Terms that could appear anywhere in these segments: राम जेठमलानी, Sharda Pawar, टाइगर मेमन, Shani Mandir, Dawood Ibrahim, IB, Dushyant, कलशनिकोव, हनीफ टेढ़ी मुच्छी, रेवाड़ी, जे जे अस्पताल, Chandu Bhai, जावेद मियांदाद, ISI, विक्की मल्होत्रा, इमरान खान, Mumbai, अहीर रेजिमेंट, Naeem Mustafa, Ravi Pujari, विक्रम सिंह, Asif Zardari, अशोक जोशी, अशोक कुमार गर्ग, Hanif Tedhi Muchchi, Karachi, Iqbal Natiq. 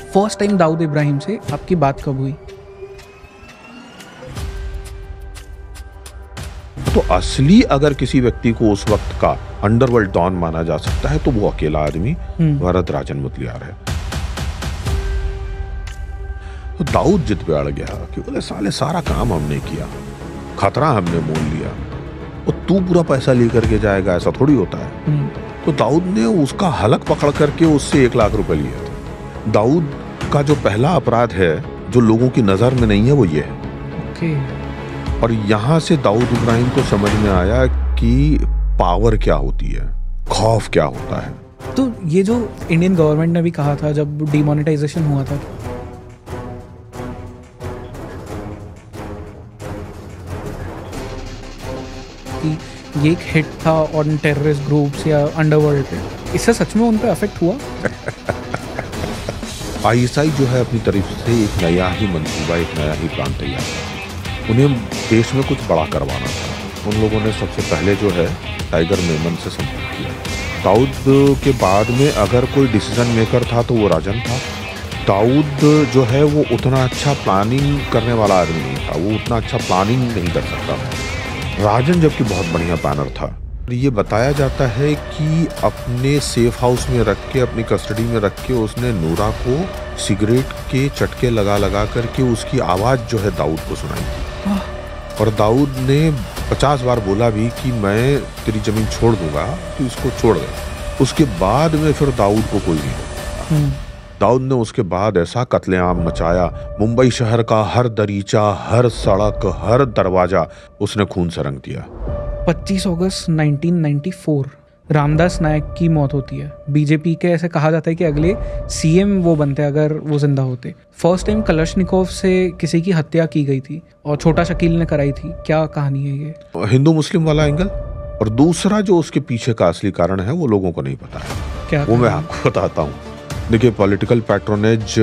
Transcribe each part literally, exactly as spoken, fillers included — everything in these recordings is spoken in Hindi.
फर्स्ट टाइम दाऊद इब्राहिम से आपकी बात कब हुई? तो असली अगर किसी व्यक्ति को उस वक्त का अंडरवर्ल्ड डॉन माना जा सकता है तो वो अकेला आदमी भरत राजन मुतलियार है। तो दाऊद जिद पे अड़ गया कि बोले साले सारा काम हमने किया, खतरा हमने मोल लिया और तू पूरा पैसा लेकर के जाएगा, ऐसा थोड़ी होता है। तो दाऊद ने उसका हलक पकड़ करके उससे एक लाख रुपए लिया था। दाऊद का जो पहला अपराध है जो लोगों की नज़र में नहीं है वो ये है। ओके। और यहाँ से दाऊद इब्राहिम को समझ में आया कि पावर क्या होती है, खौफ क्या होता है। तो ये जो इंडियन गवर्नमेंट ने भी कहा था जब डिमोनेटाइजेशन हुआ था, ये एक हिट था ऑन टेररिस्ट ग्रुप्स या अंडरवर्ल्ड पे, इससे सच में उन पे अफेक्ट हुआ? आईएसआई जो है अपनी तरफ से एक नया ही मंसूबा, एक नया ही प्लान तैयार किया। उन्हें देश में कुछ बड़ा करवाना था। उन लोगों ने सबसे पहले जो है टाइगर मेमन से संपर्क किया। दाऊद के बाद में अगर कोई डिसीजन मेकर था तो वो राजन था। दाऊद जो है वो उतना अच्छा प्लानिंग करने वाला आदमी नहीं था, वो उतना अच्छा प्लानिंग नहीं कर सकता था। राजन जबकि बहुत बढ़िया प्लानर था। ये बताया जाता है कि अपने सेफ हाउस में रख के, अपनी कस्टडी में रख के उसने नूरा को सिगरेट के चटके लगा लगा करके उसकी आवाज़ जो है दाऊद को सुनाई थी। और दाऊद ने पचास बार बोला भी कि मैं तेरी ज़मीन छोड़ दूंगा, तो इसको छोड़ दे। उसके बाद में फिर दाऊद को कोई नहीं। दाऊद ने उसके बाद ऐसा कत्लेआम मचाया, मुंबई शहर का हर दरीचा, हर सड़क, हर दरवाजा उसने खून से रंग दिया। पच्चीस अगस्त उन्नीस सौ चौरानवे रामदास नायक की मौत होती है। बीजेपी के ऐसे कहा जाता है कि अगले सीएम वो बनते अगर वो जिंदा होते। फर्स्ट टाइम कलशनिकोव से किसी की हत्या की गई थी और छोटा शकील ने कराई थी। क्या कहानी है ये? हिंदू मुस्लिम वाला एंगल। और दूसरा जो उसके पीछे का असली कारण है वो लोगों को नहीं पता है। क्या वो मैं आपको बताता हूँ। देखिए, पॉलिटिकल पैट्रोनेज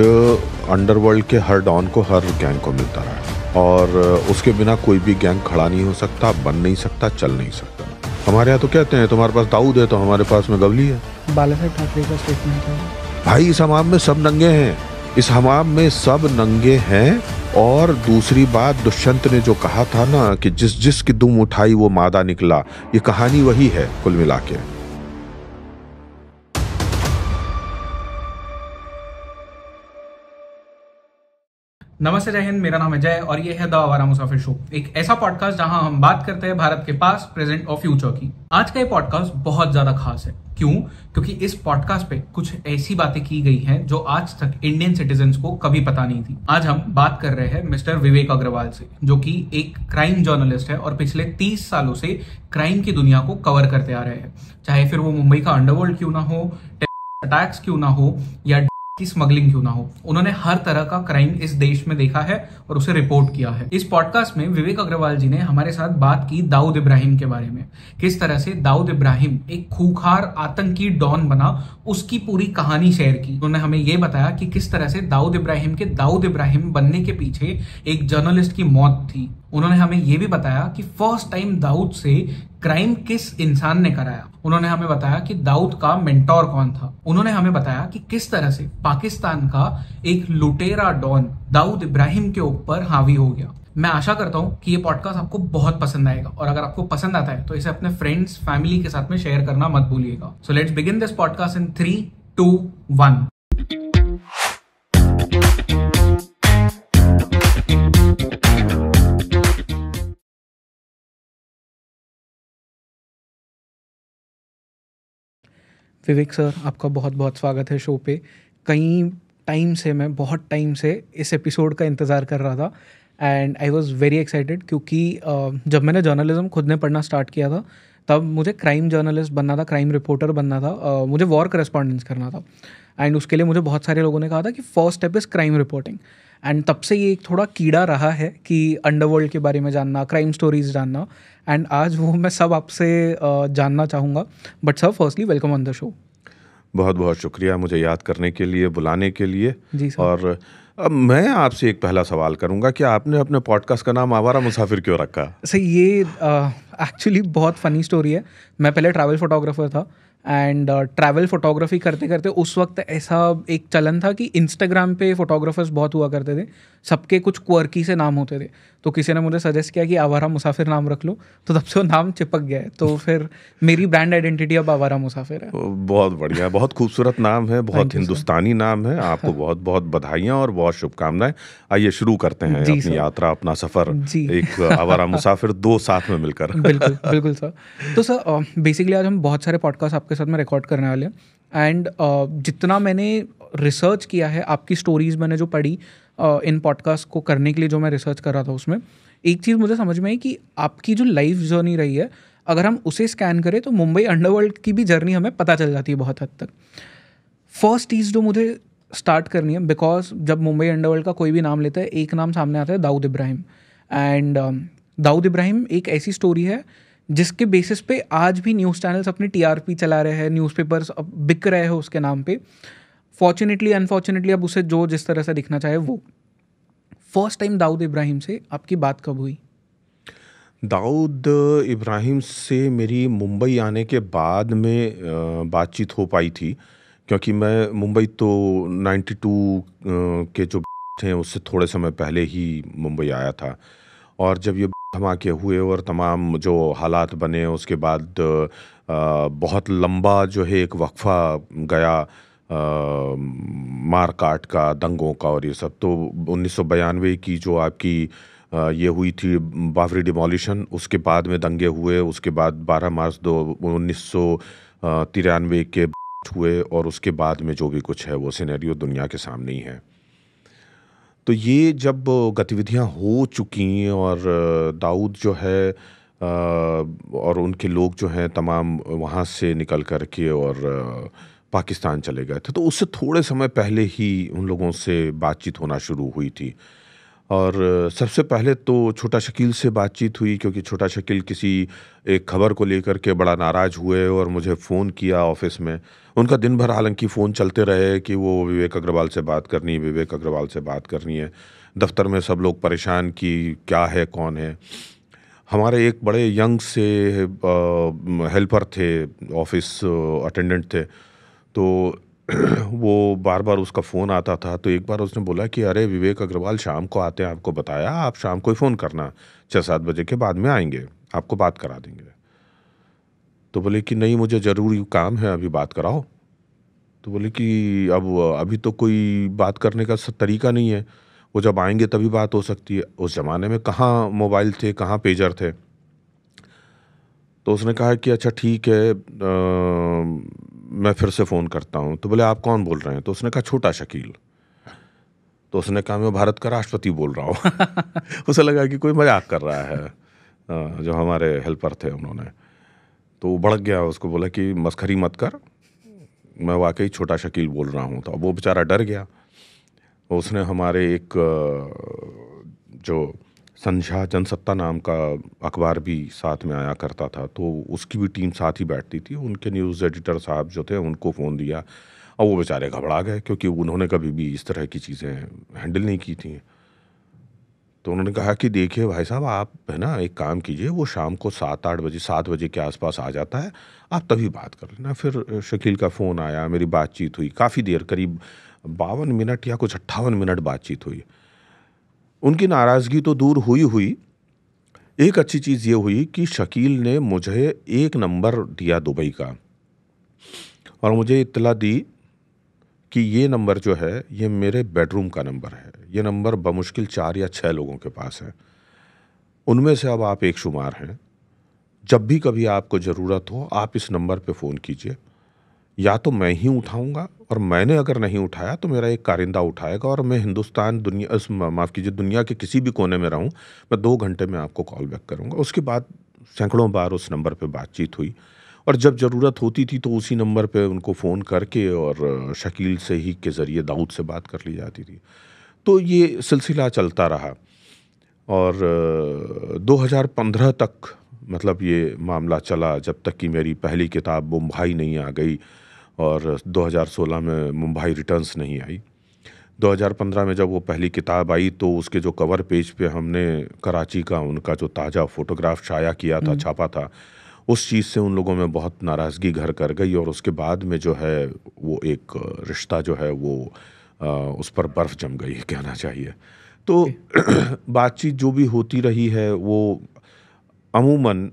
अंडरवर्ल्ड के हर डॉन को, हर गैंग को मिलता रहा है और उसके बिना कोई भी गैंग खड़ा नहीं हो सकता, बन नहीं सकता, चल नहीं सकता। हमारे यहाँ तो कहते हैं तुम्हारे पास दाऊद है तो हमारे पास में गवली है। बाला साहब ठाकरे का स्टेटमेंट है भाई, इस हमाम में सब नंगे हैं, इस हमाम में सब नंगे हैं। और दूसरी बात, दुष्यंत ने जो कहा था ना कि जिस जिस की दुम उठाई वो मादा निकला, ये कहानी वही है कुल मिला के। नमस्ते, जय हिंद। मेरा नाम है जय और ये है द आवारा मुसाफिर शो, एक ऐसा पॉडकास्ट जहां हम बात करते हैं भारत के पास, प्रेजेंट और फ्यूचर की। आज का ये पॉडकास्ट बहुत ज्यादा खास है। क्यों? क्योंकि इस पॉडकास्ट पे कुछ ऐसी बातें की गई हैं जो आज तक इंडियन सिटीजन्स को कभी पता नहीं थी। आज हम बात कर रहे हैं मिस्टर विवेक अग्रवाल से, जो कि एक क्राइम जर्नलिस्ट है और पिछले तीस सालों से क्राइम की दुनिया को कवर करते आ रहे हैं। चाहे फिर वो मुंबई का अंडरवर्ल्ड क्यों ना हो, अटैक्स क्यों ना हो या की स्मगलिंग क्यों ना हो, उन्होंने हर तरह का क्राइम इस देश में देखा है और उसे रिपोर्ट किया है। इस पॉडकास्ट में विवेक अग्रवाल जी ने हमारे साथ बात की दाऊद इब्राहिम के बारे में। किस तरह से दाऊद इब्राहिम एक खूंखार आतंकी डॉन बना, उसकी पूरी कहानी शेयर की। उन्होंने हमें यह बताया कि किस तरह से दाऊद इब्राहिम के दाऊद इब्राहिम बनने के पीछे एक जर्नलिस्ट की मौत थी। उन्होंने हमें यह भी बताया कि फर्स्ट टाइम दाऊद से क्राइम किस इंसान ने कराया। उन्होंने हमें बताया कि दाऊद का मेंटोर कौन था। उन्होंने हमें बताया कि किस तरह से पाकिस्तान का एक लुटेरा डॉन दाऊद इब्राहिम के ऊपर हावी हो गया। मैं आशा करता हूं कि ये पॉडकास्ट आपको बहुत पसंद आएगा और अगर आपको पसंद आता है तो इसे अपने फ्रेंड्स, फैमिली के साथ में शेयर करना मत भूलिएगा। So let's begin this podcast in three two one. Vivek sir, आपका बहुत बहुत स्वागत है शो पे। कई टाइम से मैं बहुत टाइम से इस एपिसोड का इंतज़ार कर रहा था and I was very excited, क्योंकि जब मैंने जर्नलिज्म खुद ने पढ़ना स्टार्ट किया था तब मुझे क्राइम जर्नलिस्ट बनना था, क्राइम रिपोर्टर बनना था, मुझे वॉर करस्पॉन्डेंस करना था एंड उसके लिए मुझे बहुत सारे लोगों ने कहा था कि first step is crime reporting. And तब से ये एक थोड़ा कीड़ा रहा है कि अंडरवर्ल्ड के बारे में जानना, क्राइम स्टोरीज जानना, एंड आज वो मैं सब आपसे जानना चाहूँगा। But sir, firstly welcome on the show. बहुत बहुत शुक्रिया मुझे याद करने के लिए, बुलाने के लिए। जी सर। और अब मैं आपसे एक पहला सवाल करूँगा कि आपने अपने पॉडकास्ट का नाम आवारा मुसाफिर क्यों रखा? सर, ये एक्चुअली बहुत फ़नी स्टोरी है। मैं पहले ट्रैवल फोटोग्राफर था एंड ट्रैवल फोटोग्राफी करते करते उस वक्त ऐसा एक चलन था कि इंस्टाग्राम पे फोटोग्राफर्स बहुत हुआ करते थे, सबके कुछ क्वर्की से नाम होते थे, तो किसी ने मुझे सजेस्ट किया कि आवारा मुसाफिर नाम रख लो, तो तब से वो नाम चिपक गया है। तो फिर मेरी ब्रांड आइडेंटिटी अब आवारा मुसाफिर है। बहुत बढ़िया, बहुत खूबसूरत नाम है, बहुत हिंदुस्तानी नाम है। आपको बहुत बहुत बधाइयाँ और बहुत शुभकामनाएं। आइए शुरू करते हैं अपनी यात्रा, अपना सफ़र, एक आवारा मुसाफिर दो साथ में मिलकर। बिल्कुल बिल्कुल सर। तो सर बेसिकली आज हम बहुत सारे पॉडकास्ट आपके साथ में रिकॉर्ड करने वाले हैं, एंड uh, जितना मैंने रिसर्च किया है, आपकी स्टोरीज मैंने जो पढ़ी uh, इन पॉडकास्ट को करने के लिए, जो मैं रिसर्च कर रहा था, उसमें एक चीज़ मुझे समझ में आई कि आपकी जो लाइफ जर्नी रही है, अगर हम उसे स्कैन करें तो मुंबई अंडरवर्ल्ड की भी जर्नी हमें पता चल जाती है बहुत हद तक। फर्स्ट चीज़ जो मुझे स्टार्ट करनी है, बिकॉज जब मुंबई अंडरवर्ल्ड का कोई भी नाम लेता है, एक नाम सामने आता है, दाऊद इब्राहिम। एंड दाऊद इब्राहिम एक ऐसी स्टोरी है जिसके बेसिस पे आज भी न्यूज़ चैनल्स अपने टीआरपी चला रहे हैं, न्यूज़पेपर्स अब बिक रहे हैं उसके नाम पे। फॉर्चुनेटली अनफॉर्चुनेटली अब उसे जो जिस तरह से दिखना चाहे वो। फर्स्ट टाइम दाऊद इब्राहिम से आपकी बात कब हुई? दाऊद इब्राहिम से मेरी मुंबई आने के बाद में बातचीत हो पाई थी, क्योंकि मैं मुंबई तो नाइन्टी टू के जो थे उससे थोड़े समय पहले ही मुंबई आया था। और जब ये धमाके हुए और तमाम जो हालात बने, उसके बाद आ, बहुत लंबा जो है एक वक्फा गया मार काट का, दंगों का और ये सब। तो उन्नीस सौ बयानवे की जो आपकी आ, ये हुई थी बावरी डिमोलिशन, उसके बाद में दंगे हुए, उसके बाद बारह मार्च उन्नीस सौ तिरानवे के हुए, और उसके बाद में जो भी कुछ है वो सिनेरियो दुनिया के सामने ही है। तो ये जब गतिविधियां हो चुकी और दाऊद जो है और उनके लोग जो हैं तमाम वहाँ से निकल कर के और पाकिस्तान चले गए थे, तो उससे थोड़े समय पहले ही उन लोगों से बातचीत होना शुरू हुई थी। और सबसे पहले तो छोटा शकील से बातचीत हुई, क्योंकि छोटा शकील किसी एक खबर को लेकर के बड़ा नाराज़ हुए और मुझे फ़ोन किया ऑफिस में। उनका दिन भर हालांकि फ़ोन चलते रहे कि वो विवेक अग्रवाल से बात करनी है, विवेक अग्रवाल से बात करनी है। दफ्तर में सब लोग परेशान कि क्या है, कौन है। हमारे एक बड़े यंग से हेल्पर थे, ऑफिस अटेंडेंट थे, तो वो बार बार उसका फ़ोन आता था। तो एक बार उसने बोला कि अरे विवेक अग्रवाल शाम को आते हैं, आपको बताया, आप शाम को ही फ़ोन करना, छः सात बजे के बाद में आएंगे, आपको बात करा देंगे। तो बोले कि नहीं, मुझे ज़रूरी काम है, अभी बात कराओ। तो बोले कि अब अभी तो कोई बात करने का तरीका नहीं है, वो जब आएंगे तभी बात हो सकती है। उस ज़माने में कहाँ मोबाइल थे, कहाँ पेजर थे। तो उसने कहा कि अच्छा ठीक है, आ, मैं फिर से फ़ोन करता हूँ। तो बोले आप कौन बोल रहे हैं? तो उसने कहा छोटा शकील। तो उसने कहा मैं भारत का राष्ट्रपति बोल रहा हूँ। उसे लगा कि कोई मजाक कर रहा है, जो हमारे हेल्पर थे उन्होंने। तो वो भड़क गया, उसको बोला कि मस्खरी मत कर, मैं वाकई छोटा शकील बोल रहा हूँ। तो वो बेचारा डर गया। उसने हमारे एक जो संझा जनसत्ता नाम का अखबार भी साथ में आया करता था, तो उसकी भी टीम साथ ही बैठती थी, उनके न्यूज़ एडिटर साहब जो थे उनको फ़ोन दिया, और वो बेचारे घबरा गए क्योंकि उन्होंने कभी भी इस तरह की चीज़ें हैंडल नहीं की थी। तो उन्होंने कहा कि देखिए भाई साहब, आप है ना एक काम कीजिए, वो शाम को सात आठ बजे सात बजे के आसपास आ जाता है, आप तभी बात कर लेना। फिर शकील का फ़ोन आया, मेरी बातचीत हुई काफ़ी देर, करीब बावन मिनट या कुछ अट्ठावन मिनट बातचीत हुई। उनकी नाराज़गी तो दूर हुई हुई एक अच्छी चीज़ ये हुई कि शकील ने मुझे एक नंबर दिया दुबई का, और मुझे इत्तला दी कि ये नंबर जो है ये मेरे बेडरूम का नंबर है, ये नंबर बमुश्किल चार या छः लोगों के पास है, उनमें से अब आप एक शुमार हैं। जब भी कभी आपको ज़रूरत हो आप इस नंबर पे फ़ोन कीजिए, या तो मैं ही उठाऊंगा, और मैंने अगर नहीं उठाया तो मेरा एक कारिंदा उठाएगा, और मैं हिंदुस्तान दुनिया माफ़ कीजिए दुनिया के किसी भी कोने में रहूं, मैं दो घंटे में आपको कॉल बैक करूंगा। उसके बाद सैकड़ों बार उस नंबर पे बातचीत हुई, और जब ज़रूरत होती थी तो उसी नंबर पे उनको फ़ोन करके और शकील से ही के ज़रिए दाऊद से बात कर ली जाती थी। तो ये सिलसिला चलता रहा, और दो हज़ार पंद्रह तक मतलब ये मामला चला, जब तक कि मेरी पहली किताब मुंबई नहीं आ गई, और दो हज़ार सोलह में मुंबई रिटर्न्स नहीं आई। दो हज़ार पंद्रह में जब वो पहली किताब आई, तो उसके जो कवर पेज पे हमने कराची का उनका जो ताज़ा फ़ोटोग्राफ शाया किया था, छापा था, उस चीज़ से उन लोगों में बहुत नाराज़गी घर कर गई और उसके बाद में जो है वो एक रिश्ता जो है वो आ, उस पर बर्फ़ जम गई है कहना चाहिए। तो बातचीत जो भी होती रही है वो अमूमन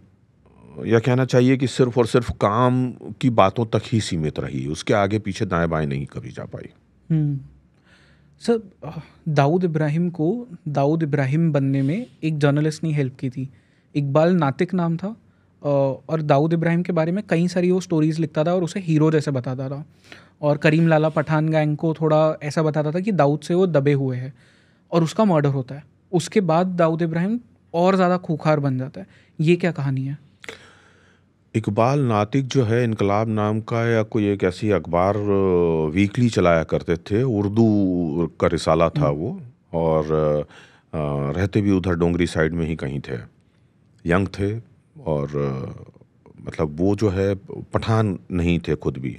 या कहना चाहिए कि सिर्फ और सिर्फ काम की बातों तक ही सीमित रही, उसके आगे पीछे दाएं बाएं नहीं कभी जा पाई। सर, दाऊद इब्राहिम को दाऊद इब्राहिम बनने में एक जर्नलिस्ट ने हेल्प की थी, इकबाल नातिक नाम था, और दाऊद इब्राहिम के बारे में कई सारी वो स्टोरीज़ लिखता था और उसे हीरो जैसे बताता था, और करीम लाला पठान गैंग को थोड़ा ऐसा बताता था कि दाऊद से वो दबे हुए हैं, और उसका मर्डर होता है। उसके बाद दाऊद इब्राहिम और ज़्यादा खूंखार बन जाता है। ये क्या कहानी है? इकबाल नातिक जो है इनकलाब नाम का या कोई एक ऐसी अखबार वीकली चलाया करते थे, उर्दू का रिसाला था वो, और रहते भी उधर डोंगरी साइड में ही कहीं थे, यंग थे, और मतलब वो जो है पठान नहीं थे खुद भी,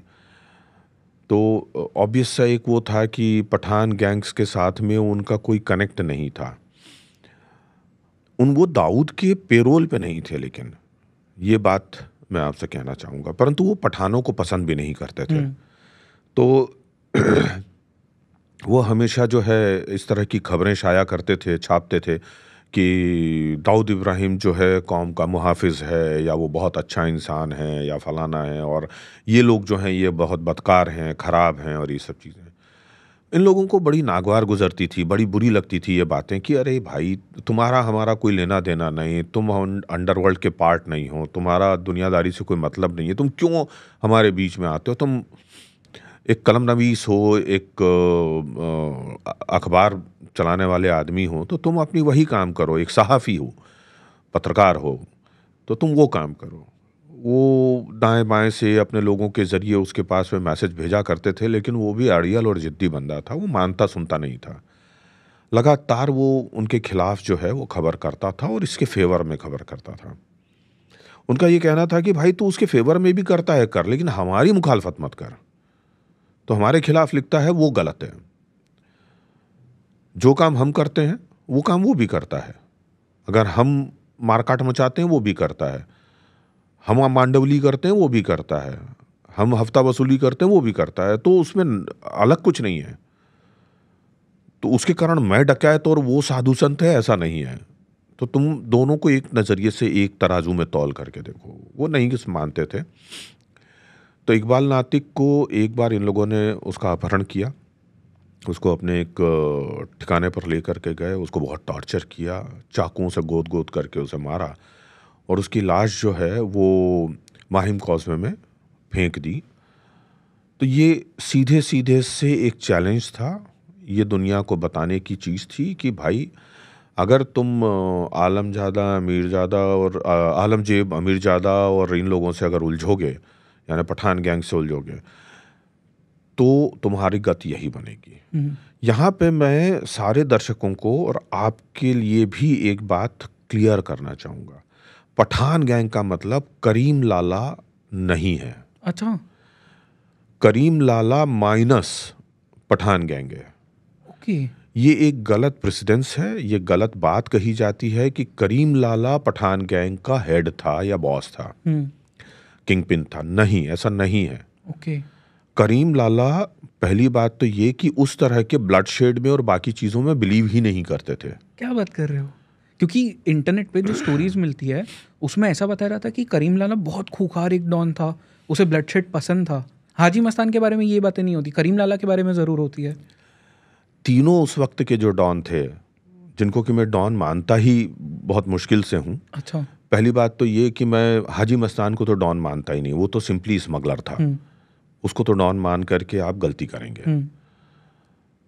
तो ऑब्वियस सा एक वो था कि पठान गैंग्स के साथ में उनका कोई कनेक्ट नहीं था। उन वो दाऊद के पेरोल पे नहीं थे, लेकिन ये बात मैं आपसे कहना चाहूँगा, परंतु वो पठानों को पसंद भी नहीं करते थे, तो वो हमेशा जो है इस तरह की खबरें शाया करते थे, छापते थे कि दाऊद इब्राहिम जो है कौम का मुहाफिज है, या वो बहुत अच्छा इंसान है, या फलाना है, और ये लोग जो हैं ये बहुत बदकार हैं, ख़राब हैं, और ये सब चीज़ें इन लोगों को बड़ी नागवार गुजरती थी, बड़ी बुरी लगती थी ये बातें कि अरे भाई तुम्हारा हमारा कोई लेना देना नहीं, तुम अंडरवर्ल्ड के पार्ट नहीं हो, तुम्हारा दुनियादारी से कोई मतलब नहीं है, तुम क्यों हमारे बीच में आते हो, तुम एक कलम नवीस हो, एक अखबार चलाने वाले आदमी हो, तो तुम अपनी वही काम करो, एक सहाफ़ी हो, पत्रकार हो, तो तुम वो काम करो। वो दाएं बाएं से अपने लोगों के ज़रिए उसके पास में मैसेज भेजा करते थे, लेकिन वो भी अड़ियल और ज़िद्दी बंदा था, वो मानता सुनता नहीं था, लगातार वो उनके खिलाफ जो है वो खबर करता था और इसके फेवर में खबर करता था। उनका ये कहना था कि भाई तू उसके फेवर में भी करता है कर, लेकिन हमारी मुखालफत मत कर, तो हमारे खिलाफ लिखता है वो गलत है, जो काम हम करते हैं वो काम वो भी करता है, अगर हम मारकाट मचाते हैं वो भी करता है, हम मांडवली करते हैं वो भी करता है, हम हफ्ता वसूली करते हैं वो भी करता है, तो उसमें अलग कुछ नहीं है, तो उसके कारण मैं डकैत और वो साधु संत है ऐसा नहीं है, तो तुम दोनों को एक नज़रिए से एक तराजू में तौल करके देखो, वो नहीं मानते थे। तो इकबाल नातिक को एक बार इन लोगों ने उसका अपहरण किया, उसको अपने एक ठिकाने पर ले करके गए, उसको बहुत टॉर्चर किया, चाकूओं से गोद गोद करके उसे मारा, और उसकी लाश जो है वो माहिम कॉस्वे में फेंक दी। तो ये सीधे सीधे से एक चैलेंज था, ये दुनिया को बताने की चीज़ थी कि भाई अगर तुम आलमजादा अमीरजादा और आलमजेब अमीरजादा और इन लोगों से अगर उलझोगे, यानी पठान गैंग से उलझोगे, तो तुम्हारी गति यही बनेगी। यहाँ पे मैं सारे दर्शकों को और आपके लिए भी एक बात क्लियर करना चाहूँगा, पठान गैंग का मतलब करीम लाला नहीं है। अच्छा, करीम लाला माइनस पठान गैंग है। ओके, ये एक गलत प्रेसिडेंस है, ये गलत बात कही जाती है कि करीम लाला पठान गैंग का हेड था या बॉस था, किंग पिन था, नहीं, ऐसा नहीं है। ओके, करीम लाला पहली बात तो ये कि उस तरह के ब्लडशेड में और बाकी चीज़ों में बिलीव ही नहीं करते थे। क्या बात कर रहे हो, क्योंकि इंटरनेट पे जो स्टोरीज मिलती है उसमें ऐसा बताया जाता है कि करीम लाला बहुत खूंखार एक डॉन था, उसे ब्लडशेड पसंद था। हाजी मस्तान के बारे में ये बातें नहीं होती, करीम लाला के बारे में ज़रूर होती है। तीनों उस वक्त के जो डॉन थे, जिनको कि मैं डॉन मानता ही बहुत मुश्किल से हूँ। अच्छा, पहली बात तो ये कि मैं हाजी मस्तान को तो डॉन मानता ही नहीं, वो तो सिंपली स्मगलर था, उसको तो डॉन मान करके आप गलती करेंगे।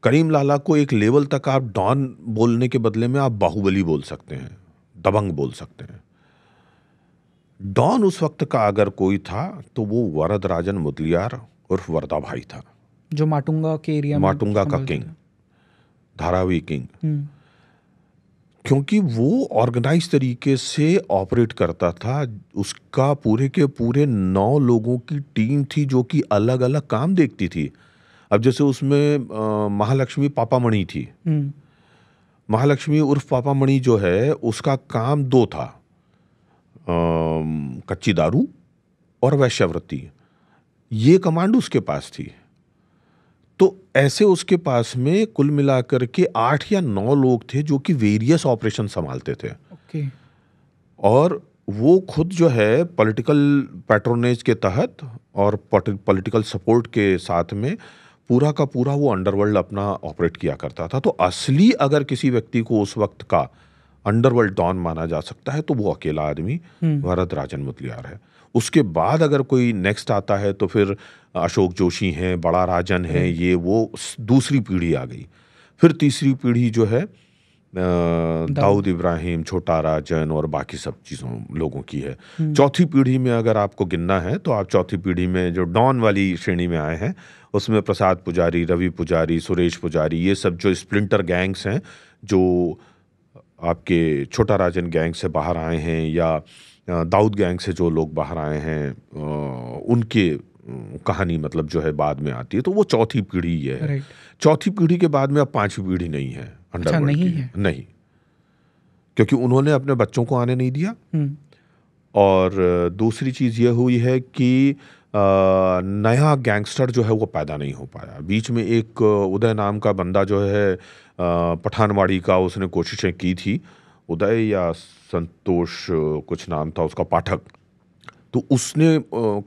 करीम लाला को एक लेवल तक आप डॉन बोलने के बदले में आप बाहुबली बोल सकते हैं, दबंग बोल सकते हैं। डॉन उस वक्त का अगर कोई था तो वो वरद राजन मुतलियार उर्फ वरदा भाई था, जो माटुंगा के एरिया में, माटुंगा का किंग, धारावी किंग, क्योंकि वो ऑर्गेनाइज तरीके से ऑपरेट करता था। उसका पूरे के पूरे नौ लोगों की टीम थी जो कि अलग अलग काम देखती थी। अब जैसे उसमें महालक्ष्मी पापामणि थी, महालक्ष्मी उर्फ पापामणि जो है उसका काम दो था, कच्ची दारू और वैश्यावृत्ति, ये कमांड उसके पास थी। तो ऐसे उसके पास में कुल मिलाकर के आठ या नौ लोग थे जो कि वेरियस ऑपरेशन संभालते थे। ओके। और वो खुद जो है पॉलिटिकल पैट्रोनेज के तहत और पॉलिटिकल सपोर्ट के साथ में पूरा का पूरा वो अंडरवर्ल्ड अपना ऑपरेट किया करता था। तो असली अगर किसी व्यक्ति को उस वक्त का अंडरवर्ल्ड डॉन माना जा सकता है तो वो अकेला आदमी भरत राजन मुतलियार है। उसके बाद अगर कोई नेक्स्ट आता है तो फिर अशोक जोशी हैं, बड़ा राजन हैं, ये वो दूसरी पीढ़ी आ गई। फिर तीसरी पीढ़ी जो है दाऊद इब्राहिम, छोटा राजन और बाकी सब चीज़ों लोगों की है। चौथी पीढ़ी में अगर आपको गिनना है तो आप चौथी पीढ़ी में जो डॉन वाली श्रेणी में आए हैं उसमें प्रसाद पुजारी, रवि पुजारी, सुरेश पुजारी, ये सब जो स्प्लिंटर गैंग्स हैं जो आपके छोटा राजन गैंग से बाहर आए हैं या दाऊद गैंग से जो लोग बाहर आए हैं उनके कहानी मतलब जो है बाद में आती है। तो वो चौथी पीढ़ी ये है। चौथी पीढ़ी के बाद में अब पांचवी पीढ़ी नहीं है अंडरवर्ल्ड की, नहीं है, नहीं, क्योंकि उन्होंने अपने बच्चों को आने नहीं दिया। और दूसरी चीज़ ये हुई है कि आ, नया गैंगस्टर जो है वो पैदा नहीं हो पाया। बीच में एक उदय नाम का बंदा जो है पठानवाड़ी का, उसने कोशिशें की थी, उदय या संतोष कुछ नाम था उसका, पाठक, तो उसने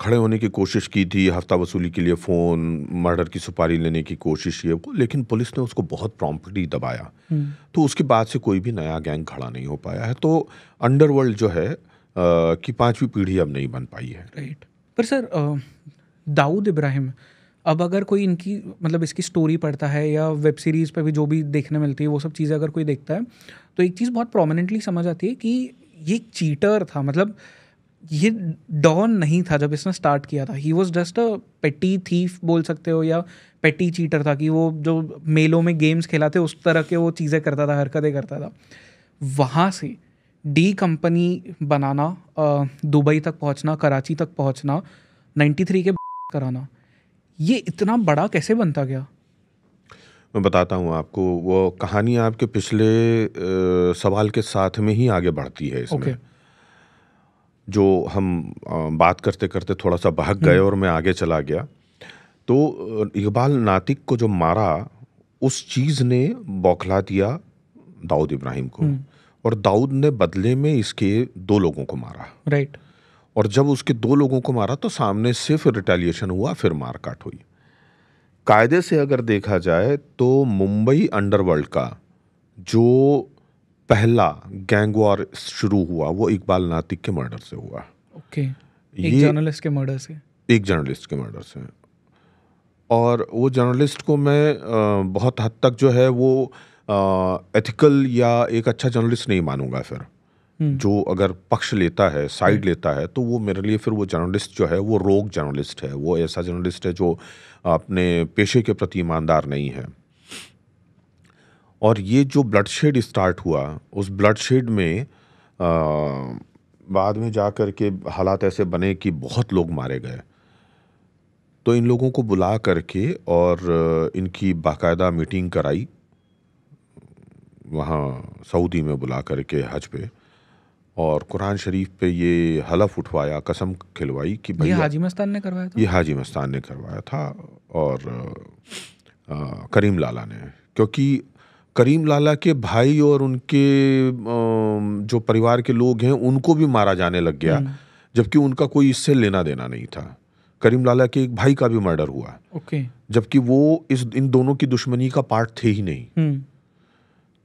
खड़े होने की कोशिश की थी हफ्ता वसूली के लिए, फ़ोन मर्डर की सुपारी लेने की कोशिश ये, लेकिन पुलिस ने उसको बहुत प्रॉम्प्टली दबाया। तो उसके बाद से कोई भी नया गैंग खड़ा नहीं हो पाया है। तो अंडरवर्ल्ड जो है कि पांचवी पीढ़ी अब नहीं बन पाई है। राइट। पर सर दाऊद इब्राहिम, अब अगर कोई इनकी मतलब इसकी स्टोरी पढ़ता है या वेब सीरीज़ पे भी जो भी देखने मिलती है वो सब चीज़ें अगर कोई देखता है तो एक चीज़ बहुत प्रोमिनेंटली समझ आती है कि ये चीटर था। मतलब ये डॉन नहीं था जब इसने स्टार्ट किया था। ही वॉज जस्ट अ पेटी थीफ बोल सकते हो या पेटी चीटर था कि वो जो मेलों में गेम्स खेलाते उस तरह के वो चीज़ें करता था, हरकतें करता था। वहाँ से डी कंपनी बनाना, दुबई तक पहुँचना, कराची तक पहुँचना, तिरानवे के कराना, ये इतना बड़ा कैसे बनता गया? मैं बताता हूँ आपको। वो कहानी आपके पिछले सवाल के साथ में ही आगे बढ़ती है। इसमें okay. जो हम बात करते करते थोड़ा सा बहक गए और मैं आगे चला गया। तो इकबाल नातिक को जो मारा उस चीज़ ने बौखला दिया दाऊद इब्राहिम को, और दाऊद ने बदले में इसके दो लोगों को मारा। Right right. और जब उसके दो लोगों को मारा तो सामने से फिर रिटेलिएशन हुआ, फिर मारकाट हुई। कायदे से अगर देखा जाए तो मुंबई अंडरवर्ल्ड का जो पहला गैंग वॉर शुरू हुआ वो इकबाल नातिक के मर्डर से हुआ। Okay okay. एक जर्नलिस्ट के मर्डर से एक जर्नलिस्ट के मर्डर से। और वो जर्नलिस्ट को मैं बहुत हद तक जो है वो एथिकल या एक अच्छा जर्नलिस्ट नहीं मानूंगा। फिर जो अगर पक्ष लेता है, साइड लेता है, तो वो मेरे लिए फिर वो जर्नलिस्ट जो है वो रोग जर्नलिस्ट है। वो ऐसा जर्नलिस्ट है जो अपने पेशे के प्रति ईमानदार नहीं है। और ये जो ब्लडशेड स्टार्ट हुआ उस ब्लडशेड में आ, बाद में जा कर के हालात ऐसे बने कि बहुत लोग मारे गए। तो इन लोगों को बुला करके और इनकी बाकायदा मीटिंग कराई वहाँ सऊदी में बुला करके हज पे, और कुरान शरीफ पे ये हलफ उठवाया, कसम खिलवाई कि भैया, ये हाजी मस्तान ने करवाया था। ये हाजी मस्तान ने करवाया था और आ, करीम लाला ने, क्योंकि करीम लाला के भाई और उनके आ, जो परिवार के लोग हैं उनको भी मारा जाने लग गया, जबकि उनका कोई इससे लेना देना नहीं था। करीम लाला के एक भाई का भी मर्डर हुआ ओके, जबकि वो इस इन दोनों की दुश्मनी का पार्ट थे ही नहीं।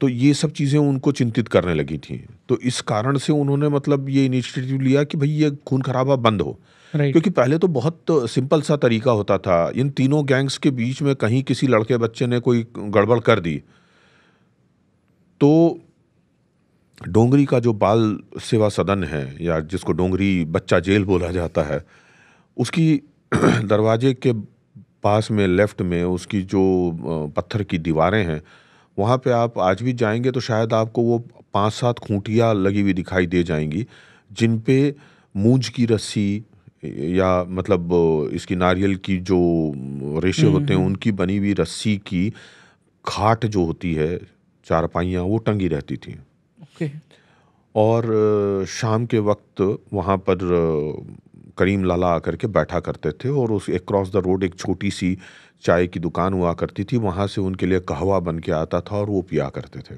तो ये सब चीज़ें उनको चिंतित करने लगी थी। तो इस कारण से उन्होंने मतलब ये इनिशिएटिव लिया कि भाई ये खून खराबा बंद हो। right. क्योंकि पहले तो बहुत सिंपल सा तरीका होता था। इन तीनों गैंग्स के बीच में कहीं किसी लड़के बच्चे ने कोई गड़बड़ कर दी तो डोंगरी का जो बाल सेवा सदन है या जिसको डोंगरी बच्चा जेल बोला जाता है, उसकी दरवाजे के पास में लेफ्ट में उसकी जो पत्थर की दीवारें हैं वहाँ पे आप आज भी जाएंगे तो शायद आपको वो पांच सात खूंटियाँ लगी हुई दिखाई दे जाएंगी जिन पे मूंज की रस्सी या मतलब इसकी नारियल की जो रेशे होते हैं उनकी बनी हुई रस्सी की खाट जो होती है, चारपाइयाँ, वो टंगी रहती थी। ओके। और शाम के वक्त वहाँ पर करीम लाला आकर के बैठा करते थे और उस अक्रॉस द रोड एक छोटी सी चाय की दुकान हुआ करती थी, वहाँ से उनके लिए कहवा बन के आता था और वो पिया करते थे।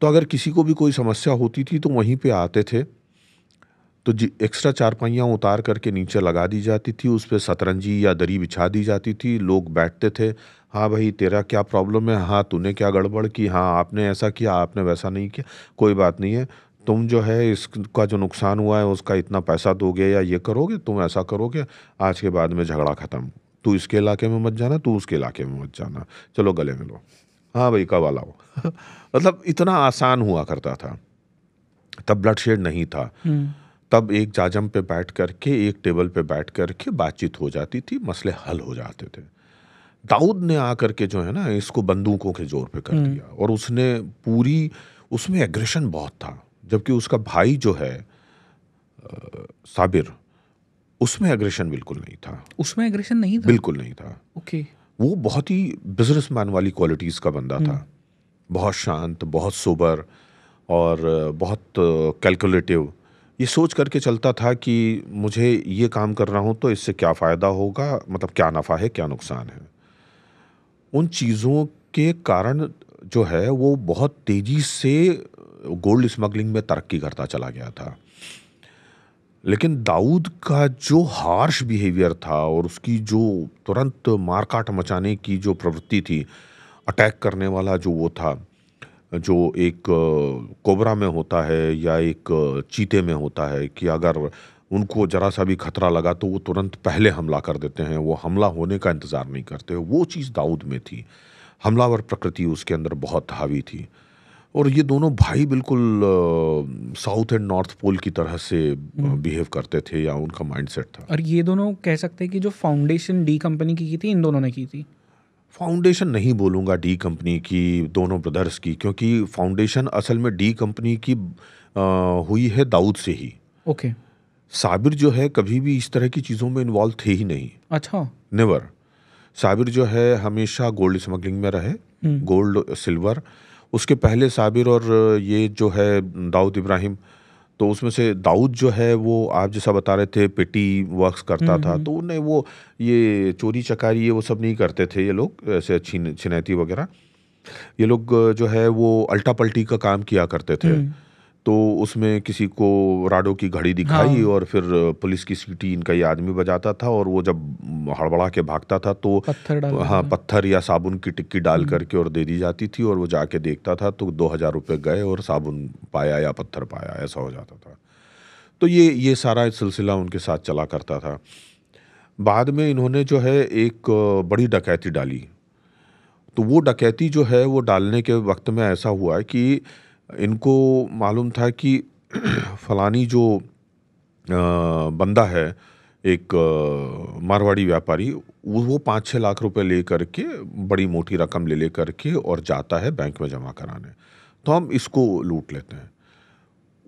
तो अगर किसी को भी कोई समस्या होती थी तो वहीं पे आते थे, तो एक्स्ट्रा चारपाइयाँ उतार करके नीचे लगा दी जाती थी, उस पर सतरंजी या दरी बिछा दी जाती थी, लोग बैठते थे। हाँ भाई तेरा क्या प्रॉब्लम है, हाँ तूने क्या गड़बड़ की, हाँ आपने ऐसा किया, आपने वैसा नहीं किया, कोई बात नहीं है, तुम जो है इसका जो नुकसान हुआ है उसका इतना पैसा दोगे या ये करोगे, तुम ऐसा करोगे, आज के बाद में झगड़ा ख़त्म, तू इसके इलाके में मत जाना, तू उसके इलाके में मत जाना, चलो गले मिलो, हाँ भाई कब वाला हो। मतलब इतना आसान हुआ करता था, तब ब्लड शेड नहीं था, तब एक जाजम पे बैठ करके एक टेबल पे बैठ करके बातचीत हो जाती थी, मसले हल हो जाते थे। दाऊद ने आकर के जो है ना इसको बंदूकों के जोर पे कर दिया और उसने पूरी उसमें एग्रेशन बहुत था, जबकि उसका भाई जो है साबिर उसमें एग्रेशन बिल्कुल नहीं था, उसमें एग्रेशन नहीं था, बिल्कुल नहीं था। ओके, वो बहुत ही बिजनेसमैन वाली क्वालिटीज़ का बंदा था, बहुत शांत, बहुत सोबर और बहुत कैलकुलेटिव। ये सोच करके चलता था कि मुझे ये काम कर रहा हूँ तो इससे क्या फ़ायदा होगा, मतलब क्या नफ़ा है क्या नुकसान है। उन चीज़ों के कारण जो है वो बहुत तेज़ी से गोल्ड स्मगलिंग में तरक्की करता चला गया था। लेकिन दाऊद का जो हार्श बिहेवियर था और उसकी जो तुरंत मारकाट मचाने की जो प्रवृत्ति थी, अटैक करने वाला जो वो था, जो एक कोबरा में होता है या एक चीते में होता है कि अगर उनको जरा सा भी खतरा लगा तो वो तुरंत पहले हमला कर देते हैं, वो हमला होने का इंतज़ार नहीं करते, वो चीज़ दाऊद में थी, हमलावर प्रकृति उसके अंदर बहुत हावी थी। और ये दोनों भाई बिल्कुल साउथ एंड नॉर्थ पोल की तरह से बिहेव करते थे, या उनका माइंडसेट था। और ये दोनों कह सकते हैं कि जो फाउंडेशन डी कंपनी की की थी, इन दोनों ने की थी। फाउंडेशन नहीं बोलूँगा डी कंपनी की, दोनों ब्रदर्स की, क्योंकि फाउंडेशन असल में डी कंपनी की आ, हुई है दाऊद से ही। ओके, साबिर जो है कभी भी इस तरह की चीज़ों में इन्वॉल्व थे ही नहीं। अच्छा, नेवर। साबिर जो है हमेशा गोल्ड स्मगलिंग में रहे, गोल्ड सिल्वर। उसके पहले साबिर और ये जो है दाऊद इब्राहिम, तो उसमें से दाऊद जो है वो आप जैसा बता रहे थे पेटी वर्क्स करता था, तो उन्हें वो ये चोरी चकारी ये वो सब नहीं करते थे ये लोग, ऐसे छिन छिनैती वगैरह ये लोग जो है वो अल्टा पल्टी का काम किया करते थे। तो उसमें किसी को राडो की घड़ी दिखाई, हाँ। और फिर पुलिस की सीटी इनका ये आदमी बजाता था, और वो जब हड़बड़ा के भागता था तो पत्थर, हाँ पत्थर या साबुन की टिक्की डाल करके और दे दी जाती थी, और वो जाके देखता था तो दो हज़ार रुपये गए और साबुन पाया या पत्थर पाया, ऐसा हो जाता था। तो ये ये सारा सिलसिला उनके साथ चला करता था। बाद में इन्होंने जो है एक बड़ी डकैती डाली, तो वो डकैती जो है वो डालने के वक्त में ऐसा हुआ कि इनको मालूम था कि फलानी जो बंदा है एक मारवाड़ी व्यापारी, वो पाँच छः लाख रुपए ले करके बड़ी मोटी रकम ले ले करके और जाता है बैंक में जमा कराने, तो हम इसको लूट लेते हैं।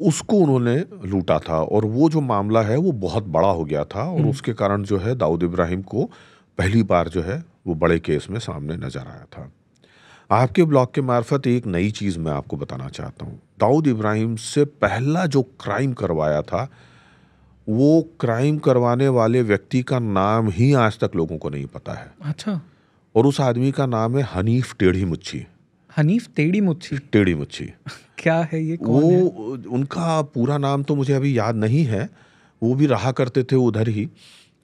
उसको उन्होंने लूटा था और वो जो मामला है वो बहुत बड़ा हो गया था, और उसके कारण जो है दाऊद इब्राहिम को पहली बार जो है वो बड़े केस में सामने नज़र आया था। आपके ब्लॉग के मार्फत एक नई चीज़ मैं आपको बताना चाहता हूँ। दाऊद इब्राहिम से पहला जो क्राइम करवाया था, वो क्राइम करवाने वाले व्यक्ति का नाम ही आज तक लोगों को नहीं पता है। अच्छा। और उस आदमी का नाम है हनीफ टेढ़ी मुच्छी। हनीफ टेढ़ी मुच्छी टेढ़ी मुच्छी क्या है ये, कौन वो है? उनका पूरा नाम तो मुझे अभी याद नहीं है, वो भी रहा करते थे उधर ही,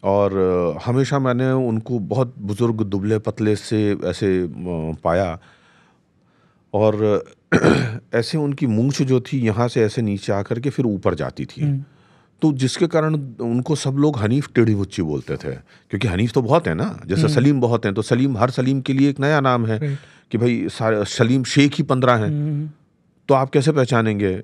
और हमेशा मैंने उनको बहुत बुज़ुर्ग दुबले पतले से ऐसे पाया, और ऐसे उनकी मूंछ जो थी यहाँ से ऐसे नीचे आकर के फिर ऊपर जाती थी, तो जिसके कारण उनको सब लोग हनीफ टेढ़ी मुच्छी बोलते थे, क्योंकि हनीफ तो बहुत है ना, जैसे सलीम बहुत हैं, तो सलीम हर सलीम के लिए एक नया नाम है कि भाई सलीम शेख ही पंद्रह हैं, तो आप कैसे पहचानेंगे,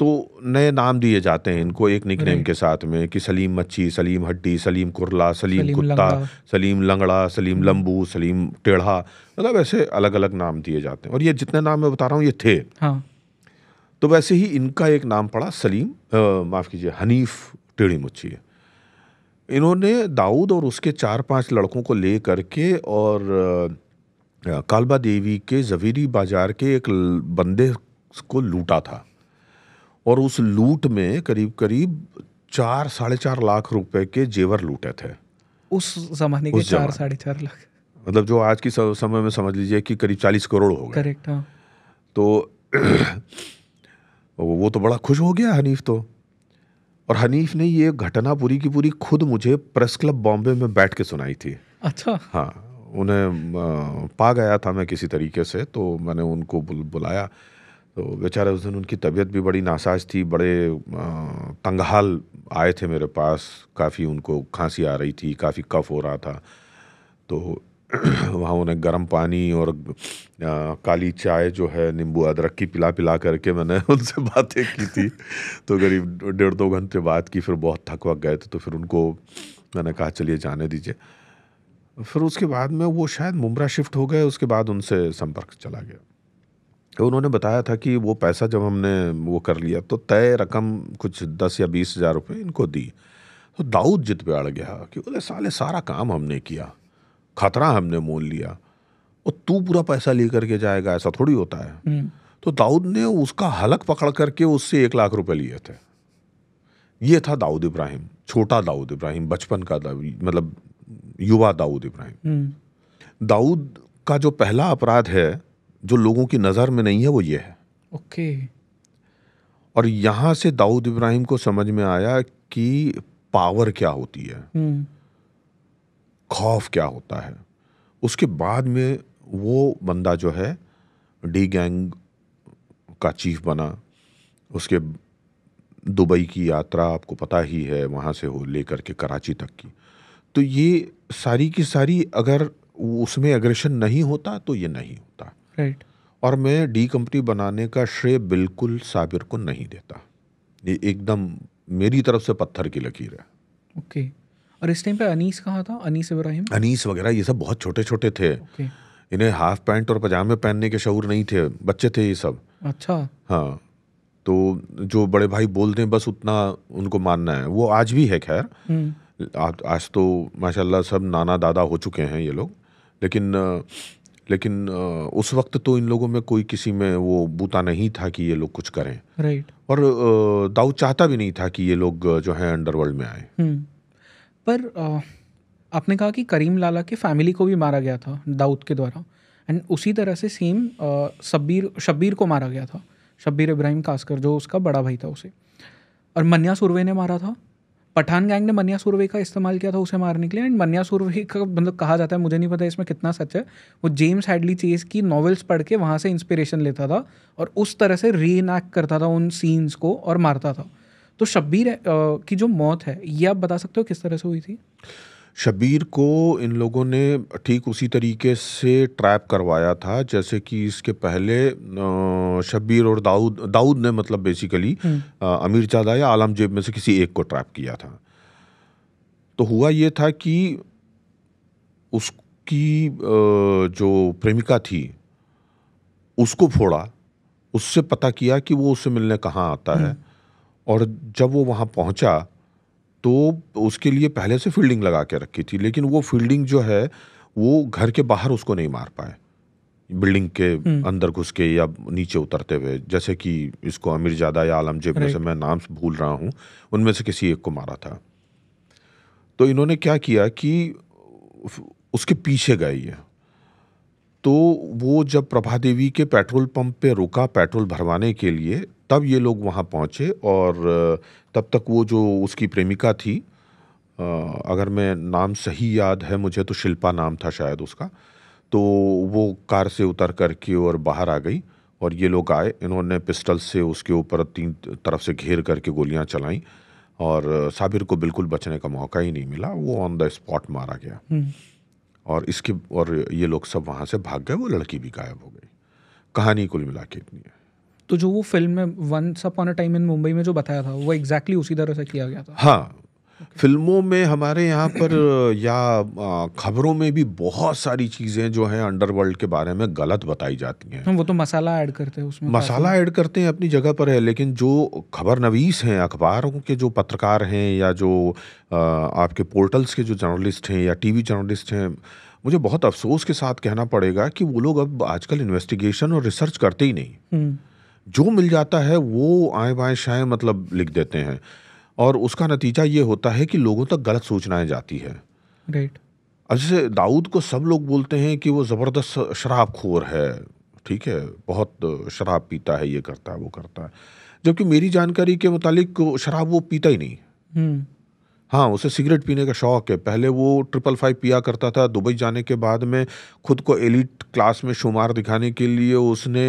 तो नए नाम दिए जाते हैं इनको एक निकनेम के साथ में कि सलीम मच्छी, सलीम हड्डी, सलीम कुरला, सलीम, सलीम कुत्ता, सलीम लंगड़ा, सलीम लंबू, सलीम टेढ़ा, मतलब ऐसे अलग अलग नाम दिए जाते हैं। और ये जितने नाम मैं बता रहा हूँ ये थे, हाँ। तो वैसे ही इनका एक नाम पड़ा सलीम, माफ़ कीजिए, हनीफ टेढ़ी मुच्छी। इन्होंने दाऊद और उसके चार पाँच लड़कों को ले करके और कालबा देवी के जवेरी बाजार के एक बंदे को लूटा था। और उस लूट में करीब करीब चार साढ़े चार लाख रुपए के जेवर लूटे थे उस जमाने के। चार साढ़े चार लाख मतलब जो आज की समय में समझ लीजिए कि करीब चालीस करोड़ हो गए। करेक्ट। हाँ। तो वो तो बड़ा खुश हो गया हनीफ तो। और हनीफ ने ये घटना पूरी की पूरी खुद मुझे प्रेस क्लब बॉम्बे में बैठ के सुनाई थी। अच्छा। हाँ, उन्हें पा गया था मैं किसी तरीके से, तो मैंने उनको बुल, बुलाया। तो बेचारे उस दिन उनकी तबीयत भी बड़ी नासाज थी, बड़े तंगहाल आए थे मेरे पास, काफ़ी उनको खांसी आ रही थी, काफ़ी कफ हो रहा था। तो वहाँ उन्हें गर्म पानी और आ, काली चाय जो है नींबू अदरक की पिला पिला करके मैंने उनसे बातें की थी। तो करीब डेढ़ दो घंटे बाद की फिर बहुत थकवा गए थे, तो फिर उनको मैंने कहा चलिए जाने दीजिए। फिर उसके बाद में वो शायद मुंब्रा शिफ्ट हो गए, उसके बाद उनसे संपर्क चला गया। तो उन्होंने बताया था कि वो पैसा जब हमने वो कर लिया तो तय रकम कुछ दस या बीस हज़ार रुपये इनको दी। तो दाऊद जिद पे अड़ गया कि बोले साले सारा काम हमने किया, खतरा हमने मोल लिया और तू पूरा पैसा ले करके जाएगा, ऐसा थोड़ी होता है। तो दाऊद ने उसका हलक पकड़ करके उससे एक लाख रुपए लिए थे। ये था दाऊद इब्राहिम, छोटा दाऊद इब्राहिम, बचपन का, मतलब युवा दाऊद इब्राहिम। दाऊद का जो पहला अपराध है जो लोगों की नज़र में नहीं है वो ये है। ओके। और यहाँ से दाऊद इब्राहिम को समझ में आया कि पावर क्या होती है, खौफ क्या होता है। उसके बाद में वो बंदा जो है डी गैंग का चीफ बना। उसके दुबई की यात्रा आपको पता ही है, वहाँ से हो ले करके कराची तक की। तो ये सारी की सारी अगर उसमें एग्रेशन नहीं होता तो ये नहीं होता। राइट। और मैं डी कंपनी बनाने का श्रेय बिल्कुल साबिर को नहीं देता, ये एकदम मेरी तरफ से पत्थर की लकीर है। ओके। और इस टाइम पे अनीस कहाँ था? अनीस इब्राहिम, अनीस वगैरह ये सब बहुत छोटे छोटे थे। okay. इन्हें हाफ पैंट और पजामे पहनने के शऊर नहीं थे, बच्चे थे ये सब। अच्छा। हाँ, तो जो बड़े भाई बोलते हैं बस उतना उनको मानना है, वो आज भी है। खैर आज तो माशाल्लाह सब नाना दादा हो चुके हैं ये लोग, लेकिन लेकिन उस वक्त तो इन लोगों में कोई किसी में वो बूता नहीं था कि ये लोग कुछ करें। राइट। right. और दाऊद चाहता भी नहीं था कि ये लोग जो है अंडरवर्ल्ड में आए। पर आ, आपने कहा कि करीम लाला के फैमिली को भी मारा गया था दाऊद के द्वारा, एंड उसी तरह से सेम शब्बीर शब्बीर को मारा गया था, शब्बीर इब्राहिम कास्कर जो उसका बड़ा भाई था उसे। और मन्या सुर्वे ने मारा था, पठान गैंग ने मन्या सुर्वे का इस्तेमाल किया था उसे मारने के लिए। एंड मन्या सुर्वे का मतलब कहा जाता है, मुझे नहीं पता इसमें कितना सच है, वो जेम्स हैडली चेस की नॉवेल्स पढ़ के वहाँ से इंस्पिरेशन लेता था और उस तरह से री इनैक्ट करता था उन सीन्स को और मारता था। तो शब्बीर की जो मौत है ये आप बता सकते हो किस तरह से हुई थी? शब्बीर को इन लोगों ने ठीक उसी तरीके से ट्रैप करवाया था जैसे कि इसके पहले शब्बीर और दाऊद दाऊद ने मतलब बेसिकली अमीर जादा या आलम जेब में से किसी एक को ट्रैप किया था। तो हुआ ये था कि उसकी जो प्रेमिका थी उसको फोड़ा, उससे पता किया कि वो उससे मिलने कहाँ आता है, और जब वो वहाँ पहुँचा तो उसके लिए पहले से फील्डिंग लगा के रखी थी, लेकिन वो फील्डिंग जो है वो घर के बाहर उसको नहीं मार पाए, बिल्डिंग के अंदर घुस के या नीचे उतरते हुए, जैसे कि इसको अमीरजादा या आलमजेब में से, मैं नाम भूल रहा हूँ, उनमें से किसी एक को मारा था। तो इन्होंने क्या किया कि उसके पीछे गए ये, तो वो जब प्रभा देवी के पेट्रोल पंप पे रुका पेट्रोल भरवाने के लिए, तब ये लोग वहाँ पहुँचे और तब तक वो जो उसकी प्रेमिका थी, अगर मैं नाम सही याद है मुझे तो शिल्पा नाम था शायद उसका, तो वो कार से उतर करके और बाहर आ गई और ये लोग आए, इन्होंने पिस्टल से उसके ऊपर तीन तरफ से घेर करके गोलियाँ चलाईं और साबिर को बिल्कुल बचने का मौका ही नहीं मिला, वो ऑन द स्पॉट मारा गया। और इसके और ये लोग सब वहाँ से भाग गए, वो लड़की भी गायब हो गई। कहानी कुल मिला के इतनी है। तो जो वो फिल्म में once upon a time in Mumbai में जो बताया था वो एग्जैक्टली उसी तरह से किया गया था। हाँ। okay. फिल्मों में हमारे यहाँ पर या खबरों में भी बहुत सारी चीज़ें जो हैं अंडरवर्ल्ड के बारे में गलत बताई जाती हैं। वो तो मसाला ऐड करते हैं उसमें, मसाला ऐड करते हैं अपनी जगह पर है, लेकिन जो खबरनवीस हैं, अखबारों के जो पत्रकार हैं या जो आपके पोर्टल्स के जो जर्नलिस्ट हैं या टी वी जर्नलिस्ट हैं, मुझे बहुत अफसोस के साथ कहना पड़ेगा कि वो लोग अब आजकल इन्वेस्टिगेशन और रिसर्च करते ही नहीं। जो मिल जाता है वो आए बाएं शाएं मतलब लिख देते हैं, और उसका नतीजा ये होता है कि लोगों तक गलत सूचनाएं जाती है। राइट। अब जैसे दाऊद को सब लोग बोलते हैं कि वो ज़बरदस्त शराबखोर है, ठीक है, बहुत शराब पीता है, ये करता है वो करता है, जबकि मेरी जानकारी के मुताबिक शराब वो पीता ही नहीं। हाँ, उसे सिगरेट पीने का शौक़ है। पहले वो ट्रिपल फाइव पिया करता था, दुबई जाने के बाद में खुद को एलिट क्लास में शुमार दिखाने के लिए उसने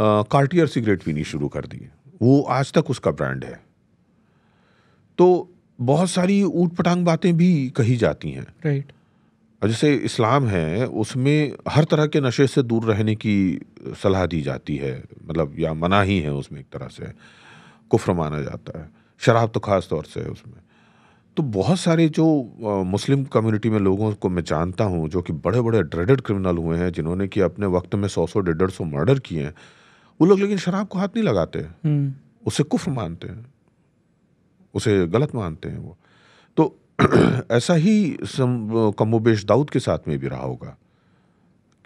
कार्टियर सिगरेट पीनी शुरू कर दी, वो आज तक उसका ब्रांड है। तो बहुत सारी ऊट पटांग बातें भी कही जाती हैं। राइट। जैसे इस्लाम है, उसमें हर तरह के नशे से दूर रहने की सलाह दी जाती है, मतलब या मना ही है, उसमें एक तरह से कुफ्र माना जाता है, शराब तो ख़ास तौर से उसमें। तो बहुत सारे जो मुस्लिम कम्युनिटी में लोगों को मैं जानता हूँ जो कि बड़े बड़े ड्रेडेड क्रिमिनल हुए हैं, जिन्होंने कि अपने वक्त में सौ सौ डेढ़ सौ मर्डर किए हैं, वो लोग लेकिन शराब को हाथ नहीं लगाते, उसे कुफ्र मानते हैं, उसे गलत मानते हैं वो। तो ऐसा ही कमोबेश दाऊद के साथ में भी रहा होगा।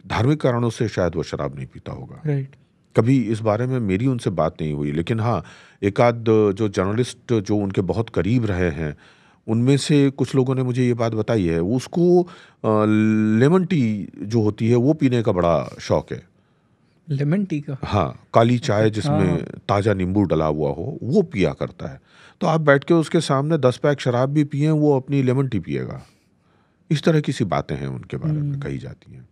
धार्मिक कारणों से शायद वो शराब नहीं पीता होगा। राइट। कभी इस बारे में मेरी उनसे बात नहीं हुई, लेकिन हाँ, एक आध जो जर्नलिस्ट जो उनके बहुत करीब रहे हैं उनमें से कुछ लोगों ने मुझे ये बात बताई है। उसको लेमन टी जो होती है वो पीने का बड़ा शौक है। लेमन टी का? हाँ, काली चाय जिसमें ताज़ा नींबू डला हुआ हो, वो पिया करता है। तो आप बैठ के उसके सामने दस पैक शराब भी पिए, वो अपनी लेमन टी पिएगा। इस तरह की सी बातें हैं उनके बारे में कही जाती हैं।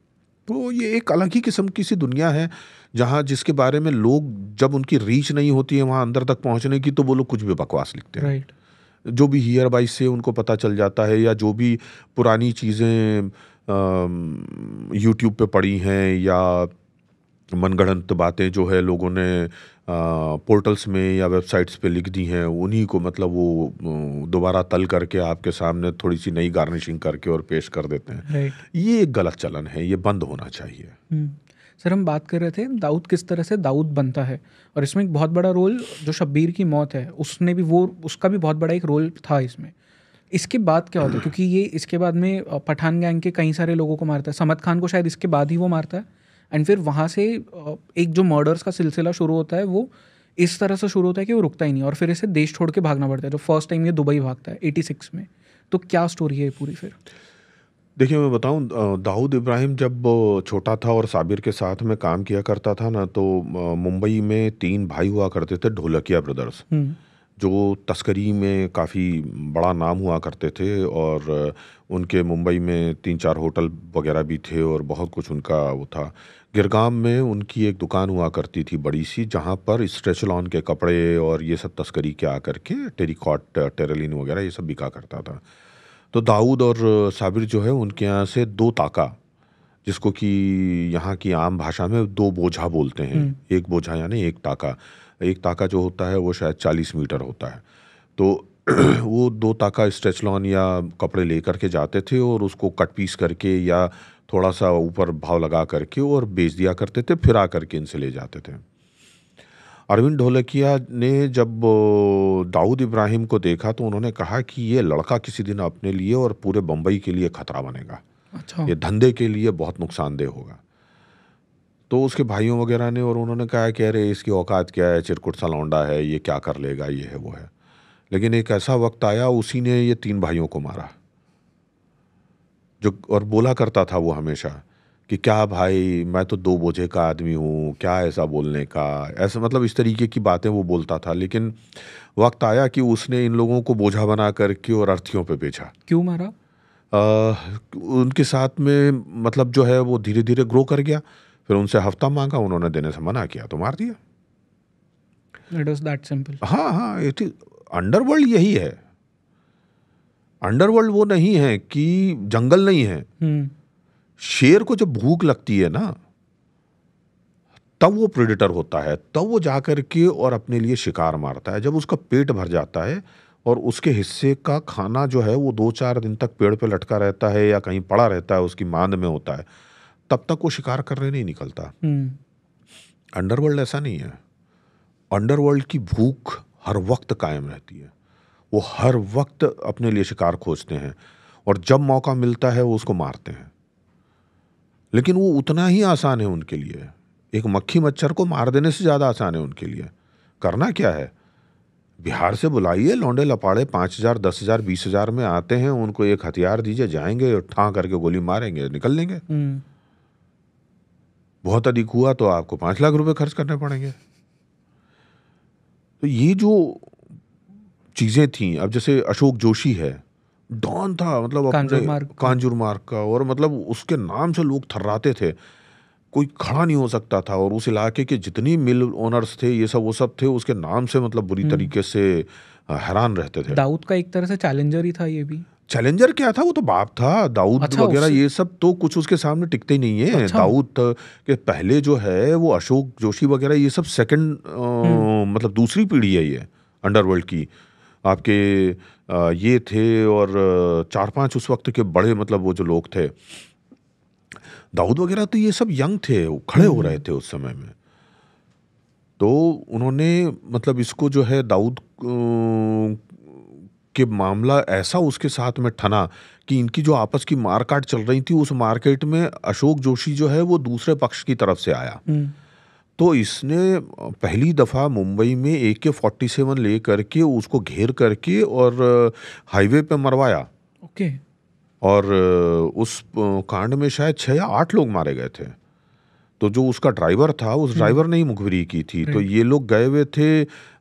तो ये एक अलग ही किस्म की सी दुनिया है जहाँ जिसके बारे में लोग, जब उनकी रीच नहीं होती है वहाँ अंदर तक पहुँचने की, तो वो लोग कुछ भी बकवास लिखते हैं। राइट। जो भी हियर बाई से उनको पता चल जाता है, या जो भी पुरानी चीज़ें यूट्यूब पे पड़ी हैं, या मनगढ़ंत बातें जो है लोगों ने पोर्टल्स में या वेबसाइट्स पे लिख दी हैं, उन्हीं को मतलब वो दोबारा तल करके आपके सामने थोड़ी सी नई गार्निशिंग करके और पेश कर देते हैं। राइट। ये एक गलत चलन है, ये बंद होना चाहिए। सर, हम बात कर रहे थे दाऊद, किस तरह से दाऊद बनता है, और इसमें एक बहुत बड़ा रोल जो शब्बीर की मौत है, उसने भी वो उसका भी बहुत बड़ा एक रोल था इसमें। इसके बाद क्या होता है? क्योंकि ये इसके बाद में पठान गैंग के कई सारे लोगों को मारता है, समद खान को शायद इसके बाद ही वो मारता है, एंड फिर वहाँ से एक जो मर्डर्स का सिलसिला शुरू होता है वो इस तरह से शुरू होता है कि वो रुकता ही नहीं, और फिर इसे देश छोड़ के भागना पड़ता है। जो फर्स्ट टाइम ये दुबई भागता है छियासी में। तो क्या स्टोरी है पूरी? फिर देखिए, मैं बताऊं, दाऊद इब्राहिम जब छोटा था और साबिर के साथ में काम किया करता था ना, तो मुंबई में तीन भाई हुआ करते थे, ढोलकिया ब्रदर्स, जो तस्करी में काफ़ी बड़ा नाम हुआ करते थे, और उनके मुंबई में तीन चार होटल वगैरह भी थे और बहुत कुछ उनका वो था। गिरगाम में उनकी एक दुकान हुआ करती थी बड़ी सी, जहाँ पर स्ट्रेचलॉन के कपड़े और ये सब तस्करी के आकर के टेरिकॉट, टेरेलिन वगैरह ये सब बिका करता था। तो दाऊद और साबिर जो है उनके यहाँ से दो ताका, जिसको कि यहाँ की आम भाषा में दो बोझा बोलते हैं, एक बोझा यानी एक ताका, एक ताका जो होता है वो शायद चालीस मीटर होता है। तो वो दो ताका स्ट्रेचलॉन या कपड़े लेकर के जाते थे और उसको कट पीस करके या थोड़ा सा ऊपर भाव लगा करके और बेच दिया करते थे, फिरा करके इनसे ले जाते थे। अरविंद ढोलकिया ने जब दाऊद इब्राहिम को देखा तो उन्होंने कहा कि ये लड़का किसी दिन अपने लिए और पूरे बम्बई के लिए खतरा बनेगा। अच्छा। ये धंधे के लिए बहुत नुकसानदेह होगा। तो उसके भाइयों वगैरह ने, और उन्होंने कहा कि अरे इसकी औकात क्या है, चिरकुट सा लौंडा है, ये क्या कर लेगा, ये है वो है। लेकिन एक ऐसा वक्त आया, उसी ने ये तीन भाइयों को मारा, जो और बोला करता था वो हमेशा कि क्या भाई, मैं तो दो बोझे का आदमी हूँ, क्या ऐसा बोलने का, ऐसा मतलब इस तरीके की बातें वो बोलता था। लेकिन वक्त आया कि उसने इन लोगों को बोझा बना करके और अर्थियों पे बेचा। क्यों मारा? आ, उनके साथ में मतलब जो है वो धीरे धीरे ग्रो कर गया, फिर उनसे हफ्ता मांगा, उन्होंने देने से मना किया तो मार दिया। It was that simple. हाँ हाँ, इट इज अंडरवर्ल्ड, यही है। अंडरवर्ल्ड वो नहीं है कि जंगल नहीं है। शेर को जब भूख लगती है ना, तब वो प्रेडेटर होता है, तब वो जा कर के और अपने लिए शिकार मारता है। जब उसका पेट भर जाता है और उसके हिस्से का खाना जो है वो दो चार दिन तक पेड़ पे लटका रहता है या कहीं पड़ा रहता है, उसकी मांद में होता है, तब तक वो शिकार करने नहीं निकलता। अंडरवर्ल्ड ऐसा नहीं है। अंडरवर्ल्ड की भूख हर वक्त कायम रहती है, वो हर वक्त अपने लिए शिकार खोजते हैं, और जब मौका मिलता है वो उसको मारते हैं। लेकिन वो उतना ही आसान है उनके लिए, एक मक्खी मच्छर को मार देने से ज़्यादा आसान है उनके लिए। करना क्या है, बिहार से बुलाइए लौंडे लपाड़े, पाँच हज़ार दस हज़ार बीस हज़ार में आते हैं, उनको एक हथियार दीजिए, जाएंगे और ठाँ करके गोली मारेंगे, निकल लेंगे। बहुत अधिक हुआ तो आपको पाँच लाख रुपए खर्च करने पड़ेंगे। तो ये जो चीज़ें थी, अब जैसे अशोक जोशी है, डॉन था, मतलब कांजूरमार्ग का, और मतलब उसके नाम से लोग थर्राते थे, कोई खड़ा नहीं हो सकता था। और उस इलाके के जितनी मिल ओनर्स थे, ये सब वो सब थे, उसके नाम से मतलब बुरी तरीके से हैरान रहते थे। दाऊद का एक तरह से चैलेंजर ही था ये भी। चैलेंजर क्या था, वो तो बाप था दाऊद वगैरह। अच्छा, ये सब तो कुछ उसके सामने टिकते नहीं है। अच्छा। दाऊद के पहले जो है वो अशोक जोशी वगैरह, ये सब सेकंड मतलब दूसरी पीढ़ी है ये अंडरवर्ल्ड की। आपके आ, ये थे और चार पांच उस वक्त के बड़े मतलब वो जो लोग थे, दाऊद वगैरह, तो ये सब यंग थे, वो खड़े हो रहे थे उस समय में। तो उन्होंने मतलब इसको जो है दाऊद कि मामला ऐसा उसके साथ में ठना कि इनकी जो आपस की मारकाट चल रही थी, उस मार्केट में अशोक जोशी जो है वो दूसरे पक्ष की तरफ से आया। तो इसने पहली दफ़ा मुंबई में ए के फोर्टी सेवन ले करके उसको घेर करके और हाईवे पे मरवाया। ओके। और उस कांड में शायद छः या आठ लोग मारे गए थे। तो जो उसका ड्राइवर था, उस ड्राइवर ने ही मुखबिरी की थी। तो ये लोग गए हुए थे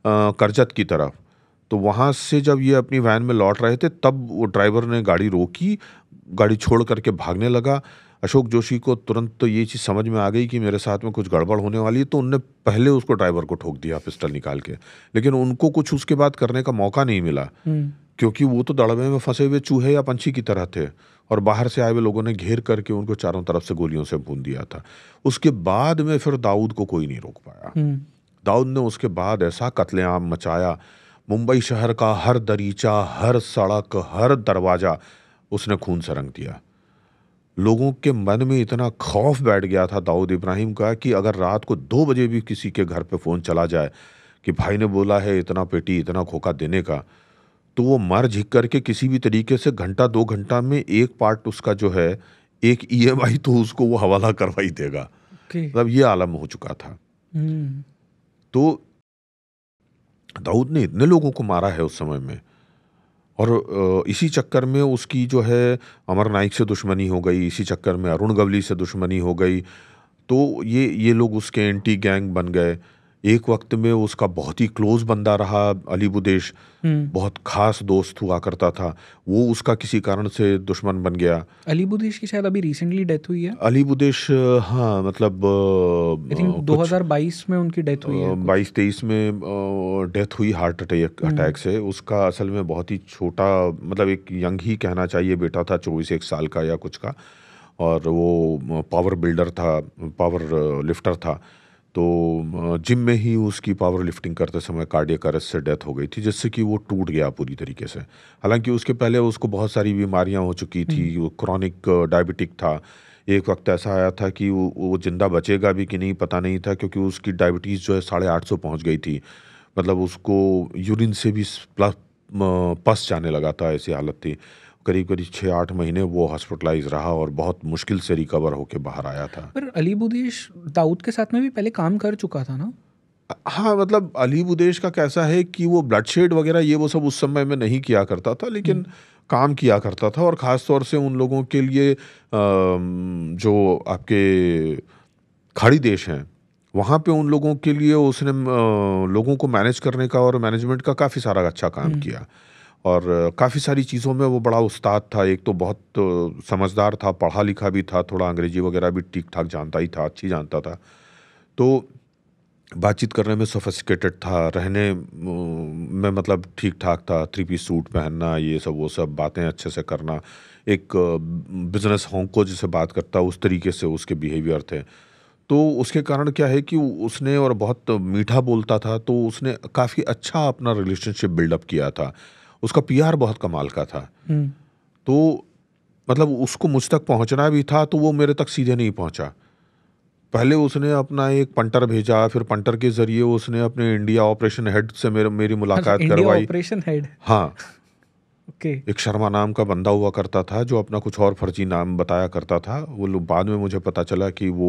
करजत की तरफ। तो वहाँ से जब ये अपनी वैन में लौट रहे थे, तब वो ड्राइवर ने गाड़ी रोकी, गाड़ी छोड़ करके भागने लगा। अशोक जोशी को तुरंत तो ये चीज़ समझ में आ गई कि मेरे साथ में कुछ गड़बड़ होने वाली है, तो उनने पहले उसको ड्राइवर को ठोक दिया पिस्टल निकाल के। लेकिन उनको कुछ उसके बाद करने का मौका नहीं मिला, क्योंकि वो तो दड़बे में फंसे हुए चूहे या पंछी की तरह थे, और बाहर से आए हुए लोगों ने घेर करके उनको चारों तरफ से गोलियों से भून दिया था। उसके बाद में फिर दाऊद को कोई नहीं रोक पाया। दाऊद ने उसके बाद ऐसा कत्लेआम मचाया, मुंबई शहर का हर दरीचा, हर सड़क, हर दरवाज़ा उसने खून से रंग दिया। लोगों के मन में इतना खौफ बैठ गया था दाऊद इब्राहिम का कि अगर रात को दो बजे भी किसी के घर पे फ़ोन चला जाए कि भाई ने बोला है इतना पेटी इतना खोखा देने का, तो वो मर झिक करके किसी भी तरीके से घंटा दो घंटा में एक पार्ट उसका जो है एक ई एम आई तो उसको वो हवाला करवा ही देगा। मतलब ये आलम हो चुका था। तो दाऊद ने इतने लोगों को मारा है उस समय में, और इसी चक्कर में उसकी जो है अमर नाइक से दुश्मनी हो गई, इसी चक्कर में अरुण गवली से दुश्मनी हो गई। तो ये ये लोग उसके एंटी गैंग बन गए। एक वक्त में उसका बहुत ही क्लोज बंदा रहा अली बुदेश, बहुत खास दोस्त हुआ करता था, वो उसका किसी कारण से दुश्मन बन गया। अली बुदेश की शायद अभी रिसेंटली डेथ हुई है। अली बुदेश, हाँ, मतलब दो हज़ार बाईस में उनकी डेथ हुई है, बाईस तेईस में डेथ हुई हार्ट अटैक अटैक से। उसका असल में बहुत ही छोटा, मतलब एक यंग ही कहना चाहिए बेटा था, चौबीस एक साल का या कुछ का, और वो पावर बिल्डर था, पावर लिफ्टर था। तो जिम में ही उसकी पावर लिफ्टिंग करते समय कार्डियक अरेस्ट से डेथ हो गई थी, जिससे कि वो टूट गया पूरी तरीके से। हालांकि उसके पहले उसको बहुत सारी बीमारियां हो चुकी थी, वो क्रॉनिक डायबिटिक था। एक वक्त ऐसा आया था कि वो, वो जिंदा बचेगा भी कि नहीं पता नहीं था, क्योंकि उसकी डायबिटीज़ जो है साढ़े आठ सौ पहुँच गई थी। मतलब उसको यूरिन से भी प्लस पस जाने लगा था, ऐसी हालत थी। करीब करीब छः आठ महीने वो हॉस्पिटलाइज रहा और बहुत मुश्किल से रिकवर होकर बाहर आया था। पर अली बुदेश दाऊद के साथ में भी पहले काम कर चुका था ना। हाँ, मतलब अली बुदेश का कैसा है कि वो ब्लड शेड वगैरह ये वो सब उस समय में नहीं किया करता था, लेकिन काम किया करता था। और ख़ास तौर से उन लोगों के लिए जो आपके खाड़ी देश हैं, वहाँ पे उन लोगों के लिए उसने लोगों को मैनेज करने का और मैनेजमेंट का काफ़ी सारा अच्छा काम किया, और काफ़ी सारी चीज़ों में वो बड़ा उस्ताद था। एक तो बहुत समझदार था, पढ़ा लिखा भी था, थोड़ा अंग्रेजी वगैरह भी ठीक ठाक जानता ही था, अच्छी जानता था। तो बातचीत करने में सोफिस्टिकेटेड था, रहने में मतलब ठीक ठाक था, थ्री पीस सूट पहनना, ये सब वो सब बातें अच्छे से करना, एक बिजनेस होंको जिसे बात करता उस तरीके से उसके बिहेवियर थे। तो उसके कारण क्या है कि उसने, और बहुत मीठा बोलता था, तो उसने काफ़ी अच्छा अपना रिलेशनशिप बिल्डअप किया था। उसका पीआर बहुत कमाल का था। तो मतलब उसको मुझ तक पहुंचना भी था, तो वो मेरे तक सीधे नहीं पहुंचा। पहले उसने अपना एक पंटर भेजा, फिर पंटर के जरिए उसने अपने इंडिया ऑपरेशन हेड से मेरे मेरी मुलाकात करवाई। इंडिया ऑपरेशन हेड, हाँ। ओके एक शर्मा नाम का बंदा हुआ करता था जो अपना कुछ और फर्जी नाम बताया करता था। वो लोग बाद में मुझे पता चला कि वो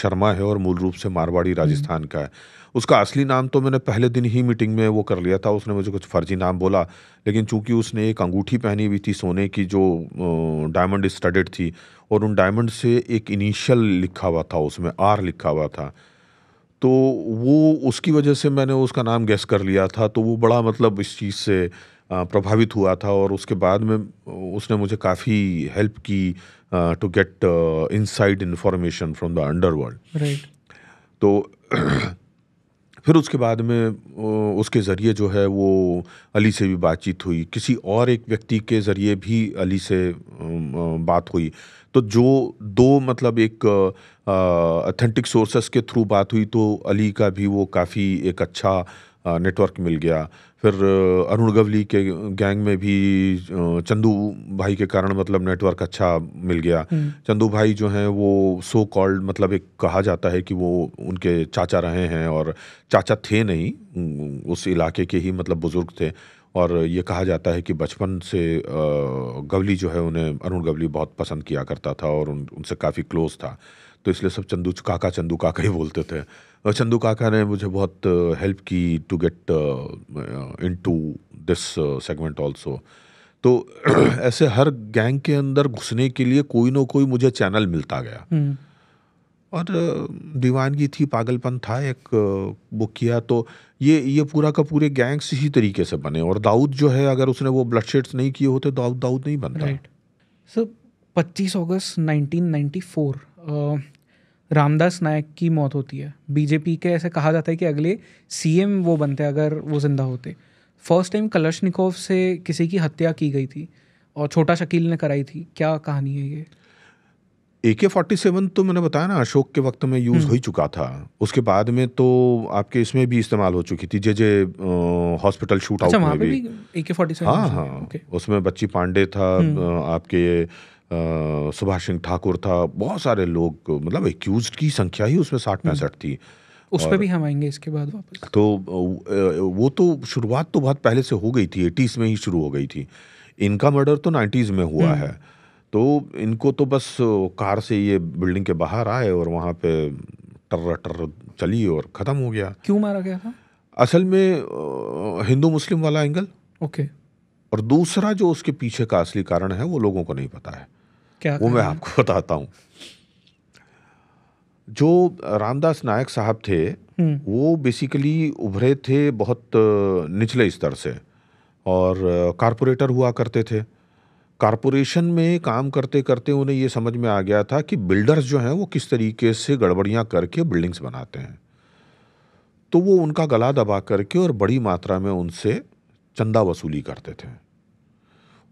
शर्मा है और मूल रूप से मारवाड़ी राजस्थान का है। उसका असली नाम तो मैंने पहले दिन ही मीटिंग में वो कर लिया था, उसने मुझे कुछ फर्जी नाम बोला, लेकिन चूंकि उसने एक अंगूठी पहनी हुई थी सोने की जो डायमंड स्टडेड थी और उन डायमंड से एक इनिशियल लिखा हुआ था, उसमें आर लिखा हुआ था, तो वो उसकी वजह से मैंने उसका नाम गेस कर लिया था। तो वो बड़ा मतलब इस चीज़ से प्रभावित हुआ था और उसके बाद में उसने मुझे काफ़ी हेल्प की to get inside information from the underworld. Right. तो फिर उसके बाद में उसके ज़रिए जो है वो अली से भी बातचीत हुई, किसी और एक व्यक्ति के ज़रिए भी अली से बात हुई। तो जो दो मतलब एक ऑथेंटिक सोर्सेस के थ्रू बात हुई तो अली का भी वो काफ़ी एक अच्छा नेटवर्क मिल गया। फिर अरुण गवली के गैंग में भी चंदू भाई के कारण मतलब नेटवर्क अच्छा मिल गया। चंदू भाई जो हैं वो सो कॉल्ड मतलब एक कहा जाता है कि वो उनके चाचा रहे हैं और चाचा थे नहीं, उस इलाके के ही मतलब बुज़ुर्ग थे और ये कहा जाता है कि बचपन से गवली जो है उन्हें अरुण गवली बहुत पसंद किया करता था और उन, उनसे काफ़ी क्लोज था, तो इसलिए सब चंदू काका चंदू काका ही बोलते थे। और चंदू काका ने मुझे बहुत हेल्प की to get into this segment also. तो ऐसे हर गैंग के अंदर घुसने के लिए कोई ना कोई मुझे चैनल मिलता गया और दीवानगी थी, पागलपन था एक, वो किया। तो ये ये पूरा का पूरे गैंग्स इसी तरीके से बने और दाऊद जो है अगर उसने वो ब्लडशेड्स नहीं किए होते दाऊद दाऊद नहीं बनता। राइट। सो पच्चीस अगस्त nineteen ninety four Ramdas Nayak की मौत होती है। बीजेपी के ऐसे कहा जाता है कि अगले सीएम वो बनते अगर वो जिंदा होते। फर्स्ट टाइम कलशनिकोव से किसी की हत्या की गई थी और छोटा शकील ने कराई थी। क्या कहानी है ये? ए के सैंतालीस तो मैंने बताया ना अशोक के वक्त में यूज़ हो ही चुका था, उसके बाद में तो आपके इसमें भी इस्तेमाल हो चुकी थी J J hospital shootout में भी ए के सैंतालीस। हाँ हाँ, उसमें बच्ची पांडे था, आपके सुभाष सिंह ठाकुर था, बहुत सारे लोग मतलब एक्यूज्ड की संख्या ही उसमें साठ पैंसठ थी। उस पर भी हम आएंगे इसके बाद वापस। तो वो तो शुरुआत तो बहुत पहले से हो गई थी, एटीज़ में ही शुरू हो गई थी। इनका मर्डर तो नाइन्टीज़ में हुआ है, तो इनको तो बस कार से ये बिल्डिंग के बाहर आए और वहाँ पे टर्र टर्र चली और ख़त्म हो गया। क्यों मारा गया था? असल में हिंदू मुस्लिम वाला एंगल ओके, और दूसरा जो उसके पीछे का असली कारण है वो लोगों को नहीं पता है। क्या वो मैं आपको बताता हूँ। जो रामदास नायक साहब थे वो बेसिकली उभरे थे बहुत निचले स्तर से और कारपोरेटर हुआ करते थे। कारपोरेशन में काम करते करते उन्हें ये समझ में आ गया था कि बिल्डर्स जो हैं वो किस तरीके से गड़बड़ियाँ करके बिल्डिंग्स बनाते हैं, तो वो उनका गला दबा करके और बड़ी मात्रा में उनसे चंदा वसूली करते थे।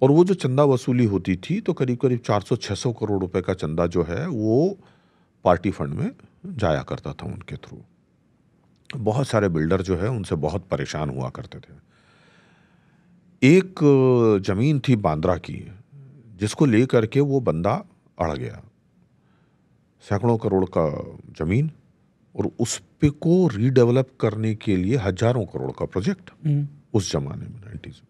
और वो जो चंदा वसूली होती थी तो करीब करीब चार सौ छह सौ करोड़ रुपए का चंदा जो है वो पार्टी फंड में जाया करता था उनके थ्रू। बहुत सारे बिल्डर जो है उनसे बहुत परेशान हुआ करते थे। एक जमीन थी बांद्रा की जिसको ले करके वो बंदा अड़ गया, सैकड़ों करोड़ का जमीन, और उस पे को रीडेवलप करने के लिए हजारों करोड़ का प्रोजेक्ट उस जमाने में नाइन्टीज़ में।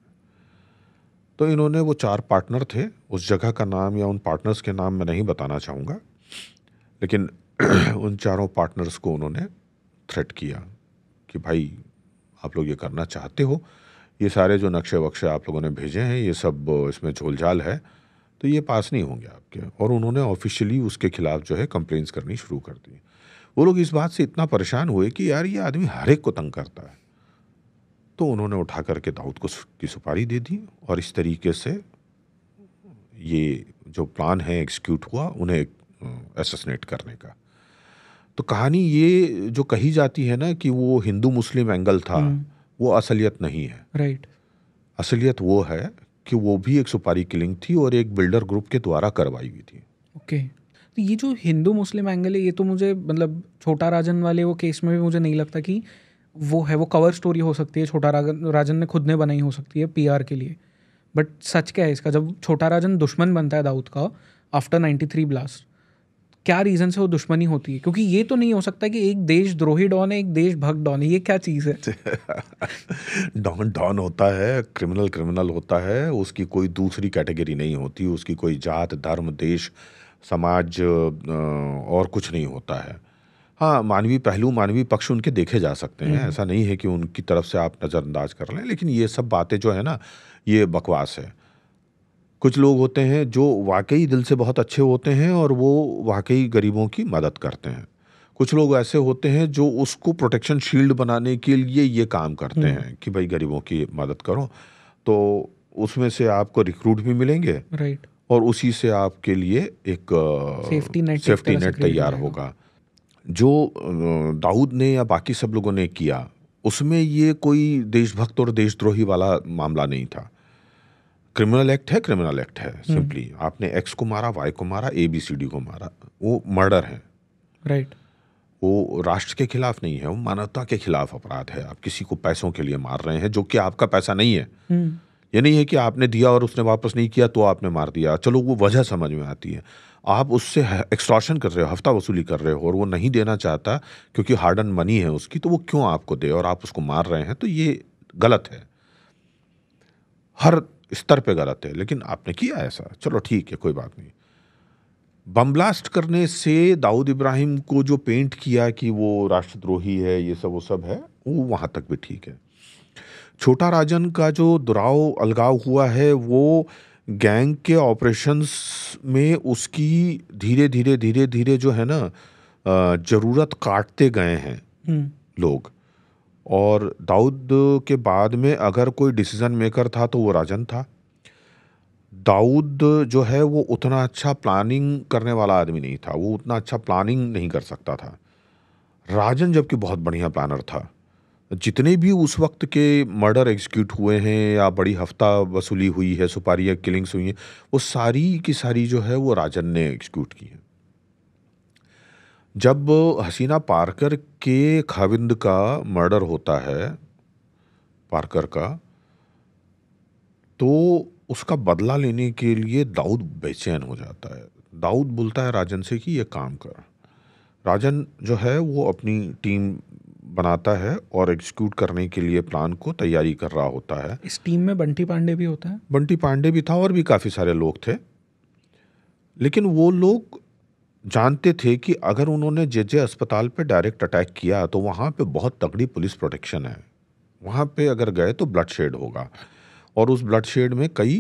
तो इन्होंने वो चार पार्टनर थे, उस जगह का नाम या उन पार्टनर्स के नाम मैं नहीं बताना चाहूँगा, लेकिन उन चारों पार्टनर्स को उन्होंने थ्रेट किया कि भाई आप लोग ये करना चाहते हो, ये सारे जो नक्शे वक्शे आप लोगों ने भेजे हैं ये सब इसमें झोलझाल है, तो ये पास नहीं होंगे आपके। और उन्होंने ऑफिशियली उसके खिलाफ जो है कंप्लेंट्स करनी शुरू कर दी। वो लोग इस बात से इतना परेशान हुए कि यार ये आदमी हर एक को तंग करता है, तो उन्होंने उठा करके दाऊद को की सुपारी दे दी और इस तरीके से ये जो प्लान है एग्जीक्यूट हुआ उन्हें एसेसिनेट करने का। तो कहानी ये जो कही जाती है ना कि वो हिंदू मुस्लिम एंगल था, वो असलियत नहीं है। राइट। असलियत वो है कि वो भी एक सुपारी किलिंग थी और एक बिल्डर ग्रुप के द्वारा करवाई हुई थी। ओके। तो ये जो हिंदू मुस्लिम एंगल है ये तो मुझे मतलब छोटा राजन वाले वो केस में भी मुझे नहीं लगता कि वो है, वो कवर स्टोरी हो सकती है, छोटा राजन ने खुद ने बनाई हो सकती है पीआर के लिए, बट सच क्या है इसका? जब छोटा राजन दुश्मन बनता है दाऊद का आफ्टर नाइन्टी थ्री ब्लास्ट, क्या रीजन से वो दुश्मनी होती है? क्योंकि ये तो नहीं हो सकता कि एक देश द्रोही डॉन है, एक देश भक्त डॉन है, ये क्या चीज़ है? डॉन डॉन होता है, क्रिमिनल क्रिमिनल होता है, उसकी कोई दूसरी कैटेगरी नहीं होती, उसकी कोई जात, धर्म, देश, समाज और कुछ नहीं होता है। हाँ, मानवीय पहलू, मानवीय पक्ष उनके देखे जा सकते हैं, ऐसा नहीं है कि उनकी तरफ से आप नज़रअंदाज कर लें, लेकिन ये सब बातें जो है ना, ये बकवास है। कुछ लोग होते हैं जो वाकई दिल से बहुत अच्छे होते हैं और वो वाकई गरीबों की मदद करते हैं। कुछ लोग ऐसे होते हैं जो उसको प्रोटेक्शन शील्ड बनाने के लिए ये काम करते हैं कि भाई गरीबों की मदद करो, तो उसमें से आपको रिक्रूट भी मिलेंगे, राइट, और उसी से आपके लिए एक सेफ्टी नेट सेफ्टी नेट तैयार होगा। जो दाऊद ने या बाकी सब लोगों ने किया, उसमें ये कोई देशभक्त और देशद्रोही वाला मामला नहीं था। क्रिमिनल एक्ट है, क्रिमिनल एक्ट है, सिंपली आपने एक्स को मारा, वाई को मारा, ए बी सी डी को मारा, वो मर्डर है, राइट right. वो राष्ट्र के खिलाफ नहीं है, वो मानवता के खिलाफ अपराध है। आप किसी को पैसों के लिए मार रहे हैं जो कि आपका पैसा नहीं है। ये नहीं है कि आपने दिया और उसने वापस नहीं किया तो आपने मार दिया, चलो वो वजह समझ में आती है। आप उससे एक्सटॉर्शन कर रहे हो, हफ्ता वसूली कर रहे हो, और वो नहीं देना चाहता क्योंकि हार्ड एंड मनी है उसकी, तो वो क्यों आपको दे और आप उसको मार रहे हैं, तो ये गलत है, हर स्तर पे गलत है। लेकिन आपने किया ऐसा, चलो ठीक है, कोई बात नहीं। बम ब्लास्ट करने से दाऊद इब्राहिम को जो पेंट किया कि वो राष्ट्रद्रोही है, ये सब वो सब है, वो वहाँ तक भी ठीक है। छोटा राजन का जो दुराव अलगाव हुआ है, वो गैंग के ऑपरेशंस में उसकी धीरे धीरे धीरे धीरे जो है ना ज़रूरत काटते गए हैं लोग। और दाऊद के बाद में अगर कोई डिसीजन मेकर था तो वो राजन था। दाऊद जो है वो उतना अच्छा प्लानिंग करने वाला आदमी नहीं था, वो उतना अच्छा प्लानिंग नहीं कर सकता था। राजन जबकि बहुत बढ़िया प्लानर था। जितने भी उस वक्त के मर्डर एग्जीक्यूट हुए हैं या बड़ी हफ्ता वसूली हुई है, सुपारी या किलिंग्स हुई हैं, वो सारी की सारी जो है वो राजन ने एग्जीक्यूट की है। जब हसीना पार्कर के खाविंद का मर्डर होता है, पार्कर का, तो उसका बदला लेने के लिए दाऊद बेचैन हो जाता है। दाऊद बोलता है राजन से कि ये काम कर। राजन जो है वो अपनी टीम बनाता है और एग्जीक्यूट करने के लिए प्लान को तैयारी कर रहा होता है। इस टीम में बंटी पांडे भी होता है, बंटी पांडे भी था और भी काफ़ी सारे लोग थे, लेकिन वो लोग जानते थे कि अगर उन्होंने जे जे अस्पताल पे डायरेक्ट अटैक किया तो वहाँ पे बहुत तगड़ी पुलिस प्रोटेक्शन है, वहाँ पे अगर गए तो ब्लड शेड होगा और उस ब्लड शेड में कई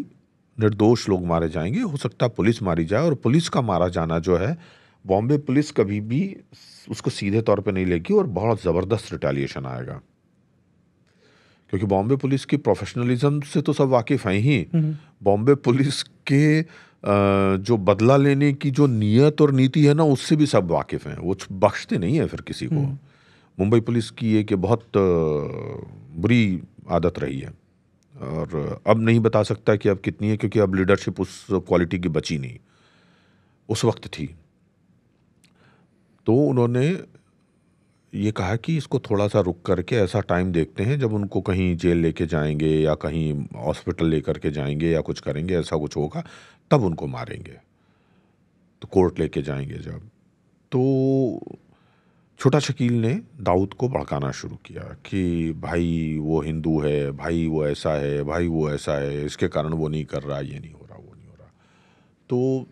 निर्दोष लोग मारे जाएंगे, हो सकता है पुलिस मारी जाए। और पुलिस का मारा जाना जो है, बॉम्बे पुलिस कभी भी उसको सीधे तौर पे नहीं लेगी और बहुत ज़बरदस्त रिटेलिएशन आएगा, क्योंकि बॉम्बे पुलिस की प्रोफेशनलिज्म से तो सब वाकिफ हैं ही। बॉम्बे पुलिस के जो बदला लेने की जो नीयत और नीति है ना, उससे भी सब वाकिफ हैं, वो बख्शते नहीं है फिर किसी को। मुंबई पुलिस की एक बहुत बुरी आदत रही है और अब नहीं बता सकता कि अब कितनी है, क्योंकि अब लीडरशिप उस क्वालिटी की बची नहीं, उस वक्त थी। तो उन्होंने ये कहा कि इसको थोड़ा सा रुक करके ऐसा टाइम देखते हैं जब उनको कहीं जेल लेके जाएंगे या कहीं हॉस्पिटल लेकर के जाएंगे या कुछ करेंगे, ऐसा कुछ होगा तब उनको मारेंगे, तो कोर्ट लेके जाएंगे जब। तो छोटा शकील ने दाऊद को भड़काना शुरू किया कि भाई वो हिंदू है, भाई वो ऐसा है, भाई वो ऐसा है, इसके कारण वो नहीं कर रहा, ये नहीं हो रहा, वो नहीं हो रहा। तो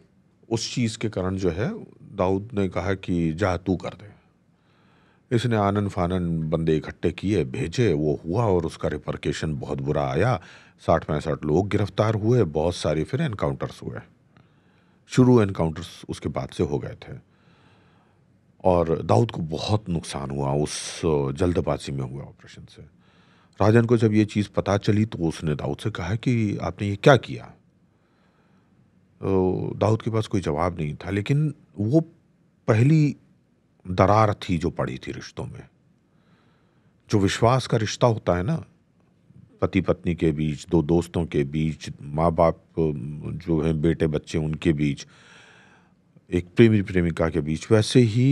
उस चीज़ के कारण जो है दाऊद ने कहा कि जा तू कर दे। इसने आनन फानन बंदे इकट्ठे किए, भेजे, वो हुआ और उसका रिपरकेशन बहुत बुरा आया। साठ पैंसठ लोग गिरफ्तार हुए, बहुत सारे फिर एनकाउंटर्स हुए, शुरू एनकाउंटर्स उसके बाद से हो गए थे और दाऊद को बहुत नुकसान हुआ उस जल्दबाजी में हुआ ऑपरेशन से। राजन को जब ये चीज़ पता चली तो उसने दाऊद से कहा कि आपने ये क्या किया। तो दाऊद के पास कोई जवाब नहीं था, लेकिन वो पहली दरार थी जो पड़ी थी रिश्तों में। जो विश्वास का रिश्ता होता है ना, पति पत्नी के बीच, दो दोस्तों के बीच, माँ बाप जो हैं बेटे बच्चे उनके बीच, एक प्रेमी प्रेमिका के बीच, वैसे ही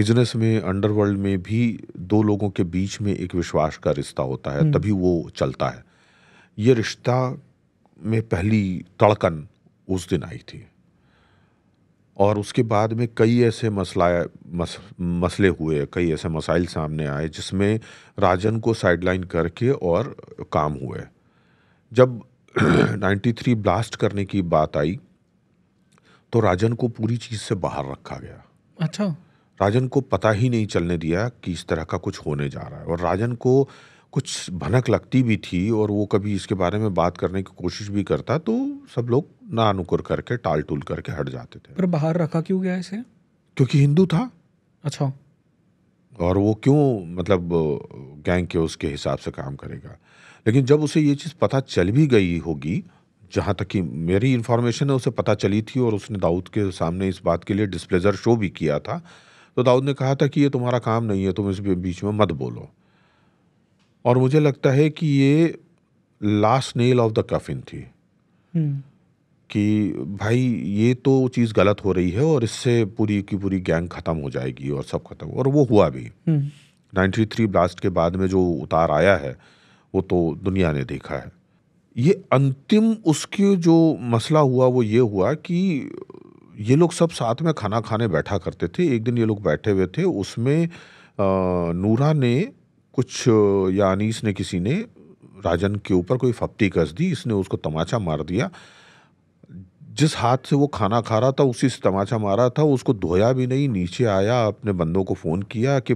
बिजनेस में, अंडरवर्ल्ड में भी दो लोगों के बीच में एक विश्वास का रिश्ता होता है, तभी वो चलता है। ये रिश्ता में पहली तड़कन उस दिन आई थी और उसके बाद में कई ऐसे मसला मस, मसले हुए, कई ऐसे मसाइल सामने आए जिसमें राजन को साइडलाइन करके और काम हुए। जब तिरानवे ब्लास्ट करने की बात आई तो राजन को पूरी चीज़ से बाहर रखा गया। अच्छा, राजन को पता ही नहीं चलने दिया कि इस तरह का कुछ होने जा रहा है, और राजन को कुछ भनक लगती भी थी और वो कभी इसके बारे में बात करने की कोशिश भी करता तो सब लोग ना अनुकुर करके टाल टूल करके हट जाते थे। पर बाहर रखा क्यों गया इसे? क्योंकि हिंदू था। अच्छा, और वो क्यों मतलब गैंग के उसके हिसाब से काम करेगा। लेकिन जब उसे ये चीज़ पता चल भी गई होगी, जहाँ तक कि मेरी इन्फॉर्मेशन है उसे पता चली थी और उसने दाऊद के सामने इस बात के लिए डिस्प्लेजर शो भी किया था, तो दाऊद ने कहा था कि ये तुम्हारा काम नहीं है, तुम इस बीच में मत बोलो। और मुझे लगता है कि ये last nail of the coffin थी कि भाई ये तो चीज़ गलत हो रही है और इससे पूरी की पूरी गैंग ख़त्म हो जाएगी और सब खत्म। और वो हुआ भी। तिरानवे ब्लास्ट के बाद में जो उतार आया है वो तो दुनिया ने देखा है। ये अंतिम उसके जो मसला हुआ वो ये हुआ कि ये लोग सब साथ में खाना खाने बैठा करते थे। एक दिन ये लोग बैठे हुए थे, उसमें नूरा ने कुछ या अनीस ने किसी ने राजन के ऊपर कोई फप्ती कस दी, इसने उसको तमाचा मार दिया। जिस हाथ से वो खाना खा रहा था उसी से तमाचा मारा था, उसको धोया भी नहीं, नीचे आया, अपने बंदों को फ़ोन किया कि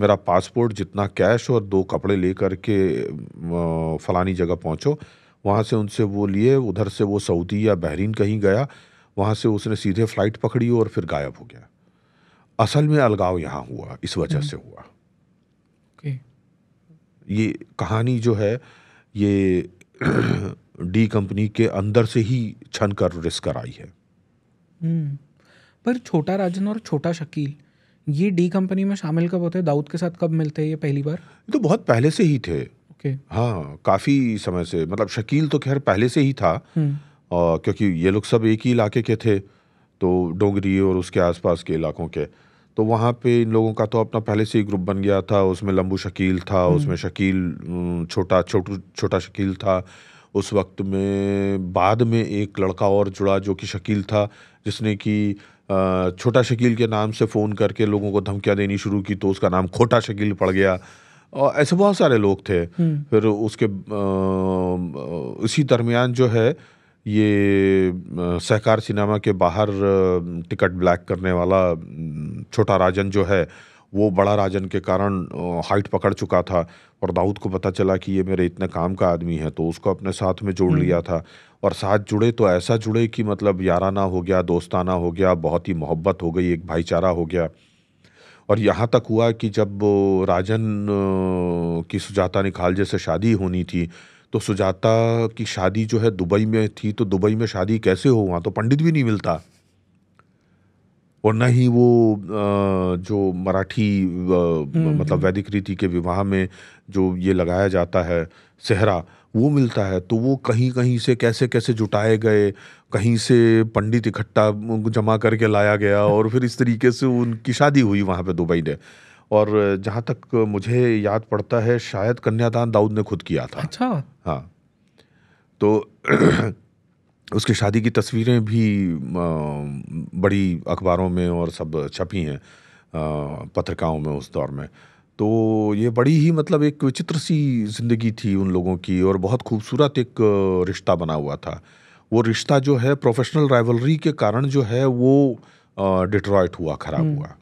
मेरा पासपोर्ट, जितना कैश और दो कपड़े ले करके फलानी जगह पहुँचो। वहाँ से उनसे वो लिए, उधर से वो सऊदी या बहरीन कहीं गया, वहाँ से उसने सीधे फ्लाइट पकड़ी और फिर गायब हो गया। असल में अलगाव यहाँ हुआ, इस वजह से हुआ। ये कहानी जो है ये डी कंपनी के अंदर से ही छन कर रिस कर आई है। पर छोटा राजन और छोटा शकील ये डी कंपनी में शामिल कब होते हैं? दाऊद के साथ कब मिलते हैं ये पहली बार? तो बहुत पहले से ही थे। ओके, हाँ, काफ़ी समय से। मतलब शकील तो खैर पहले से ही था क्योंकि ये लोग सब एक ही इलाके के थे, तो डोंगरी और उसके आसपास के इलाकों के, तो वहाँ पे इन लोगों का तो अपना पहले से ही ग्रुप बन गया था। उसमें लंबू शकील था, उसमें शकील छोटा छोटू छोटा शकील था। उस वक्त में बाद में एक लड़का और जुड़ा जो कि शकील था, जिसने कि छोटा शकील के नाम से फ़ोन करके लोगों को धमकियाँ देनी शुरू की, तो उसका नाम खोटा शकील पड़ गया। और ऐसे बहुत सारे लोग थे। फिर उसके इसी दरमियान जो है ये सहकार सिनेमा के बाहर टिकट ब्लैक करने वाला छोटा राजन जो है वो बड़ा राजन के कारण हाइट पकड़ चुका था, और दाऊद को पता चला कि ये मेरे इतने काम का आदमी है, तो उसको अपने साथ में जोड़ लिया था। और साथ जुड़े तो ऐसा जुड़े कि मतलब याराना हो गया, दोस्ताना हो गया, बहुत ही मोहब्बत हो गई, एक भाईचारा हो गया। और यहाँ तक हुआ कि जब राजन की सुजाता निखालजे से शादी होनी थी, तो सुजाता की शादी जो है दुबई में थी, तो दुबई में शादी कैसे हो, वहाँ तो पंडित भी नहीं मिलता, और न ही वो जो मराठी मतलब वैदिक रीति के विवाह में जो ये लगाया जाता है सेहरा वो मिलता है। तो वो कहीं कहीं से कैसे कैसे जुटाए गए, कहीं से पंडित इकट्ठा जमा करके लाया गया, और फिर इस तरीके से उनकी शादी हुई वहाँ पे दुबई में। और जहाँ तक मुझे याद पड़ता है शायद कन्यादान दाऊद ने खुद किया था। अच्छा, हाँ, तो उसकी शादी की तस्वीरें भी बड़ी अखबारों में और सब छपी हैं पत्रिकाओं में उस दौर में। तो ये बड़ी ही मतलब एक विचित्र सी जिंदगी थी उन लोगों की, और बहुत खूबसूरत एक रिश्ता बना हुआ था। वो रिश्ता जो है प्रोफेशनल राइवलरी के कारण जो है वो डिट्रॉयट हुआ, ख़राब हुआ।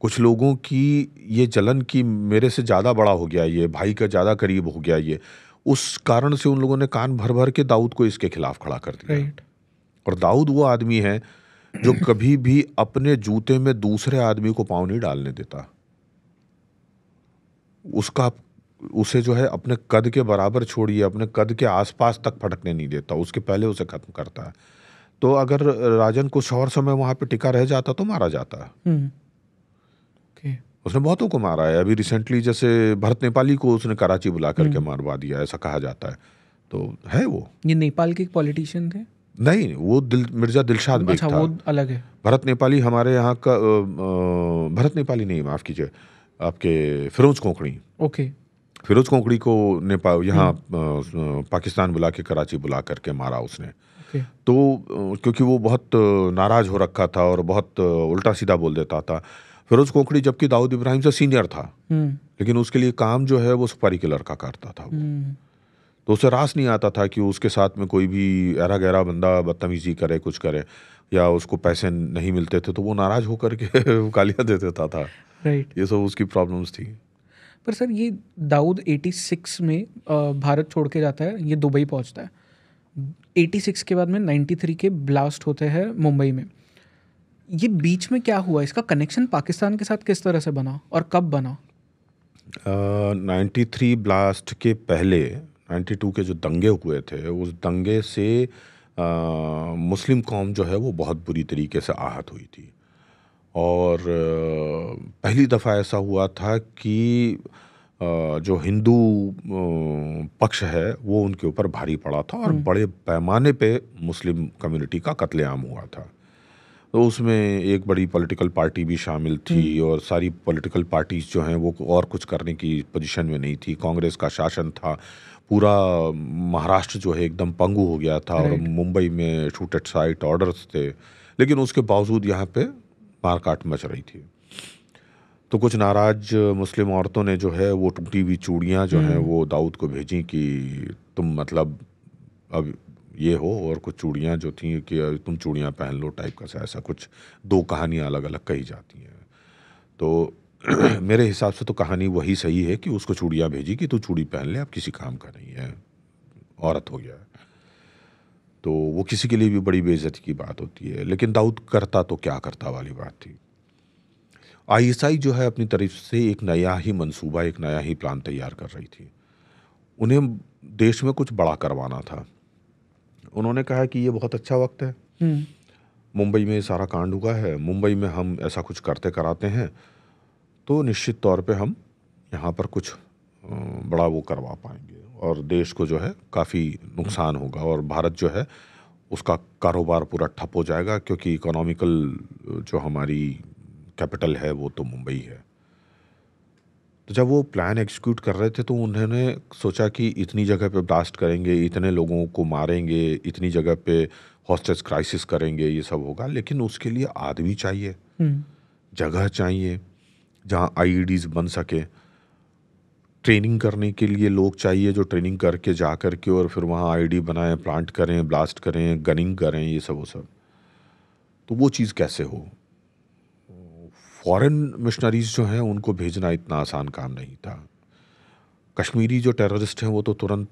कुछ लोगों की ये जलन कि मेरे से ज़्यादा बड़ा हो गया, ये भाई का ज़्यादा करीब हो गया, ये उस कारण से उन लोगों ने कान भर भर के दाऊद को इसके खिलाफ खड़ा कर दिया। right. और दाऊद वो आदमी है जो कभी भी अपने जूते में दूसरे आदमी को पाँव नहीं डालने देता। उसका उसे जो है अपने कद के बराबर छोड़िए, अपने कद के आसपास तक फटकने नहीं देता, उसके पहले उसे खत्म करता है। तो अगर राजन कुछ और समय वहाँ पे टिका रह जाता तो मारा जाता है। उसने बहुतों को मारा है। अभी रिसेंटली जैसे भरत नेपाली को उसने कराची बुला करके मारवा दिया, ऐसा कहा जाता है। तो है वो, ये नेपाल के पॉलिटिशियन थे? नहीं, वो दिल, मिर्जा दिलशाद बेग था। वो अलग है। भरत नेपाली हमारे यहाँ का, भरत नेपाली नहीं, माफ़ कीजिए, आपके फिरोज कोंकणी। ओके, फिरोज कोंकणी को नेपाल यहाँ पाकिस्तान बुला के, कराची बुला करके मारा उसने। तो क्योंकि वो बहुत नाराज हो रखा था और बहुत उल्टा सीधा बोल देता था। फिरोज कोंकणी जबकि दाऊद इब्राहिम से सीनियर था, लेकिन उसके लिए काम जो है वो सुपारी किलर का करता था, तो उसे रास नहीं आता था कि उसके साथ में कोई भी ऐरा गहरा बंदा बदतमीजी करे, कुछ करे, या उसको पैसे नहीं मिलते थे तो वो नाराज होकर के गालियाँ दे देता था। राइट, ये सब उसकी प्रॉब्लम्स थी। पर सर ये दाऊद छियासी में भारत छोड़ के जाता है, ये दुबई पहुंचता है। छियासी के बाद में तिरानवे के ब्लास्ट होते हैं मुंबई में। ये बीच में क्या हुआ, इसका कनेक्शन पाकिस्तान के साथ किस तरह से बना और कब बना? तिरानवे ब्लास्ट के पहले बानवे के जो दंगे हुए थे, उस दंगे से आ, मुस्लिम कौम जो है वो बहुत बुरी तरीके से आहत हुई थी। और पहली दफ़ा ऐसा हुआ था कि जो हिंदू पक्ष है वो उनके ऊपर भारी पड़ा था और बड़े पैमाने पे मुस्लिम कम्युनिटी का कत्लेआम हुआ था। तो उसमें एक बड़ी पॉलिटिकल पार्टी भी शामिल थी और सारी पॉलिटिकल पार्टीज़ जो हैं वो और कुछ करने की पोजीशन में नहीं थी। कांग्रेस का शासन था, पूरा महाराष्ट्र जो है एकदम पंगु हो गया था और मुंबई में शूट एट साइट ऑर्डर्स थे, लेकिन उसके बावजूद यहाँ पे मारकाट मच रही थी। तो कुछ नाराज मुस्लिम औरतों ने जो है वो टूटी हुई चूड़ियाँ जो हैं वो दाऊद को भेजी कि तुम मतलब अब ये हो, और कुछ चूड़ियाँ जो थी कि तुम चूड़ियाँ पहन लो टाइप का, ऐसा कुछ दो कहानियाँ अलग अलग कही जाती हैं। तो मेरे हिसाब से तो कहानी वही सही है कि उसको चूड़ियाँ भेजी कि तू चूड़ी पहन ले, अब किसी काम का नहीं है, औरत हो गया है। तो वो किसी के लिए भी बड़ी बेइज्जती की बात होती है, लेकिन दाऊद करता तो क्या करता वाली बात थी। आईएसआई जो है अपनी तरफ से एक नया ही मंसूबा, एक नया ही प्लान तैयार कर रही थी। उन्हें देश में कुछ बड़ा करवाना था। उन्होंने कहा कि ये बहुत अच्छा वक्त है, मुंबई में सारा कांड हुआ है, मुंबई में हम ऐसा कुछ करते कराते हैं तो निश्चित तौर पे हम यहाँ पर कुछ बड़ा वो करवा पाएंगे और देश को जो है काफ़ी नुकसान होगा और भारत जो है उसका कारोबार पूरा ठप हो जाएगा, क्योंकि इकोनॉमिकल जो हमारी कैपिटल है वो तो मुंबई है। तो जब वो प्लान एग्जीक्यूट कर रहे थे तो उन्होंने सोचा कि इतनी जगह पे ब्लास्ट करेंगे, इतने लोगों को मारेंगे, इतनी जगह पे हॉस्टेज क्राइसिस करेंगे, ये सब होगा, लेकिन उसके लिए आदमी चाहिए, जगह चाहिए जहाँ आईईडीज़ बन सके, ट्रेनिंग करने के लिए लोग चाहिए जो ट्रेनिंग करके जा कर के और फिर वहाँ आईडी बनाएं, प्लांट करें, ब्लास्ट करें, गनिंग करें, ये सब वो सब। तो वो चीज़ कैसे हो? फॉरेन मिशनरीज़ जो हैं उनको भेजना इतना आसान काम नहीं था। कश्मीरी जो टेररिस्ट हैं वो तो तुरंत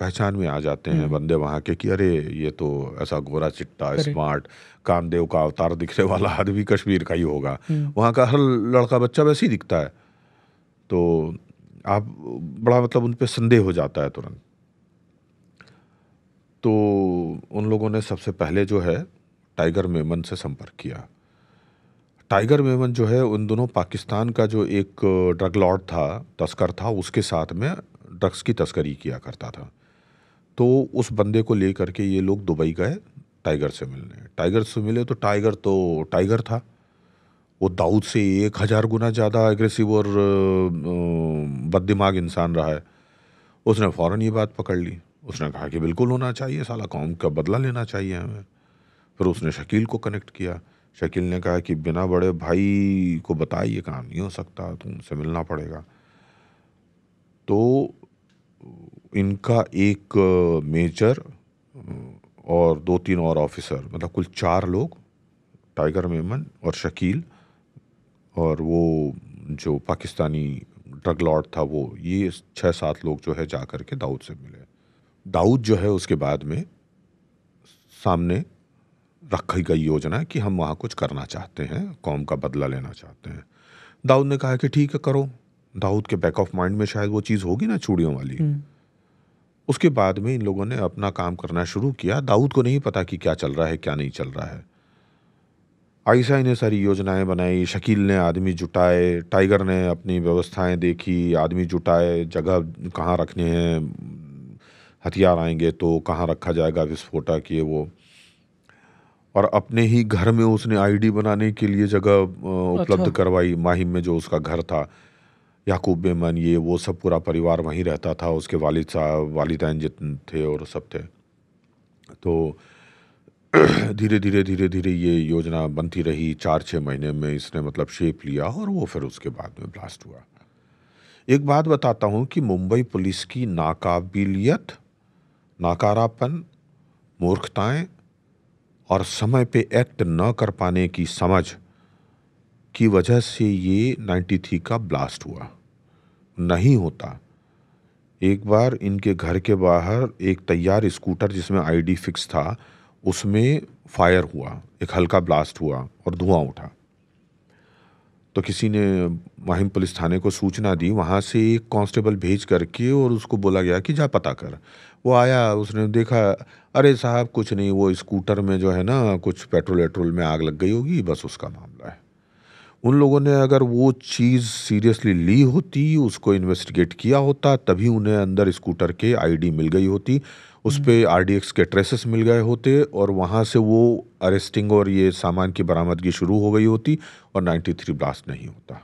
पहचान में आ जाते हैं बंदे वहाँ के कि अरे ये तो ऐसा गोरा चिट्टा स्मार्ट कामदेव का अवतार दिखने वाला आदमी कश्मीर का ही होगा, वहाँ का हर लड़का बच्चा वैसे ही दिखता है, तो आप बड़ा मतलब उन पे संदेह हो जाता है तुरंत। तो उन लोगों ने सबसे पहले जो है टाइगर मेमन से संपर्क किया। टाइगर मेमन जो है उन दोनों पाकिस्तान का जो एक ड्रग लॉर्ड था, तस्कर था, उसके साथ में ड्रग्स की तस्करी किया करता था। तो उस बंदे को ले करके ये लोग दुबई गए टाइगर से मिलने। टाइगर से मिले तो टाइगर तो टाइगर था, वो दाऊद से एक हज़ार गुना ज़्यादा एग्रेसिव और बददिमाग इंसान रहा है। उसने फ़ौरन ये बात पकड़ ली, उसने कहा कि बिल्कुल होना चाहिए, साला कौम का बदला लेना चाहिए हमें। फिर उसने शकील को कनेक्ट किया। शकील ने कहा कि बिना बड़े भाई को बताए ये काम नहीं हो सकता, तुमसे मिलना पड़ेगा। तो इनका एक मेजर और दो तीन और ऑफिसर, मतलब कुल चार लोग, टाइगर मेमन और शकील और वो जो पाकिस्तानी ड्रग लॉर्ड था, वो ये छः सात लोग जो है जा कर के दाऊद से मिले। दाऊद जो है उसके बाद में सामने रखी गई योजना कि हम वहाँ कुछ करना चाहते हैं, कौम का बदला लेना चाहते हैं। दाऊद ने कहा कि ठीक है करो। दाऊद के बैक ऑफ माइंड में शायद वो चीज़ होगी ना, चूड़ियों वाली। उसके बाद में इन लोगों ने अपना काम करना शुरू किया। दाऊद को नहीं पता कि क्या चल रहा है क्या नहीं चल रहा है। आईएसआई ने सारी योजनाएं बनाई, शकील ने आदमी जुटाए, टाइगर ने अपनी व्यवस्थाएं देखी, आदमी जुटाए, जगह कहाँ रखने हैं, हथियार आएंगे तो कहाँ रखा जाएगा, विस्फोटक ये वो, और अपने ही घर में उसने आईडी बनाने के लिए जगह उपलब्ध अच्छा। करवाई। माहिम में जो उसका घर था, याकूब मेमन ये वो सब पूरा परिवार वहीं रहता था, उसके वालिद साहब वालिदैन जितने थे और सब थे। तो धीरे धीरे धीरे धीरे ये योजना बनती रही। चार छः महीने में इसने मतलब शेप लिया और वो फिर उसके बाद में ब्लास्ट हुआ। एक बात बताता हूँ कि मुंबई पुलिस की नाकाबिलियत, नाकारापन, मूर्खताएं और समय पे एक्ट न कर पाने की समझ की वजह से ये तिरानवे का ब्लास्ट हुआ। नहीं होता, एक बार इनके घर के बाहर एक तैयार स्कूटर जिसमें आईडी फिक्स था उसमें फायर हुआ, एक हल्का ब्लास्ट हुआ और धुआं उठा। तो किसी ने माहिम पुलिस थाने को सूचना दी, वहाँ से एक कांस्टेबल भेज करके और उसको बोला गया कि जा पता कर। वो आया, उसने देखा, अरे साहब कुछ नहीं, वो स्कूटर में जो है ना कुछ पेट्रोल वेट्रोल में आग लग गई होगी, बस उसका मामला है। उन लोगों ने अगर वो चीज़ सीरियसली ली होती, उसको इन्वेस्टिगेट किया होता, तभी उन्हें अंदर स्कूटर के आईडी मिल गई होती, उस पर आरडीएक्स के ट्रेसेस मिल गए होते और वहाँ से वो अरेस्टिंग और ये सामान की बरामदगी शुरू हो गई होती और तिरानवे ब्लास्ट नहीं होता।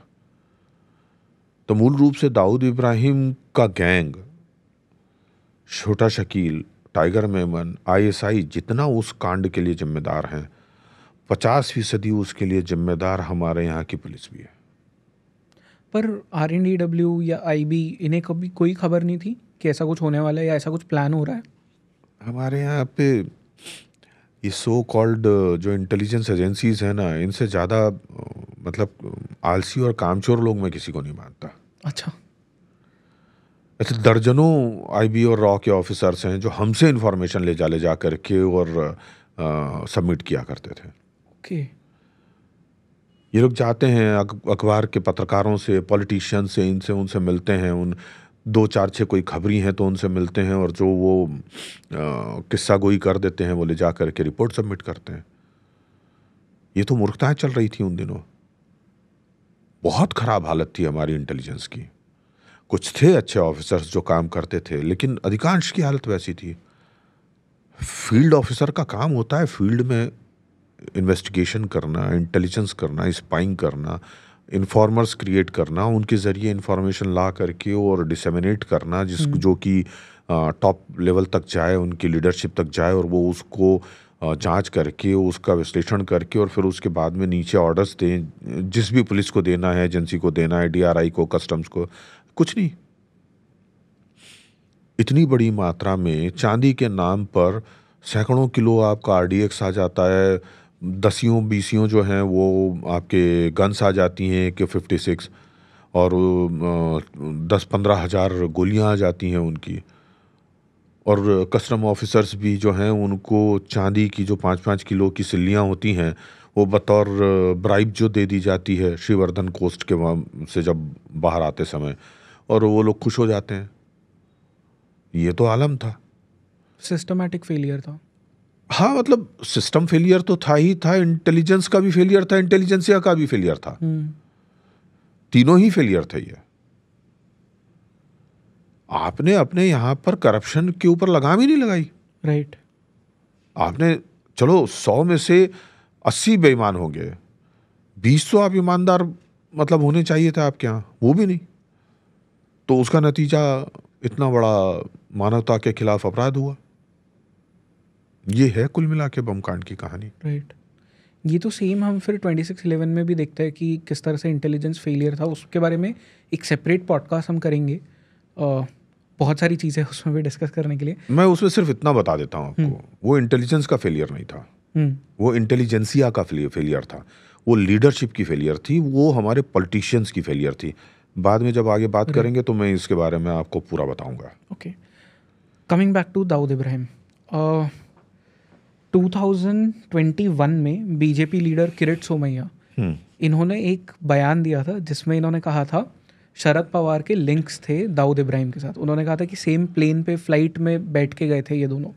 तो मूल रूप से दाऊद इब्राहिम का गैंग, छोटा शकील, टाइगर मेमन, आईएसआई जितना उस कांड के लिए जिम्मेदार हैं, पचास फीसदी उसके लिए जिम्मेदार हमारे यहाँ की पुलिस भी है। पर आर एन डी डब्ल्यू या आई बी इन्हें कभी कोई खबर नहीं थी कि ऐसा कुछ होने वाला है या ऐसा कुछ प्लान हो रहा है? हमारे यहाँ पे ये सो कॉल्ड जो इंटेलिजेंस एजेंसीज हैं ना, इनसे ज़्यादा मतलब आलसी और कामचोर लोग मैं किसी को नहीं मानता। अच्छा, ऐसे दर्जनों आईबी और रॉ के ऑफिसर्स हैं जो हमसे इन्फॉर्मेशन ले जा ले जा करके और सबमिट किया करते थे। Okay okay. ये लोग जाते हैं अखबार के पत्रकारों से, पॉलिटिशियन से, इनसे उनसे मिलते हैं, उन दो चार छः कोई खबरी हैं तो उनसे मिलते हैं और जो वो किस्सा गोई कर देते हैं वो ले जा करके रिपोर्ट सबमिट करते हैं। ये तो मूर्खताएँ चल रही थी उन दिनों, बहुत ख़राब हालत थी हमारी इंटेलिजेंस की। कुछ थे अच्छे ऑफिसर्स जो काम करते थे, लेकिन अधिकांश की हालत वैसी थी। फील्ड ऑफिसर का काम होता है फील्ड में इन्वेस्टिगेशन करना, इंटेलिजेंस करना, स्पाइंग करना, इन्फॉर्मर्स क्रिएट करना, उनके ज़रिए इन्फॉर्मेशन ला करके और डिसेमिनेट करना, जिस जो कि टॉप लेवल तक जाए, उनकी लीडरशिप तक जाए और वो उसको जांच करके, उसका विश्लेषण करके और फिर उसके बाद में नीचे ऑर्डर्स दें जिस भी पुलिस को देना है, एजेंसी को देना है, डीआरआई को, कस्टम्स को। कुछ नहीं, इतनी बड़ी मात्रा में चांदी के नाम पर सैकड़ों किलो आपका आरडीएक्स आ जाता है, दसियों बीसियों जो हैं वो आपके गन्स आ जाती हैं कि फिफ्टी सिक्स, और दस पंद्रह हज़ार गोलियां आ जाती हैं उनकी, और कस्टम ऑफिसर्स भी जो हैं उनको चांदी की जो पाँच पाँच किलो की सिल्लियां होती हैं वो बतौर ब्राइब जो दे दी जाती है श्रीवर्धन कोस्ट के वहाँ से जब बाहर आते समय, और वो लोग खुश हो जाते हैं। ये तो आलम था, सिस्टमैटिक फेलियर था। हाँ, मतलब सिस्टम फेलियर तो था ही था, इंटेलिजेंस का भी फेलियर था, इंटेलिजेंसिया का भी फेलियर था, तीनों ही फेलियर थे। ये आपने अपने यहाँ पर करप्शन के ऊपर लगाम ही नहीं लगाई। राइट, आपने चलो सौ में से अस्सी बेईमान होंगे, बीस तो आप ईमानदार मतलब होने चाहिए था आपके यहाँ, वो भी नहीं, तो उसका नतीजा इतना बड़ा मानवता के खिलाफ अपराध हुआ। ये है कुल मिला के बमकांड की कहानी। राइट, ये तो सेम हम फिर छब्बीस ग्यारह में भी देखते हैं कि किस तरह से इंटेलिजेंस फेलियर था। उसके बारे में एक सेपरेट पॉडकास्ट हम करेंगे, आ, बहुत सारी चीज़ें उसमें भी डिस्कस करने के लिए। मैं उसमें सिर्फ इतना बता देता हूँ आपको, वो इंटेलिजेंस का फेलियर नहीं था, वो इंटेलिजेंसिया का फेलियर था, वो लीडरशिप की फेलियर थी, वो हमारे पॉलिटिशियंस की फेलियर थी। बाद में जब आगे बात करेंगे तो मैं इसके बारे में आपको पूरा बताऊंगा। Okay, coming back to Dawood Ibrahim, दो हज़ार इक्कीस में बीजेपी लीडर किरीट सोमैया, इन्होंने एक बयान दिया था जिसमें इन्होंने कहा था शरद पवार के लिंक्स थे दाऊद इब्राहिम के साथ। उन्होंने कहा था कि सेम प्लेन पे फ्लाइट में बैठ के गए थे ये दोनों।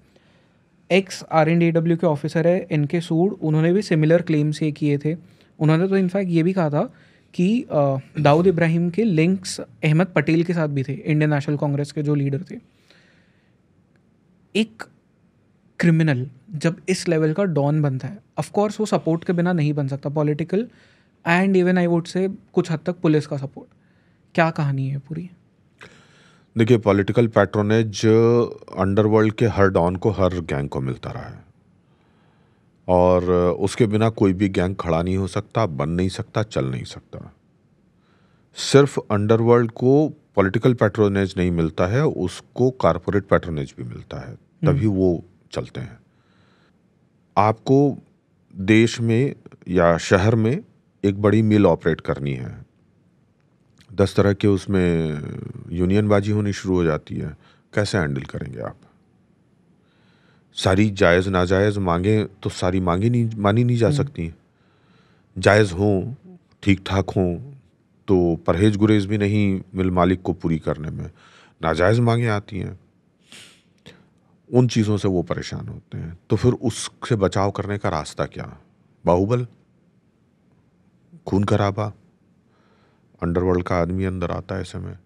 Ex R N D W के ऑफिसर है एन के सूड, उन्होंने भी सिमिलर क्लेम्स ये किए थे। उन्होंने तो इनफैक्ट ये भी कहा था कि दाऊद इब्राहिम के लिंक्स अहमद पटेल के साथ भी थे, इंडियन नेशनल कांग्रेस के जो लीडर थे। एक क्रिमिनल जब इस लेवल का डॉन बनता है, ऑफ कोर्स वो सपोर्ट के बिना नहीं बन सकता, political and even I would say कुछ हद तक पुलिस का सपोर्ट। क्या कहानी है पूरी? देखिए, पॉलिटिकल पैट्रोनेज अंडरवर्ल्ड के हर डॉन को, हर गैंग को मिलता रहा है। और उसके बिना कोई भी गैंग खड़ा नहीं हो सकता, बन नहीं सकता, चल नहीं सकता। सिर्फ अंडरवर्ल्ड को पॉलिटिकल पैट्रोनेज नहीं मिलता है, उसको कॉरपोरेट पैट्रोनेज भी मिलता है, तभी वो चलते हैं। आपको देश में या शहर में एक बड़ी मिल ऑपरेट करनी है, दस तरह के उसमें यूनियनबाजी होनी शुरू हो जाती है, कैसे हैंडल करेंगे आप? सारी जायज़ नाजायज़ मांगें तो सारी मांगे नहीं मानी नहीं जा सकती। जायज़ हों, ठीक ठाक हों, तो परहेज गुरेज भी नहीं मिल मालिक को पूरी करने में। नाजायज़ मांगें आती हैं, उन चीज़ों से वो परेशान होते हैं। तो फिर उससे बचाव करने का रास्ता क्या? बाहुबल, खून खराबा, अंडरवर्ल्ड का आदमी अंदर आता है। ऐसे में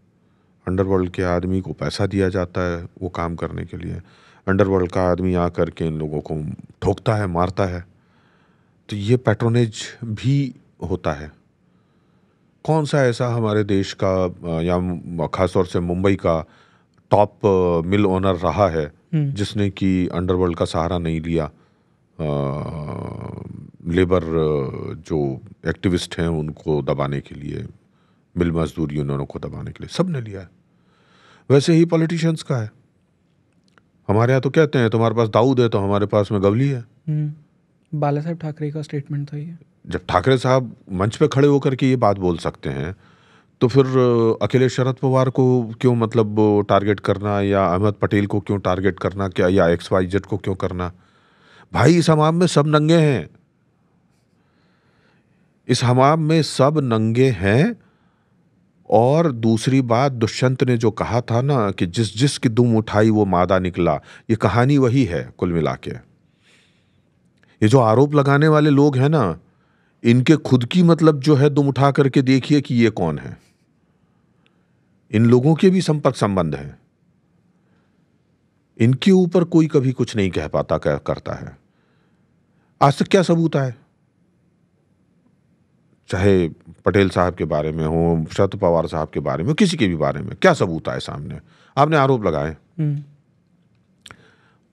अंडरवर्ल्ड के आदमी को पैसा दिया जाता है वो काम करने के लिए। अंडरवर्ल्ड का आदमी आ करके इन लोगों को ठोकता है, मारता है। तो ये पैट्रोनेज भी होता है। कौन सा ऐसा हमारे देश का या ख़ासतौर से मुंबई का टॉप मिल ओनर रहा है जिसने कि अंडरवर्ल्ड का सहारा नहीं लिया? आ, लेबर जो एक्टिविस्ट हैं उनको दबाने के लिए, मिल मजदूर यूनियनों को दबाने के लिए सब ने लिया है। वैसे ही पॉलिटिशियंस का है। हमारे यहाँ तो कहते हैं तुम्हारे पास दाऊद है तो हमारे पास में गवली है। बाला साहब ठाकरे का स्टेटमेंट था ये। जब ठाकरे साहब मंच पे खड़े होकर के ये बात बोल सकते हैं तो फिर अकेले शरद पवार को क्यों मतलब टारगेट करना, या अहमद पटेल को क्यों टारगेट करना, क्या या एक्स वाई जेड को क्यों करना? भाई इस हमाम में सब नंगे हैं, इस हमाम में सब नंगे हैं। और दूसरी बात, दुष्यंत ने जो कहा था ना कि जिस जिस की दुम उठाई वो मादा निकला, ये कहानी वही है। कुल मिला के ये जो आरोप लगाने वाले लोग हैं ना, इनके खुद की मतलब जो है दुम उठा करके देखिए कि ये कौन है। इन लोगों के भी संपर्क संबंध हैं, इनके ऊपर कोई कभी कुछ नहीं कह पाता कह करता है। आज तक क्या सबूत आए? चाहे पटेल साहब के बारे में हो, शरद पवार साहब के बारे में, किसी के भी बारे में क्या सबूत आए सामने? आपने आरोप लगाए।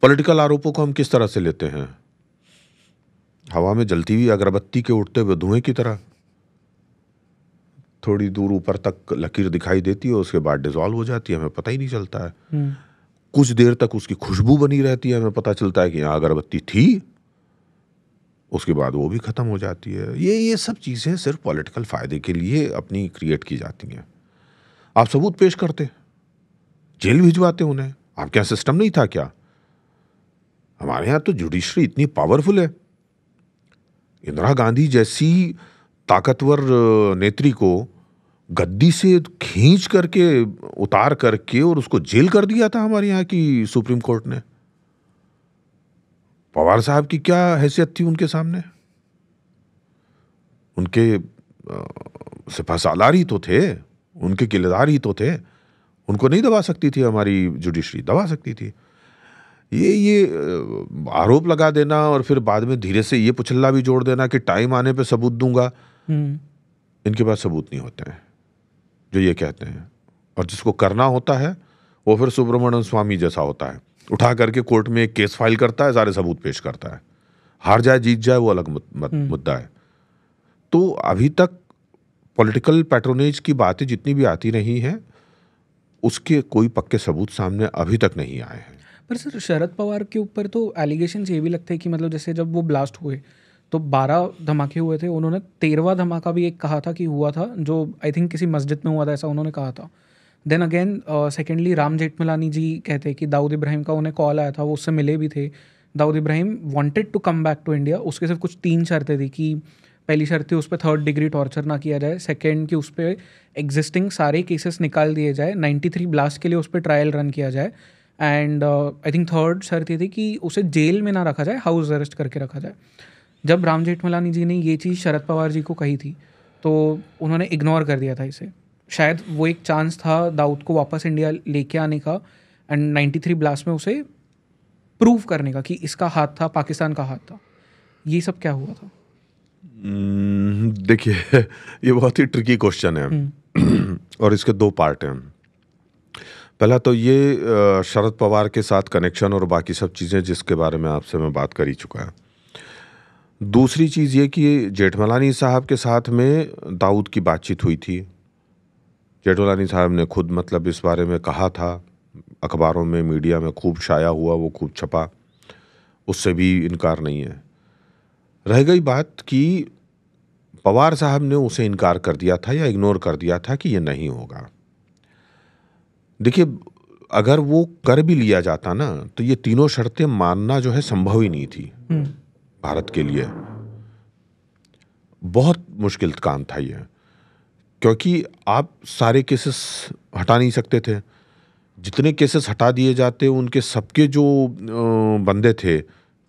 पॉलिटिकल आरोपों को हम किस तरह से लेते हैं? हवा में जलती हुई अगरबत्ती के उठते हुए धुएं की तरह। थोड़ी दूर ऊपर तक लकीर दिखाई देती है, उसके बाद डिजॉल्व हो जाती है, हमें पता ही नहीं चलता है। कुछ देर तक उसकी खुशबू बनी रहती है, हमें पता चलता है कि यहाँ अगरबत्ती थी, उसके बाद वो भी ख़त्म हो जाती है। ये ये सब चीज़ें सिर्फ पॉलिटिकल फ़ायदे के लिए अपनी क्रिएट की जाती हैं। आप सबूत पेश करते, जेल भिजवाते उन्हें। आपके यहाँ सिस्टम नहीं था क्या? हमारे यहाँ तो जुडिशरी इतनी पावरफुल है। इंदिरा गांधी जैसी ताकतवर नेत्री को गद्दी से खींच करके उतार करके और उसको जेल कर दिया था हमारे यहाँ की सुप्रीम कोर्ट ने। पवार साहब की क्या हैसियत थी उनके सामने? उनके सिपह सालार ही तो थे, उनके किलेदार ही तो थे। उनको नहीं दबा सकती थी हमारी जुडिशरी? दबा सकती थी। ये ये आरोप लगा देना और फिर बाद में धीरे से ये पुछल्ला भी जोड़ देना कि टाइम आने पे सबूत दूंगा। इनके पास सबूत नहीं होते हैं जो ये कहते हैं, और जिसको करना होता है वो फिर सुब्रमण्यम स्वामी जैसा होता है, उठा करके कोर्ट में एक केस फाइल करता है, सारे सबूत पेश करता है। हार जाए जीत जाए वो अलग मुद्दा है। तो अभी तक पॉलिटिकल पैट्रोनेज की बातें जितनी भी आती रही हैं, उसके कोई पक्के सबूत सामने अभी तक नहीं आए हैं। पर सर, शरद पवार के ऊपर तो एलिगेशन ये भी लगते हैं कि मतलब जैसे जब वो ब्लास्ट हुए तो बारह धमाके हुए थे, उन्होंने तेरहवा धमाका भी एक कहा था कि हुआ था, जो आई थिंक किसी मस्जिद में हुआ था, ऐसा उन्होंने कहा था। Then again secondly राम जेठमलानी ji कहते हैं कि दाऊद इब्राहिम का उन्हें कॉल आया था, वो उससे मिले भी थे। Dawood Ibrahim wanted to come back to India, उसके सिर्फ कुछ तीन शर्तें थी कि पहली शर्त थी उस पर थर्ड डिग्री टॉर्चर ना किया जाए, सेकेंड कि उस पर एग्जिस्टिंग सारे केसेस निकाल दिए जाए, नाइन्टी थ्री ब्लास्ट के लिए उस पर ट्रायल रन किया जाए, एंड आई थिंक थर्ड शर्त ये थी कि उसे जेल में ना रखा जाए, हाउस अरेस्ट करके रखा जाए। जब राम जेठमलानी जी ने ये चीज़ शरद पवार जी को कही थी तो उन्होंने इग्नोर कर दिया था इसे। शायद वो एक चांस था दाऊद को वापस इंडिया लेके आने का एंड नाइन्टी थ्री ब्लास्ट में उसे प्रूव करने का कि इसका हाथ था, पाकिस्तान का हाथ था। ये सब क्या हुआ था? देखिए, ये बहुत ही ट्रिकी क्वेश्चन है और इसके दो पार्ट हैं। पहला तो ये शरद पवार के साथ कनेक्शन और बाकी सब चीज़ें जिसके बारे में आपसे मैं बात कर ही चुका है। दूसरी चीज़ ये कि जेठमलानी साहब के साथ में दाऊद की बातचीत हुई थी। जेठमलानी साहब ने खुद मतलब इस बारे में कहा था, अखबारों में मीडिया में खूब शाया हुआ, वो खूब छपा, उससे भी इनकार नहीं है। रह गई बात कि पवार साहब ने उसे इनकार कर दिया था या इग्नोर कर दिया था कि ये नहीं होगा। देखिए, अगर वो कर भी लिया जाता ना तो ये तीनों शर्तें मानना जो है संभव ही नहीं थी भारत के लिए। बहुत मुश्किल काम था ये, क्योंकि आप सारे केसेस हटा नहीं सकते थे। जितने केसेस हटा दिए जाते उनके सबके जो बंदे थे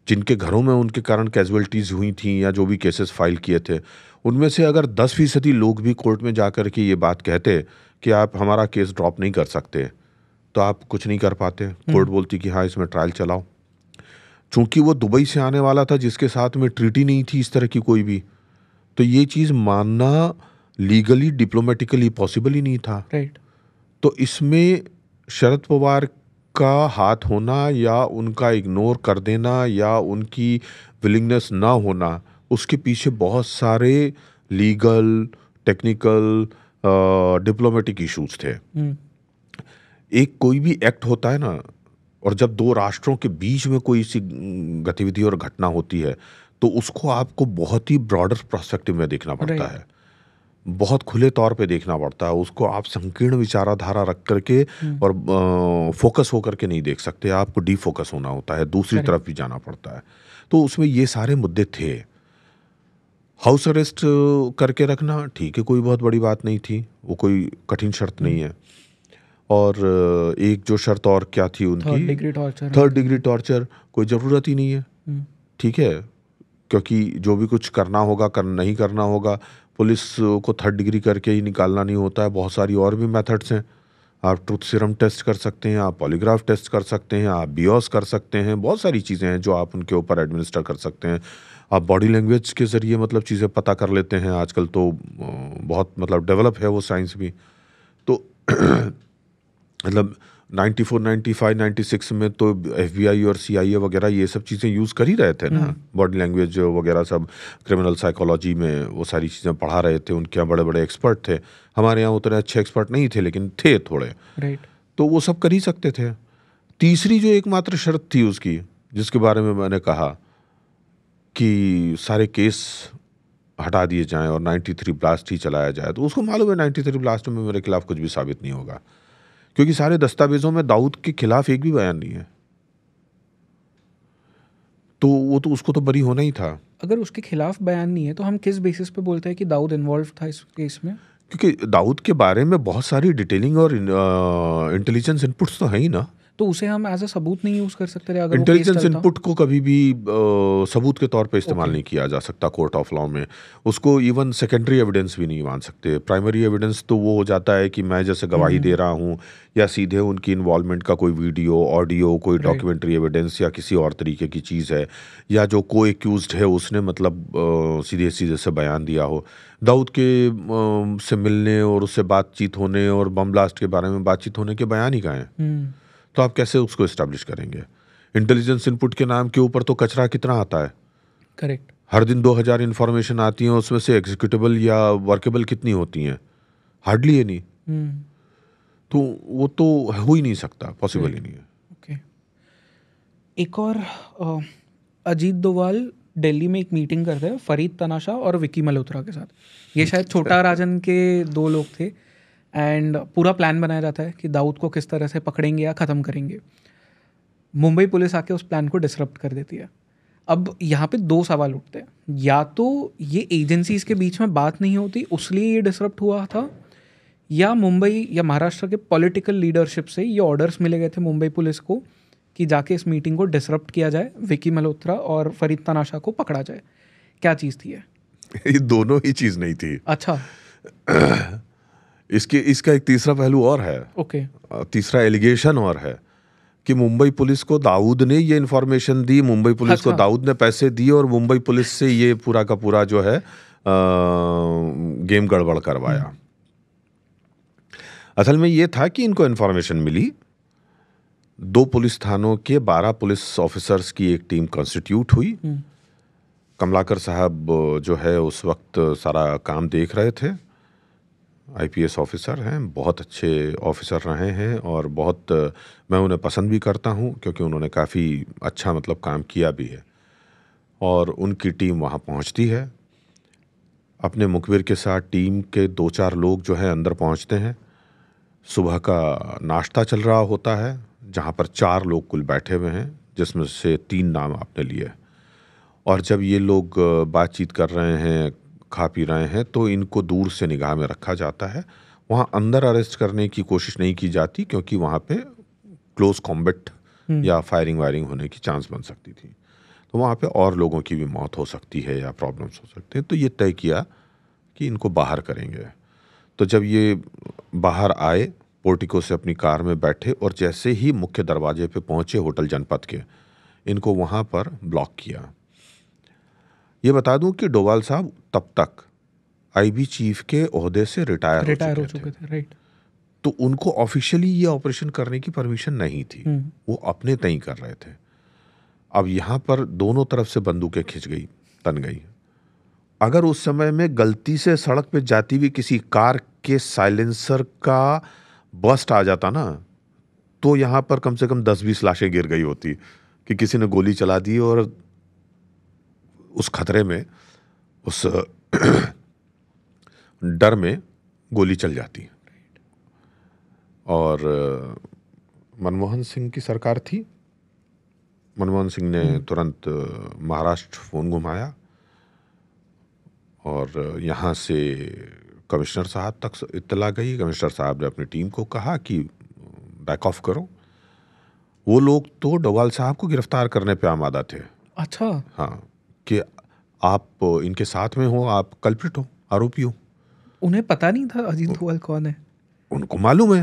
जिनके घरों में उनके कारण कैजुअल्टीज़ हुई थी या जो भी केसेस फाइल किए थे, उनमें से अगर दस फीसदी लोग भी कोर्ट में जा कर के ये बात कहते कि आप हमारा केस ड्रॉप नहीं कर सकते, तो आप कुछ नहीं कर पाते। कोर्ट बोलती कि हाँ इसमें ट्रायल चलाओ। चूँकि वो दुबई से आने वाला था जिसके साथ में ट्रीटी नहीं थी इस तरह की कोई भी, तो ये चीज़ मानना लीगली डिप्लोमेटिकली पॉसिबल ही नहीं था। राइट। तो इसमें शरद पवार का हाथ होना या उनका इग्नोर कर देना या उनकी विलिंगनेस ना होना, उसके पीछे बहुत सारे लीगल, टेक्निकल, डिप्लोमेटिक इश्यूज थे। एक कोई भी एक्ट होता है ना, और जब दो राष्ट्रों के बीच में कोई सी गतिविधि और घटना होती है तो उसको आपको बहुत ही ब्रॉडर पर्सपेक्टिव में देखना पड़ता है, बहुत खुले तौर पे देखना पड़ता है उसको। आप संकीर्ण विचारधारा रख करके और फोकस होकर के नहीं देख सकते, आपको डीफोकस होना होता है, दूसरी तरफ भी जाना पड़ता है। तो उसमें ये सारे मुद्दे थे। हाउस अरेस्ट करके रखना ठीक है, कोई बहुत बड़ी बात नहीं थी, वो कोई कठिन शर्त नहीं है। और एक जो शर्त और क्या थी उनकी, third degree torture. Third degree torture कोई ज़रूरत ही नहीं है, ठीक है, क्योंकि जो भी कुछ करना होगा, कर नहीं करना होगा, पुलिस को थर्ड डिग्री करके ही निकालना नहीं होता है। बहुत सारी और भी मेथड्स हैं, आप ट्रूथ सीरम टेस्ट कर सकते हैं, आप पॉलीग्राफ टेस्ट कर सकते हैं, आप बियोस कर सकते हैं, बहुत सारी चीज़ें हैं जो आप उनके ऊपर एडमिनिस्टर कर सकते हैं। आप बॉडी लैंग्वेज के ज़रिए मतलब चीज़ें पता कर लेते हैं, आजकल तो बहुत मतलब डेवलप है वो साइंस भी। तो मतलब ninety four ninety five ninety six में तो एफबीआई और सीआईए वगैरह ये सब चीज़ें यूज़ कर ही रहे थे ना, बॉडी लैंग्वेज वगैरह सब, क्रिमिनल साइकोलॉजी में वो सारी चीज़ें पढ़ा रहे थे। उनके यहाँ बड़े बड़े एक्सपर्ट थे, हमारे यहाँ उतने अच्छे एक्सपर्ट नहीं थे लेकिन थे थोड़े। राइट। तो वो सब कर ही सकते थे। तीसरी जो एकमात्र शर्त थी उसकी, जिसके बारे में मैंने कहा कि सारे केस हटा दिए जाएँ और नाइन्टी थ्री ब्लास्ट ही चलाया जाए, तो उसको मालूम है नाइन्टी थ्री ब्लास्ट में मेरे खिलाफ कुछ भी साबित नहीं होगा, क्योंकि सारे दस्तावेजों में दाऊद के खिलाफ एक भी बयान नहीं है, तो वो तो उसको तो बरी होना ही था। अगर उसके खिलाफ बयान नहीं है तो हम किस बेसिस पे बोलते हैं कि दाऊद इन्वॉल्व था इस केस में? क्योंकि दाऊद के बारे में बहुत सारी डिटेलिंग और इंटेलिजेंस इनपुट्स तो है ही ना, तो उसे हम एज अ सबूत नहीं यूज कर सकते। अगर इंटेलिजेंस इनपुट को कभी भी आ, सबूत के तौर पे इस्तेमाल नहीं किया जा सकता कोर्ट ऑफ लॉ में। उसको इवन सेकेंडरी एविडेंस भी नहीं मान सकते। प्राइमरी एविडेंस तो वो हो जाता है कि मैं जैसे गवाही दे रहा हूँ या सीधे उनकी इन्वॉल्वमेंट का कोई वीडियो, ऑडियो, कोई डॉक्यूमेंट्री एविडेंस या किसी और तरीके की चीज़ है, या जो को एक्यूज है उसने मतलब सीधे सीधे से बयान दिया हो। दाऊद के आ, से मिलने और उससे बातचीत होने और बम ब्लास्ट के बारे में बातचीत होने के बयान ही कहाँ हैं, तो आप कैसे उसको इस्टेब्लिश करेंगे? इंटेलिजेंस इनपुट के नाम के ऊपर तो कचरा कितना आता है। करेक्ट। हर दिन दो हज़ार इन्फॉर्मेशन आती हैं, उसमें से एग्जीक्यूटेबल या वर्केबल कितनी होती हैं? हार्डली है नहीं। hmm. तो वो तो हो ही नहीं सकता, पॉसिबल ही नहीं है। Okay okay. एक और अजीत डोवाल दिल्ली में एक मीटिंग करते हैं फरीद तनाशा और विक्की मल्होत्रा के साथ। ये शायद छोटा राजन के दो लोग थे। एंड पूरा प्लान बनाया जाता है कि दाऊद को किस तरह से पकड़ेंगे या ख़त्म करेंगे। मुंबई पुलिस आके उस प्लान को डिसरप्ट कर देती है। अब यहाँ पे दो सवाल उठते हैं, या तो ये एजेंसीज़ के बीच में बात नहीं होती उसलिए ये डिसरप्ट हुआ था, या मुंबई या महाराष्ट्र के पॉलिटिकल लीडरशिप से ये ऑर्डर्स मिले गए थे मुंबई पुलिस को कि जाके इस मीटिंग को डिसरप्ट किया जाए, विक्की मल्होत्रा और फरीद तनाशा को पकड़ा जाए। क्या चीज़ थी ये? दोनों ही चीज़ नहीं थी। अच्छा। इसके इसका एक तीसरा पहलू और है। Okay okay. तीसरा एलिगेशन और है कि मुंबई पुलिस को दाऊद ने ये इन्फॉर्मेशन दी, मुंबई पुलिस अच्छा। को दाऊद ने पैसे दिए और मुंबई पुलिस से ये पूरा का पूरा जो है आ, गेम गड़बड़ करवाया। असल में ये था कि इनको इन्फॉर्मेशन मिली, दो पुलिस थानों के बारह पुलिस ऑफिसर्स की एक टीम कॉन्स्टिट्यूट हुई, कमलाकर साहब जो है उस वक्त सारा काम देख रहे थे, आईपीएस ऑफिसर हैं, बहुत अच्छे ऑफिसर रहे हैं और बहुत मैं उन्हें पसंद भी करता हूं क्योंकि उन्होंने काफ़ी अच्छा मतलब काम किया भी है। और उनकी टीम वहां पहुंचती है, अपने मुखबिर के साथ टीम के दो चार लोग जो है अंदर पहुंचते हैं। सुबह का नाश्ता चल रहा होता है जहां पर चार लोग कुल बैठे हुए हैं, जिसमें से तीन नाम आपने लिए। और जब ये लोग बातचीत कर रहे हैं, खा पी रहे हैं, तो इनको दूर से निगाह में रखा जाता है। वहाँ अंदर अरेस्ट करने की कोशिश नहीं की जाती क्योंकि वहाँ पे क्लोज कॉम्बैट या फायरिंग वायरिंग होने की चांस बन सकती थी, तो वहाँ पे और लोगों की भी मौत हो सकती है या प्रॉब्लम्स हो सकते हैं। तो ये तय किया कि इनको बाहर करेंगे। तो जब ये बाहर आए पोर्टिको से अपनी कार में बैठे और जैसे ही मुख्य दरवाजे पे पहुँचे होटल जनपद के, इनको वहाँ पर ब्लॉक किया। ये बता दूं कि डोवाल साहब तब तक आईबी चीफ के ओहदे से रिटायर रिटायर हो चुके थे, राइट। तो उनको ऑफिशियली ये ऑपरेशन करने की परमिशन नहीं थी, वो अपने तय कर रहे थे। अब यहाँ पर दोनों तरफ से बंदूकें खिंच गई, तन गई। अगर उस समय में गलती से सड़क पे जाती हुई किसी कार के साइलेंसर का बस्ट आ जाता ना, तो यहाँ पर कम से कम दस बीस लाशें गिर गई होती कि किसी ने गोली चला दी। और उस खतरे में, उस डर में गोली चल जाती है। और मनमोहन सिंह की सरकार थी, मनमोहन सिंह ने तुरंत महाराष्ट्र फ़ोन घुमाया और यहाँ से कमिश्नर साहब तक इत्तला गई। कमिश्नर साहब ने अपनी टीम को कहा कि बैक ऑफ करो। वो लोग तो डोवाल साहब को गिरफ्तार करने पे आमादा थे। अच्छा। हाँ, कि आप इनके साथ में हो, आप कल्प्रिट हो, आरोपी हो। उन्हें पता नहीं था अजीत डोवाल कौन है। उनको मालूम है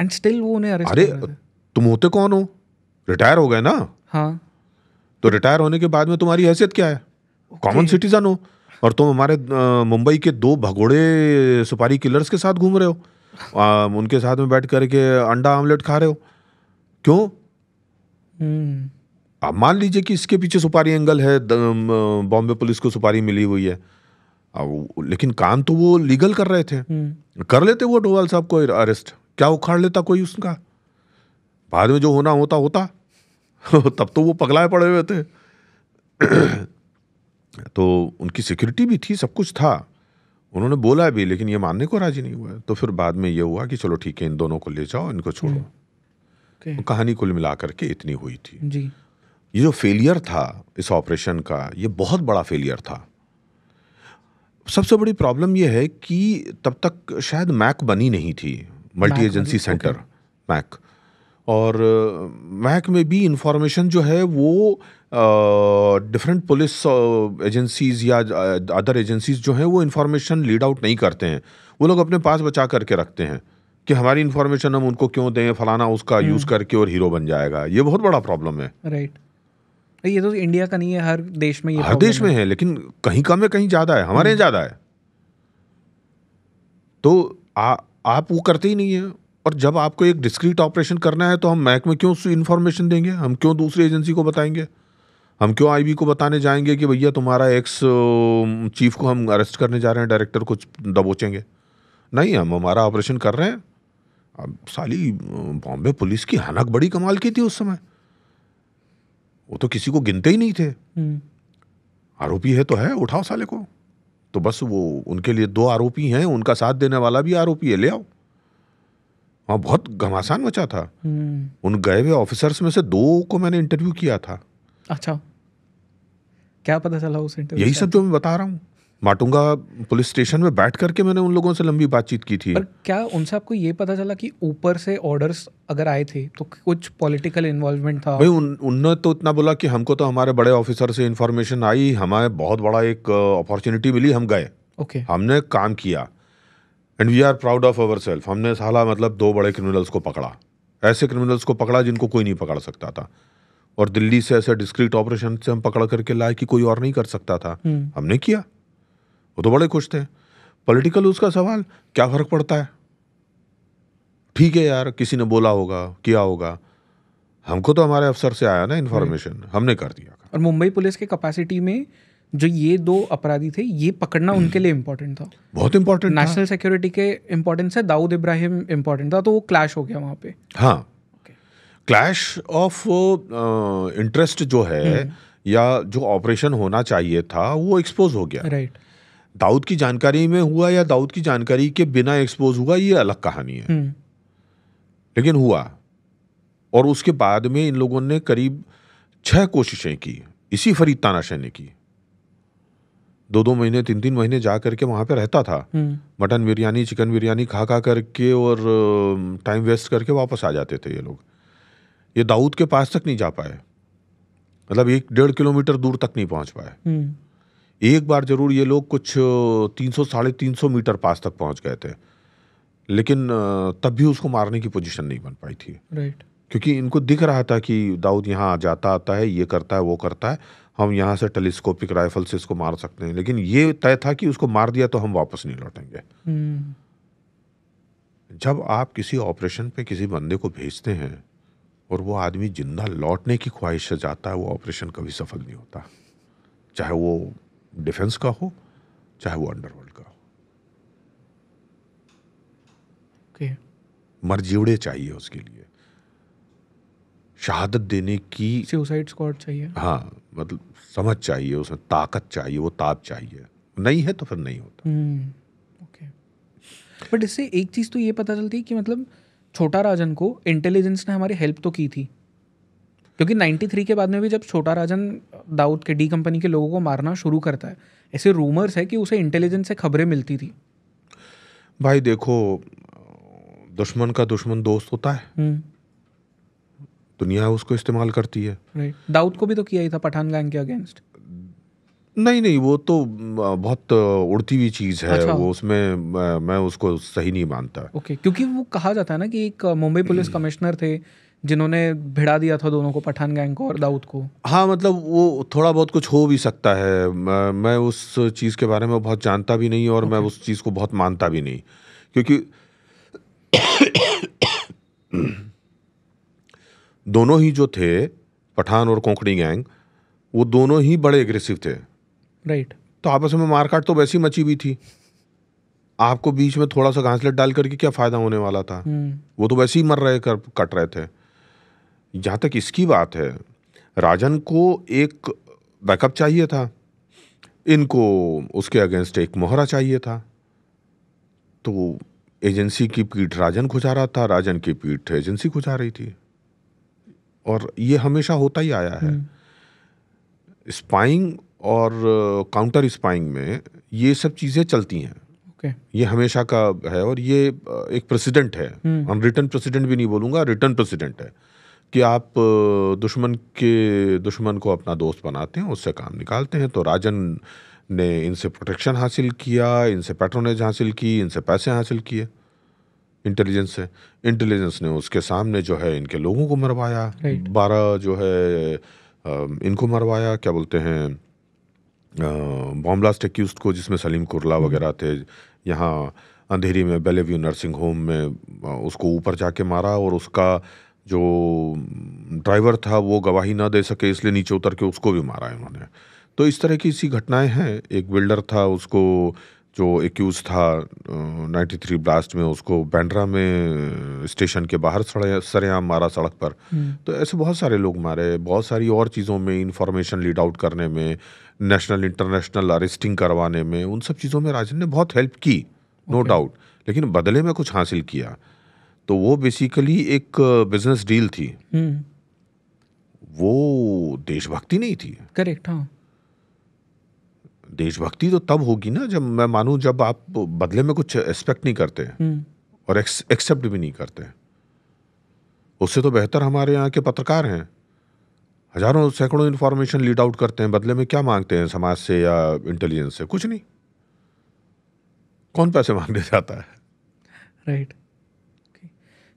एंड स्टिल वो उन्हें अरेस्ट कर रहे थे। तुम होते कौन हो? रिटायर हो गए ना। हाँ, तो रिटायर होने के बाद में तुम्हारी हैसियत क्या है? कॉमन सिटीजन हो और तुम हमारे मुंबई के दो भगोड़े सुपारी किलर्स के साथ घूम रहे हो। आ, उनके साथ में बैठ करके अंडा आमलेट खा रहे हो, क्यों? अब मान लीजिए कि इसके पीछे सुपारी एंगल है, बॉम्बे पुलिस को सुपारी मिली हुई है, लेकिन काम तो वो लीगल कर रहे थे। कर लेते वो डोवाल साहब को अरेस्ट, क्या उखाड़ लेता कोई उसका? बाद में जो होना होता होता तब तो वो पगलाए पड़े हुए थे। तो उनकी सिक्योरिटी भी थी, सब कुछ था, उन्होंने बोला भी, लेकिन ये मानने को राजी नहीं हुआ। तो फिर बाद में ये हुआ कि चलो ठीक है, इन दोनों को ले जाओ, इनको छोड़ो। कहानी कुल मिला करके इतनी हुई थी जी। ये जो फेलियर था इस ऑपरेशन का, ये बहुत बड़ा फेलियर था। सबसे बड़ी प्रॉब्लम ये है कि तब तक शायद मैक बनी नहीं थी, मल्टी एजेंसी सेंटर मैक। और मैक में भी इंफॉर्मेशन जो है वो डिफरेंट पुलिस एजेंसीज या अदर एजेंसीज जो हैं वो इंफॉर्मेशन लीड आउट नहीं करते हैं। वो लोग अपने पास बचा करके रखते हैं कि हमारी इंफॉर्मेशन हम उनको क्यों दें, फलाना उसका यूज़ करके और हीरो बन जाएगा। ये बहुत बड़ा प्रॉब्लम है, राइट। ये तो इंडिया का नहीं है, हर देश में ये हर देश में है, लेकिन कहीं कम है, कहीं ज़्यादा है, हमारे यहाँ ज़्यादा है। तो आ, आप वो करते ही नहीं है। और जब आपको एक डिस्क्रीट ऑपरेशन करना है तो हम मैक में क्यों इन्फॉर्मेशन देंगे? हम क्यों दूसरी एजेंसी को बताएंगे? हम क्यों आईबी को बताने जाएंगे कि भैया तुम्हारा एक्स चीफ को हम अरेस्ट करने जा रहे हैं, डायरेक्टर को दबोचेंगे? नहीं, हम हमारा ऑपरेशन कर रहे हैं। अब साली बॉम्बे पुलिस की हनक बड़ी कमाल की थी उस समय, वो तो किसी को गिनते ही नहीं थे। आरोपी है तो है, उठाओ साले को। तो बस वो उनके लिए दो आरोपी हैं, उनका साथ देने वाला भी आरोपी है, ले आओ। वहाँ बहुत घमासान मचा था। उन गए हुए ऑफिसर्स में से दो को मैंने इंटरव्यू किया था। अच्छा, क्या पता चला उस इंटरव्यू? यही सब जो मैं बता रहा हूँ। माटुंगा पुलिस स्टेशन में बैठ करके मैंने उन लोगों से लंबी बातचीत की थी। पर क्या उनसे आपको ये पता चला कि ऊपर से ऑर्डर्स अगर आए थे तो कुछ पॉलिटिकल इन्वॉल्वमेंट था? भाई उन उनने तो इतना बोला कि हमको तो हमारे बड़े ऑफिसर से इन्फॉर्मेशन आई, हमें बहुत बड़ा एक अपॉर्चुनिटी मिली, हम गए, ओके okay. हमने काम किया and we are proud of our self. हमने साला मतलब दो बड़े क्रिमिनल्स को पकड़ा, ऐसे क्रिमिनल्स को पकड़ा जिनको कोई नहीं पकड़ सकता था। और दिल्ली से ऐसे डिस्क्रीट ऑपरेशन से हम पकड़ करके लाए कि कोई और नहीं कर सकता था, हमने किया। वो तो बड़े खुश थे। पॉलिटिकल उसका सवाल, क्या फ़र्क पड़ता है? ठीक है यार, किसी ने बोला होगा, किया होगा, हमको तो हमारे अफसर से आया ना इन्फॉर्मेशन, हमने कर दिया। और मुंबई पुलिस के कैपेसिटी में जो ये दो अपराधी थे ये पकड़ना उनके लिए इम्पोर्टेंट था, बहुत इम्पोर्टेंट। नेशनल सिक्योरिटी के इम्पोर्टेंस है, दाऊद इब्राहिम इम्पोर्टेंट था, तो वो क्लैश हो गया वहाँ पे। हाँ, क्लैश ऑफ इंटरेस्ट जो है या जो ऑपरेशन होना चाहिए था वो एक्सपोज हो गया। राइट, दाऊद की जानकारी में हुआ या दाऊद की जानकारी के बिना एक्सपोज हुआ ये अलग कहानी है, लेकिन हुआ। और उसके बाद में इन लोगों ने करीब छह कोशिशें की, इसी फरीद तानाशाह ने की, दो दो महीने तीन तीन महीने जा करके वहाँ पे रहता था, मटन बिरयानी चिकन बिरयानी खा खा करके और टाइम वेस्ट करके वापस आ जाते थे ये लोग। ये दाऊद के पास तक नहीं जा पाए, मतलब एक डेढ़ किलोमीटर दूर तक नहीं पहुँच पाए। एक बार जरूर ये लोग कुछ तीन सौ साढ़े तीन सौ मीटर पास तक पहुँच गए थे, लेकिन तब भी उसको मारने की पोजीशन नहीं बन पाई थी। राइट, क्योंकि इनको दिख रहा था कि दाऊद यहाँ जाता आता है, ये करता है वो करता है, हम यहाँ से टेलीस्कोपिक राइफल से इसको मार सकते हैं, लेकिन ये तय था कि उसको मार दिया तो हम वापस नहीं लौटेंगे। जब आप किसी ऑपरेशन पे किसी बंदे को भेजते हैं और वो आदमी जिंदा लौटने की ख्वाहिश से जाता है, वो ऑपरेशन कभी सफल नहीं होता, चाहे वो डिफेंस का हो चाहे वो अंडरवर्ल्ड का हो। okay. मरजीवड़े चाहिए उसके लिए, शहादत देने की सुसाइड स्क्वाड चाहिए। हाँ, मतलब समझ चाहिए उसमें, ताकत चाहिए, वो ताप चाहिए, नहीं है तो फिर नहीं होता। ओके, बट इससे एक चीज़ तो ये पता चलती है कि मतलब छोटा राजन को इंटेलिजेंस ने हमारी हेल्प तो की थी, क्योंकि नाइन्टी थ्री के बाद में भी जब छोटा राजन दाऊद के डी कंपनी के लोगों को मारना शुरू करता है, ऐसे रूमर्स है कि उसे इंटेलिजेंस से खबरें मिलती थी। भाई देखो, दुश्मन का दुश्मन दोस्त होता है, दुनिया उसको इस्तेमाल करती है। राइट, दाऊद को भी तो किया ही था पठान गैंग के अगेंस्ट। नहीं नहीं, वो तो बहुत उड़ती हुई चीज़ है। अच्छा, वो उसमें मैं उसको सही नहीं मानता। ओके, क्योंकि वो कहा जाता है ना कि एक मुंबई पुलिस कमिश्नर थे जिन्होंने भिड़ा दिया था दोनों को, पठान गैंग को और दाऊद को। हाँ, मतलब वो थोड़ा बहुत कुछ हो भी सकता है। मैं, मैं उस चीज़ के बारे में बहुत जानता भी नहीं और okay. मैं उस चीज़ को बहुत मानता भी नहीं, क्योंकि दोनों ही जो थे पठान और कोंकणी गैंग, वो दोनों ही बड़े एग्रेसिव थे। Right right. तो आपस में मारकाट तो वैसी मची भी थी, आपको बीच में थोड़ा सा घासलेट डाल करके क्या फ़ायदा होने वाला था। hmm. वो तो वैसे ही मर रहे कर कट रहे थे। जहाँ तक इसकी बात है, राजन को एक बैकअप चाहिए था, इनको उसके अगेंस्ट एक मोहरा चाहिए था, तो एजेंसी की पीठ राजन खुजा रहा था, राजन की पीठ एजेंसी खुजा रही थी, और ये हमेशा होता ही आया है। स्पाइंग और काउंटर स्पाइंग में ये सब चीज़ें चलती हैं। okay. ये हमेशा का है और ये एक प्रेसिडेंट है, अनरिटन प्रेसिडेंट भी नहीं बोलूँगा, रिटन प्रेसिडेंट है कि आप दुश्मन के दुश्मन को अपना दोस्त बनाते हैं, उससे काम निकालते हैं। तो राजन ने इनसे प्रोटेक्शन हासिल किया, इनसे पैट्रोनेज हासिल की, इनसे पैसे हासिल किए इंटेलिजेंस से। इंटेलिजेंस ने उसके सामने जो है इनके लोगों को मरवाया। right. बारह जो है इनको मरवाया, क्या बोलते हैं, बॉम्ब ब्लास्ट एक्यूज्ड को, जिसमें सलीम कुरला वगैरह थे। यहाँ अंधेरी में बेलेव्यू नर्सिंग होम में उसको ऊपर जाके मारा, और उसका जो ड्राइवर था वो गवाही ना दे सके इसलिए नीचे उतर के उसको भी मारा है उन्होंने। तो इस तरह की इसी घटनाएँ हैं। एक बिल्डर था, उसको जो एक्यूज था नाइन्टी थ्री ब्लास्ट में, उसको बैंड्रा में स्टेशन के बाहर सरेआम मारा सड़क पर। तो ऐसे बहुत सारे लोग मारे, बहुत सारी और चीज़ों में, इंफॉर्मेशन लीड आउट करने में, नेशनल इंटरनेशनल अरेस्टिंग करवाने में, उन सब चीज़ों में राजन ने बहुत हेल्प की, नो डाउट, लेकिन बदले में कुछ हासिल किया तो वो बेसिकली एक बिजनेस डील थी, वो देशभक्ति नहीं थी। करेक्ट। हाँ, देशभक्ति तो तब होगी ना जब, मैं मानूं, जब आप बदले में कुछ एक्सपेक्ट नहीं करते और एक्सेप्ट भी नहीं करते। उससे तो बेहतर हमारे यहाँ के पत्रकार हैं, हजारों सैकड़ों इन्फॉर्मेशन लीड आउट करते हैं, बदले में क्या मांगते हैं समाज से या इंटेलिजेंस से? कुछ नहीं। कौन पैसे मांगने जाता है? राइट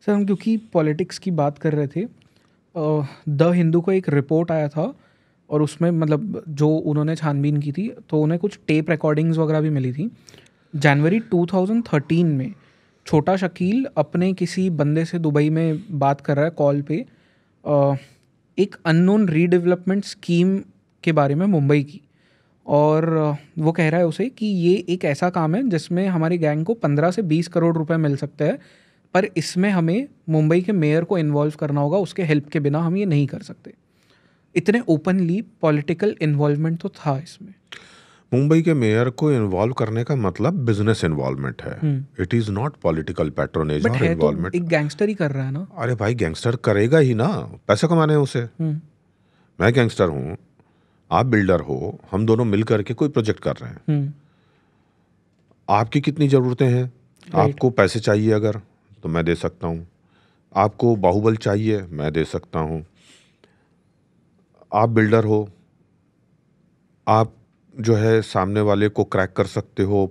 सर, हम क्योंकि पॉलिटिक्स की बात कर रहे थे, द हिंदू को एक रिपोर्ट आया था और उसमें मतलब जो उन्होंने छानबीन की थी तो उन्हें कुछ टेप रिकॉर्डिंग्स वगैरह भी मिली थी। जनवरी टू थाउजेंड थर्टीन में छोटा शकील अपने किसी बंदे से दुबई में बात कर रहा है कॉल पे, एक अननोन रीडेवलपमेंट स्कीम के बारे में मुंबई की, और वो कह रहा है उसे कि ये एक ऐसा काम है जिसमें हमारी गैंग को पंद्रह से बीस करोड़ रुपए मिल सकते हैं, पर इसमें हमें मुंबई के मेयर को इन्वॉल्व करना होगा, उसके हेल्प के बिना हम ये नहीं कर सकते। इतने ओपनली पॉलिटिकल इन्वॉल्वमेंट तो था इसमें। मुंबई के मेयर को इन्वॉल्व करने का मतलब बिजनेस इन्वॉल्वमेंट है, it is not political patronage और इन्वॉल्वमेंट। तो एक गैंगस्टर ही कर रहा है ना। अरे भाई गैंगस्टर करेगा ही ना, पैसा कमाने हैं उसे। मैं गैंगस्टर हूँ, आप बिल्डर हो, हम दोनों मिल करके कोई प्रोजेक्ट कर रहे हैं। आपकी कितनी ज़रूरतें हैं, आपको पैसे चाहिए अगर तो मैं दे सकता हूँ, आपको बाहुबल चाहिए मैं दे सकता हूँ, आप बिल्डर हो, आप जो है सामने वाले को क्रैक कर सकते हो,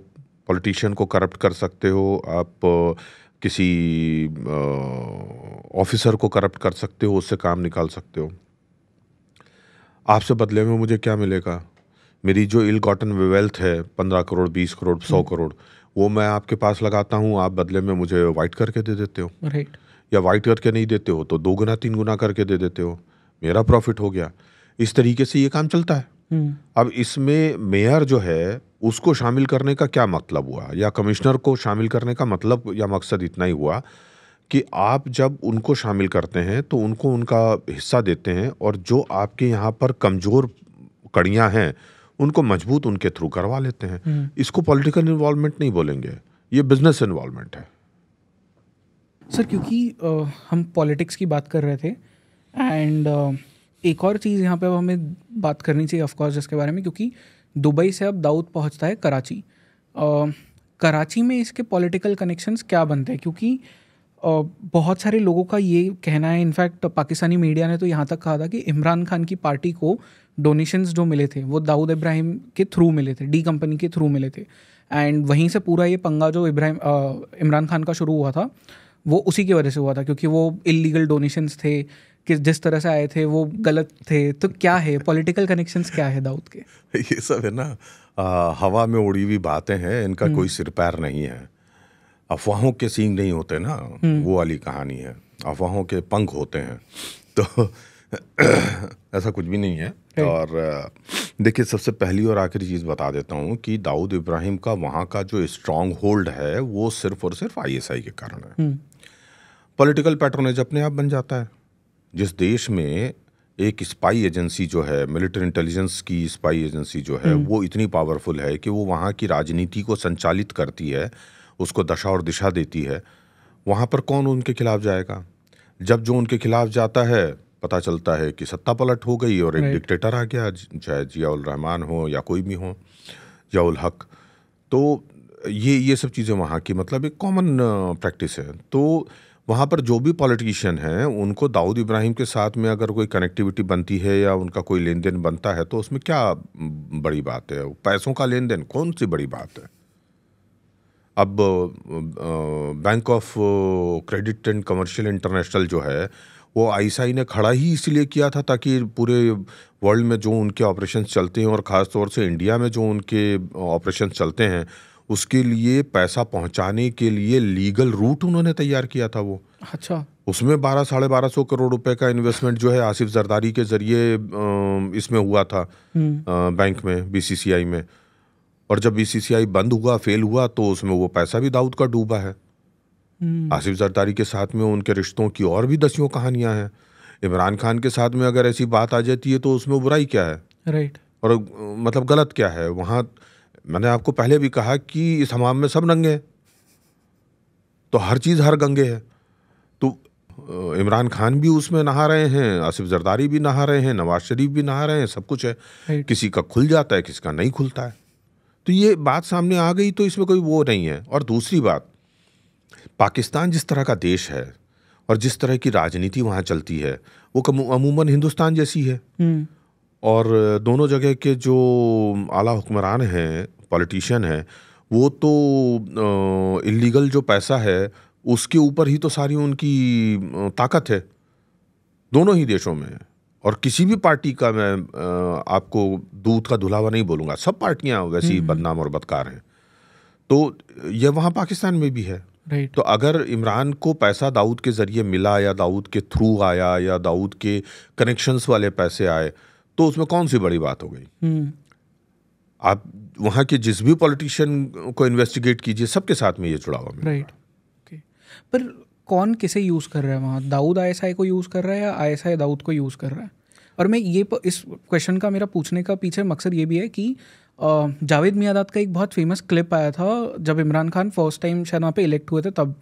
पॉलिटिशियन को करप्ट कर सकते हो, आप किसी ऑफिसर को करप्ट कर सकते हो, उससे काम निकाल सकते हो। आपसे बदले में मुझे क्या मिलेगा, मेरी जो इल कॉटन वेल्थ है पंद्रह करोड़ बीस करोड़ सौ करोड़ वो मैं आपके पास लगाता हूँ, आप बदले में मुझे वाइट करके दे देते हो, राइट, या वाइट करके नहीं देते हो तो दो गुना तीन गुना करके दे देते हो, मेरा प्रॉफिट हो गया। इस तरीके से ये काम चलता है। अब इसमें मेयर जो है उसको शामिल करने का क्या मतलब हुआ, या कमिश्नर को शामिल करने का मतलब या मकसद इतना ही हुआ कि आप जब उनको शामिल करते हैं तो उनको उनका हिस्सा देते हैं, और जो आपके यहाँ पर कमज़ोर कड़ियाँ हैं उनको मजबूत उनके थ्रू करवा लेते हैं। इसको पॉलिटिकल इन्वॉल्वमेंट नहीं बोलेंगे, ये बिजनेस इन्वॉल्वमेंट है। सर क्योंकि आ, हम पॉलिटिक्स की बात कर रहे थे, एंड एक और चीज़ यहाँ पे हमें बात करनी चाहिए ऑफकोर्स जिसके बारे में, क्योंकि दुबई से अब दाऊद पहुँचता है कराची। आ, कराची में इसके पॉलिटिकल कनेक्शंस क्या बनते हैं, क्योंकि आ, बहुत सारे लोगों का ये कहना है, इनफैक्ट पाकिस्तानी मीडिया ने तो यहाँ तक कहा था कि इमरान खान की पार्टी को डोनेशंस जो मिले थे वो दाऊद इब्राहिम के थ्रू मिले थे, डी कंपनी के थ्रू मिले थे, एंड वहीं से पूरा ये पंगा जो इब्राहिम इमरान खान का शुरू हुआ था वो उसी की वजह से हुआ था, क्योंकि वो इलीगल डोनेशंस थे, कि जिस तरह से आए थे वो गलत थे। तो क्या है पॉलिटिकल कनेक्शंस, क्या है दाऊद के? ये सब है ना आ, हवा में उड़ी हुई बातें हैं, इनका कोई सिर पैर नहीं है। अफवाहों के सींग नहीं होते ना, वो वाली कहानी है, अफवाहों के पंख होते हैं, तो ऐसा कुछ भी नहीं है। और देखिए सबसे पहली और आखिरी चीज़ बता देता हूँ कि दाऊद इब्राहिम का वहाँ का जो स्ट्रांग होल्ड है वो सिर्फ और सिर्फ आई एस आई के कारण है। पॉलिटिकल पैट्रोनेज अपने आप बन जाता है। जिस देश में एक स्पाई एजेंसी जो है, मिलिट्री इंटेलिजेंस की स्पाई एजेंसी जो है वो इतनी पावरफुल है कि वो वहाँ की राजनीति को संचालित करती है, उसको दशा और दिशा देती है, वहाँ पर कौन उनके खिलाफ जाएगा? जब जो उनके खिलाफ जाता है पता चलता है कि सत्ता पलट हो गई और एक डिक्टेटर आ गया, चाहे जियाउल रहमान हो या कोई भी हो, जियाउल हक। तो ये ये सब चीज़ें वहाँ की मतलब एक कॉमन प्रैक्टिस है। तो वहाँ पर जो भी पॉलिटिशियन हैं उनको दाऊद इब्राहिम के साथ में अगर कोई कनेक्टिविटी बनती है या उनका कोई लेन देन बनता है तो उसमें क्या बड़ी बात है? पैसों का लेन देन कौन सी बड़ी बात है? अब bank of credit and commercial international जो है वो आईएसआई ने खड़ा ही इसलिए किया था ताकि पूरे वर्ल्ड में जो उनके ऑपरेशन चलते हैं और ख़ास तौर से इंडिया में जो उनके ऑपरेशन चलते हैं उसके लिए पैसा पहुंचाने के लिए लीगल रूट उन्होंने तैयार किया था वो। अच्छा। उसमें बारह साढ़े बारह सौ करोड़ रुपए का इन्वेस्टमेंट जो है आसिफ जरदारी के जरिए इसमें हुआ था, बैंक में, बीसीसीआई में। और जब बीसीसीआई बंद हुआ, फेल हुआ, तो उसमें वो पैसा भी दाऊद का डूबा है। आसिफ जरदारी के साथ में उनके रिश्तों की और भी दसियों कहानियाँ हैं। इमरान खान के साथ में अगर ऐसी बात आ जाती है तो उसमें बुराई क्या है, राइट, और मतलब गलत क्या है? वहाँ मैंने आपको पहले भी कहा कि इस हमाम में सब नंगे हैं, तो हर चीज़ हर गंगे है। तो इमरान खान भी उसमें नहा रहे हैं, आसिफ जरदारी भी नहा रहे हैं, नवाज शरीफ भी नहा रहे हैं, सब कुछ है। किसी का खुल जाता है, किसी का नहीं खुलता है। तो ये बात सामने आ गई तो इसमें कोई वो नहीं है। और दूसरी बात, पाकिस्तान जिस तरह का देश है और जिस तरह की राजनीति वहाँ चलती है वो अमूमन हिंदुस्तान जैसी है। और दोनों जगह के जो आला हुक्मरान हैं, पॉलिटिशियन हैं, वो तो इलीगल जो पैसा है उसके ऊपर ही तो सारी उनकी ताकत है दोनों ही देशों में। और किसी भी पार्टी का मैं आपको दूध का धुलावा नहीं बोलूँगा, सब पार्टियाँ वैसी बदनाम और बदकार हैं। तो यह वहाँ पाकिस्तान में भी है। तो अगर इमरान को पैसा दाऊद के ज़रिए मिला या दाऊद के थ्रू आया या दाऊद के कनेक्शंस वाले पैसे आए तो उसमें कौन सी बड़ी बात हो गई? आप वहाँ के जिस भी पॉलिटिशियन को इन्वेस्टिगेट कीजिए, सबके साथ में ये जुड़ाव है। Right, okay. पर कौन किसे यूज़ कर रहा है वहाँ? दाऊद आईएसआई को यूज़ कर रहा है या आईएसआई दाऊद को यूज़ कर रहा है? और मैं ये प, इस क्वेश्चन का मेरा पूछने का पीछे मकसद ये भी है कि आ, जावेद मियांदाद का एक बहुत फेमस क्लिप आया था जब इमरान खान फर्स्ट टाइम शायद वहाँ पे इलेक्ट हुए थे, तब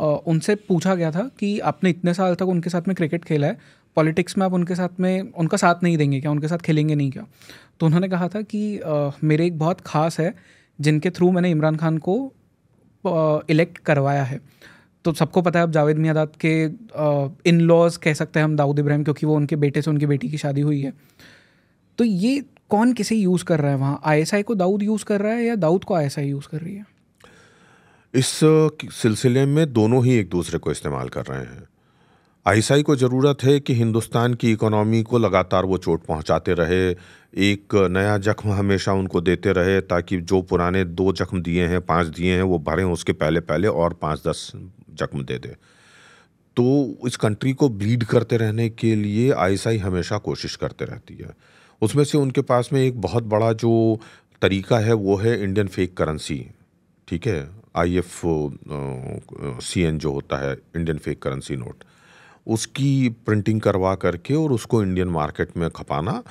आ, उनसे पूछा गया था कि आपने इतने साल तक उनके साथ में क्रिकेट खेला है, पॉलिटिक्स में आप उनके साथ में उनका साथ नहीं देंगे क्या, उनके साथ खेलेंगे नहीं क्या? तो उन्होंने कहा था कि आ, मेरे एक बहुत ख़ास है जिनके थ्रू मैंने इमरान खान को इलेक्ट करवाया है। तो सबको पता है अब जावेद मियांदाद के इन लॉज कह सकते हैं हम दाऊद इब्राहिम, क्योंकि वो उनके बेटे से उनकी बेटी की शादी हुई है। तो ये कौन किसे यूज़ कर रहा है वहाँ? आईएसआई को दाऊद यूज़ कर रहा है या दाऊद को आईएसआई यूज़ कर रही है? इस सिलसिले में दोनों ही एक दूसरे को इस्तेमाल कर रहे हैं। आईएसआई को ज़रूरत है कि हिंदुस्तान की इकोनॉमी को लगातार वो चोट पहुँचाते रहे, एक नया जख्म हमेशा उनको देते रहे, ताकि जो पुराने दो जख्म दिए हैं, पाँच दिए हैं, वो भरें उसके पहले पहले और पाँच दस जख्म दे दे। तो इस कंट्री को ब्लीड करते रहने के लिए आईएसआई हमेशा कोशिश करते रहती है। उसमें से उनके पास में एक बहुत बड़ा जो तरीका है वो है इंडियन फेक करेंसी, ठीक है, आई एफ सी एन जो होता है इंडियन फेक करेंसी नोट, उसकी प्रिंटिंग करवा करके और उसको इंडियन मार्केट में खपाना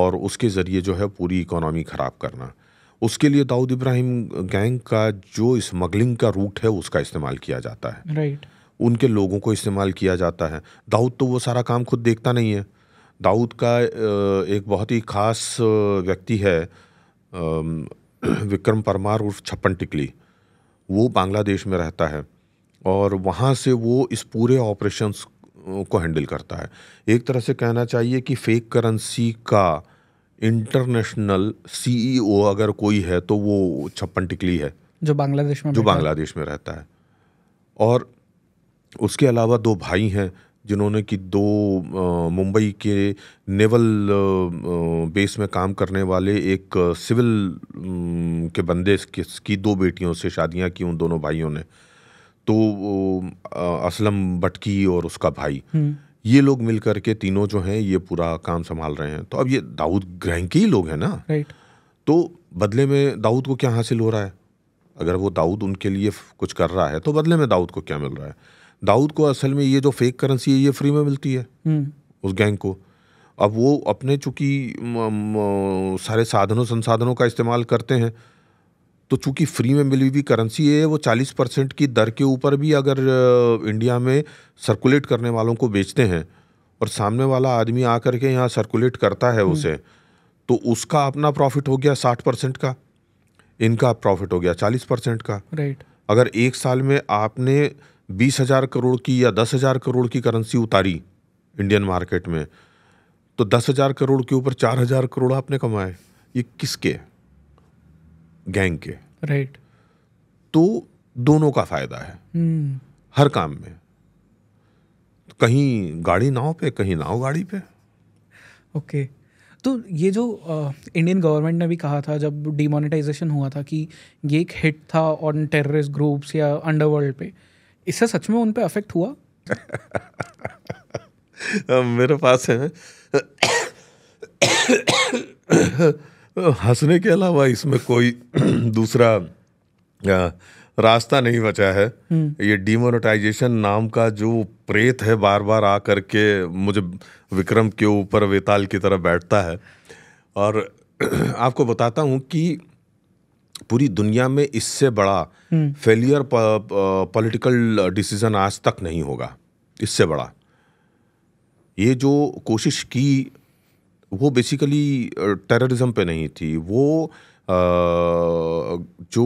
और उसके ज़रिए जो है पूरी इकोनॉमी ख़राब करना। उसके लिए दाऊद इब्राहिम गैंग का जो स्मगलिंग का रूट है उसका इस्तेमाल किया जाता है। Right right. उनके लोगों को इस्तेमाल किया जाता है। दाऊद तो वो सारा काम खुद देखता नहीं है। दाऊद का एक बहुत ही ख़ास व्यक्ति है विक्रम परमार उर्फ छप्पन टिकली, वो बांग्लादेश में रहता है और वहाँ से वो इस पूरे ऑपरेशंस को हैंडल करता है। एक तरह से कहना चाहिए कि फेक करेंसी का इंटरनेशनल सीईओ अगर कोई है तो वो छप्पन टिकली है, जो बांग्लादेश में जो बांग्लादेश में रहता है। और उसके अलावा दो भाई हैं जिन्होंने कि दो मुंबई के नेवल बेस में काम करने वाले एक सिविल के बंदे की दो बेटियों से शादियां की उन दोनों भाइयों ने, तो असलम बटकी और उसका भाई, ये लोग मिलकर के तीनों जो हैं ये पूरा काम संभाल रहे हैं। तो अब ये दाऊद गैंग के ही लोग हैं ना। राइट। तो बदले में दाऊद को क्या हासिल हो रहा है? अगर वो दाऊद उनके लिए कुछ कर रहा है तो बदले में दाऊद को क्या मिल रहा है? दाऊद को असल में ये जो फेक करेंसी है ये फ्री में मिलती है उस गैंग को। अब वो अपने चूँकि सारे साधनों संसाधनों का इस्तेमाल करते हैं, तो चूँकि फ्री में मिली हुई करेंसी है वो चालीस परसेंट की दर के ऊपर भी अगर इंडिया में सर्कुलेट करने वालों को बेचते हैं और सामने वाला आदमी आ कर के यहाँ सर्कुलेट करता है उसे, तो उसका अपना प्रॉफिट हो गया साठ परसेंट का, इनका प्रॉफिट हो गया चालीस परसेंट का। राइट। अगर एक साल में आपने बीस हज़ार करोड़ की या दस हज़ार करोड़ की करेंसी उतारी इंडियन मार्केट में, तो दस हज़ार करोड़ के ऊपर चार हज़ार करोड़ आपने कमाए। ये किसके? गैंग के। Right right. तो दोनों का फायदा है hmm. हर काम में, कहीं गाड़ी नाव पे, कहीं नाव गाड़ी पे। Okay okay. तो ये जो आ, इंडियन गवर्नमेंट ने भी कहा था जब डिमोनेटाइजेशन हुआ था कि ये एक हिट था ऑन टेररिस्ट ग्रुप्स या अंडरवर्ल्ड पे, इससे सच में उन पे अफेक्ट हुआ? मेरे पास है हंसने के अलावा इसमें कोई दूसरा रास्ता नहीं बचा है। ये डिमोनेटाइजेशन नाम का जो प्रेत है बार बार आ करके मुझे विक्रम के ऊपर वेताल की तरह बैठता है। और आपको बताता हूँ कि पूरी दुनिया में इससे बड़ा फेलियर पॉलिटिकल डिसीजन आज तक नहीं होगा, इससे बड़ा। ये जो कोशिश की वो बेसिकली टेररिज्म पे नहीं थी, वो आ, जो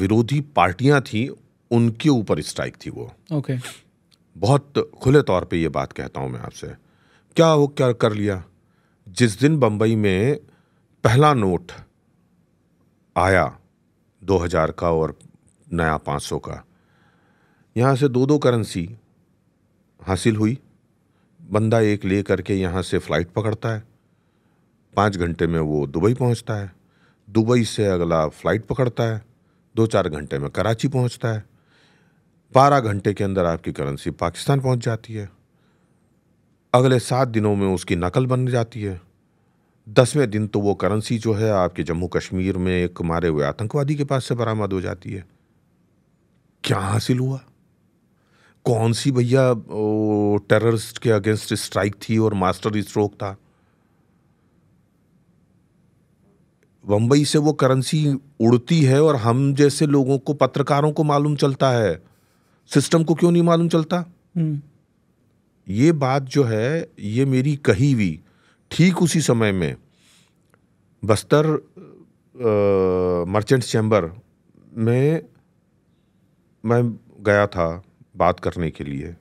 विरोधी पार्टियां थी उनके ऊपर स्ट्राइक थी वो। Okay okay. बहुत खुले तौर पे ये बात कहता हूँ मैं आपसे, क्या हो क्या कर लिया। जिस दिन बम्बई में पहला नोट आया दो हज़ार का और नया पाँच सौ का, यहाँ से दो दो करेंसी हासिल हुई। बंदा एक ले करके यहाँ से फ़्लाइट पकड़ता है, पाँच घंटे में वो दुबई पहुंचता है, दुबई से अगला फ़्लाइट पकड़ता है, दो चार घंटे में कराची पहुंचता है, बारह घंटे के अंदर आपकी करेंसी पाकिस्तान पहुंच जाती है, अगले सात दिनों में उसकी नकल बन जाती है, दसवें दिन तो वो करेंसी जो है आपके जम्मू कश्मीर में एक मारे हुए आतंकवादी के पास से बरामद हो जाती है। क्या हासिल हुआ? कौन सी भैया टेररिस्ट के अगेंस्ट स्ट्राइक थी और मास्टर स्ट्रोक था? बम्बई से वो करेंसी उड़ती है और हम जैसे लोगों को, पत्रकारों को मालूम चलता है, सिस्टम को क्यों नहीं मालूम चलता? ये बात जो है ये मेरी कही हुई। ठीक उसी समय में बस्तर मर्चेंट्स चैम्बर में मैं गया था बात करने के लिए।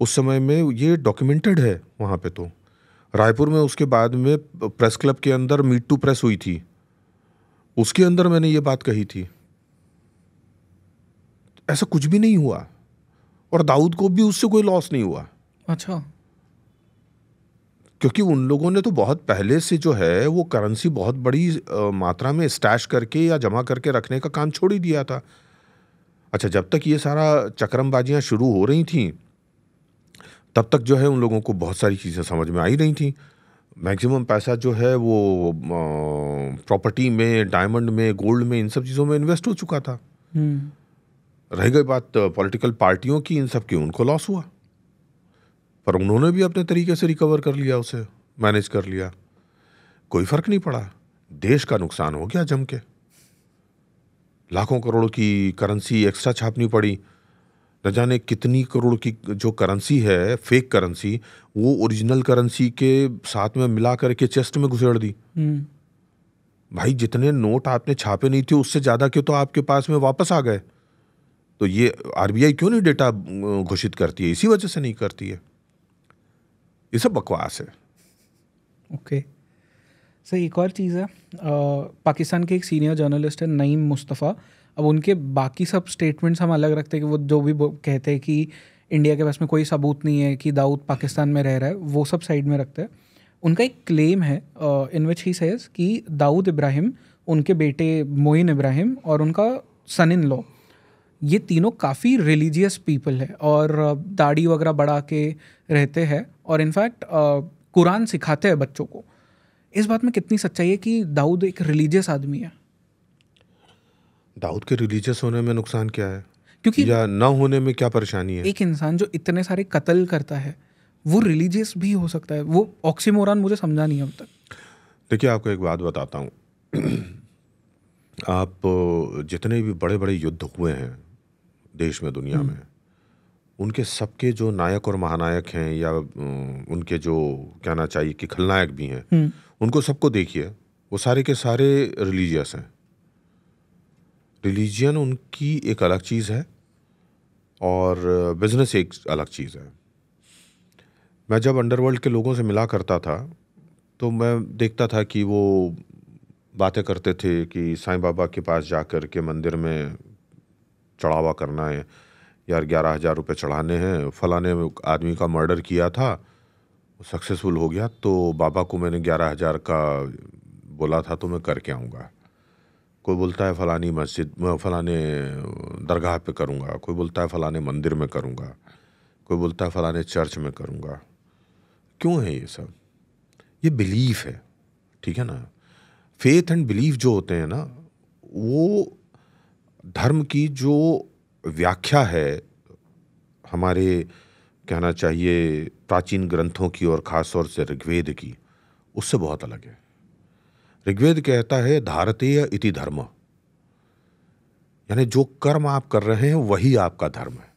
उस समय में ये डॉक्यूमेंटेड है वहाँ पे। तो रायपुर में उसके बाद में प्रेस क्लब के अंदर मीट टू प्रेस हुई थी, उसके अंदर मैंने ये बात कही थी। ऐसा कुछ भी नहीं हुआ और दाऊद को भी उससे कोई लॉस नहीं हुआ। अच्छा, क्योंकि उन लोगों ने तो बहुत पहले से जो है वो करेंसी बहुत बड़ी मात्रा में स्टैश करके या जमा करके रखने का काम छोड़ ही दिया था। अच्छा, जब तक ये सारा चक्रमबाजियाँ शुरू हो रही थी तब तक जो है उन लोगों को बहुत सारी चीज़ें समझ में आ ही रही थी। मैक्सिमम पैसा जो है वो प्रॉपर्टी में, डायमंड में, गोल्ड में, इन सब चीज़ों में इन्वेस्ट हो चुका था। रह गई बात पॉलिटिकल पार्टियों की, इन सब की उनको लॉस हुआ, पर उन्होंने भी अपने तरीके से रिकवर कर लिया, उसे मैनेज कर लिया। कोई फर्क नहीं पड़ा, देश का नुकसान हो गया जम के। लाखों करोड़ की करेंसी एक्स्ट्रा छापनी पड़ी, न जाने कितनी करोड़ की जो करेंसी है फेक करेंसी वो ओरिजिनल करेंसी के साथ में मिला करके चेस्ट में घुसेड़ दी। भाई जितने नोट आपने छापे नहीं थे उससे ज़्यादा के तो आपके पास में वापस आ गए। तो ये आरबीआई क्यों नहीं डेटा घोषित करती है? इसी वजह से नहीं करती है। ये सब बकवास है। Okay okay. सर so, एक और चीज़ है, आ, पाकिस्तान के एक सीनियर जर्नलिस्ट है नईम मुस्तफ़ा। अब उनके बाकी सब स्टेटमेंट्स हम अलग रखते हैं कि वो जो भी कहते हैं कि इंडिया के पास में कोई सबूत नहीं है कि दाऊद पाकिस्तान में रह रहा है, वो सब साइड में रखते हैं। उनका एक क्लेम है इन विच ही सेज कि दाऊद इब्राहिम, उनके बेटे मोइन इब्राहिम और उनका सन इन लॉ, ये तीनों काफ़ी रिलीजियस पीपल है और दाढ़ी वगैरह बढ़ा के रहते हैं और इनफैक्ट कुरान सिखाते हैं बच्चों को। इस बात में कितनी सच्चाई है कि दाऊद एक रिलीजियस आदमी है? दाऊद के रिलीजियस होने में नुकसान क्या है, क्योंकि या ना होने में क्या परेशानी है? एक इंसान जो इतने सारे कत्ल करता है वो रिलीजियस भी हो सकता है। वो ऑक्सीमोरन मुझे समझा नहीं अब तक। देखिए आपको एक बात बताता हूँ। आप जितने भी बड़े बड़े युद्ध हुए हैं देश में, दुनिया में, उनके सबके जो नायक और महानायक हैं या उनके जो कहना चाहिए कि खलनायक भी हैं, उनको सबको देखिए, वो सारे के सारे रिलीजियस हैं। रिलीजियन उनकी एक अलग चीज़ है और बिजनेस एक अलग चीज़ है। मैं जब अंडरवर्ल्ड के लोगों से मिला करता था तो मैं देखता था कि वो बातें करते थे कि साईं बाबा के पास जाकर के मंदिर में चढ़ावा करना है, यार ग्यारह हज़ार रुपये चढ़ाने हैं, फलाने आदमी का मर्डर किया था, सक्सेसफुल हो गया, तो बाबा को मैंने ग्यारह हज़ार का बोला था तो मैं करके आऊँगा। कोई बोलता है फलानी मस्जिद, फलाने दरगाह पे करूँगा, कोई बोलता है फलाने मंदिर में करूँगा, कोई बोलता है फलाने चर्च में करूँगा। क्यों है ये सब? ये बिलीफ है, ठीक है ना। फेथ एंड बिलीफ जो होते हैं ना, वो धर्म की जो व्याख्या है हमारे कहना चाहिए प्राचीन ग्रंथों की और ख़ास तौर से ऋग्वेद की, उससे बहुत अलग है। ऋग्वेद कहता है धारतेय इति धर्म, यानी जो कर्म आप कर रहे हैं वही आपका धर्म है।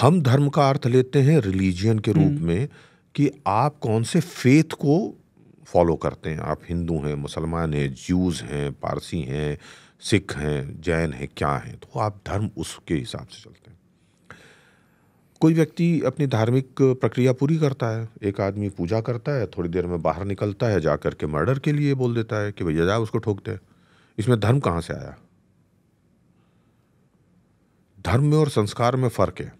हम धर्म का अर्थ लेते हैं रिलीजियन के रूप में कि आप कौन से फेथ को फॉलो करते हैं। आप हिंदू हैं, मुसलमान हैं, ज्यूज़ हैं, पारसी हैं, सिख हैं, जैन हैं, क्या हैं, तो आप धर्म उसके हिसाब से चलते हैं। कोई व्यक्ति अपनी धार्मिक प्रक्रिया पूरी करता है। एक आदमी पूजा करता है, थोड़ी देर में बाहर निकलता है, जा कर के मर्डर के लिए बोल देता है कि भैया जा उसको ठोक दे। इसमें धर्म कहाँ से आया? धर्म में और संस्कार में फ़र्क है।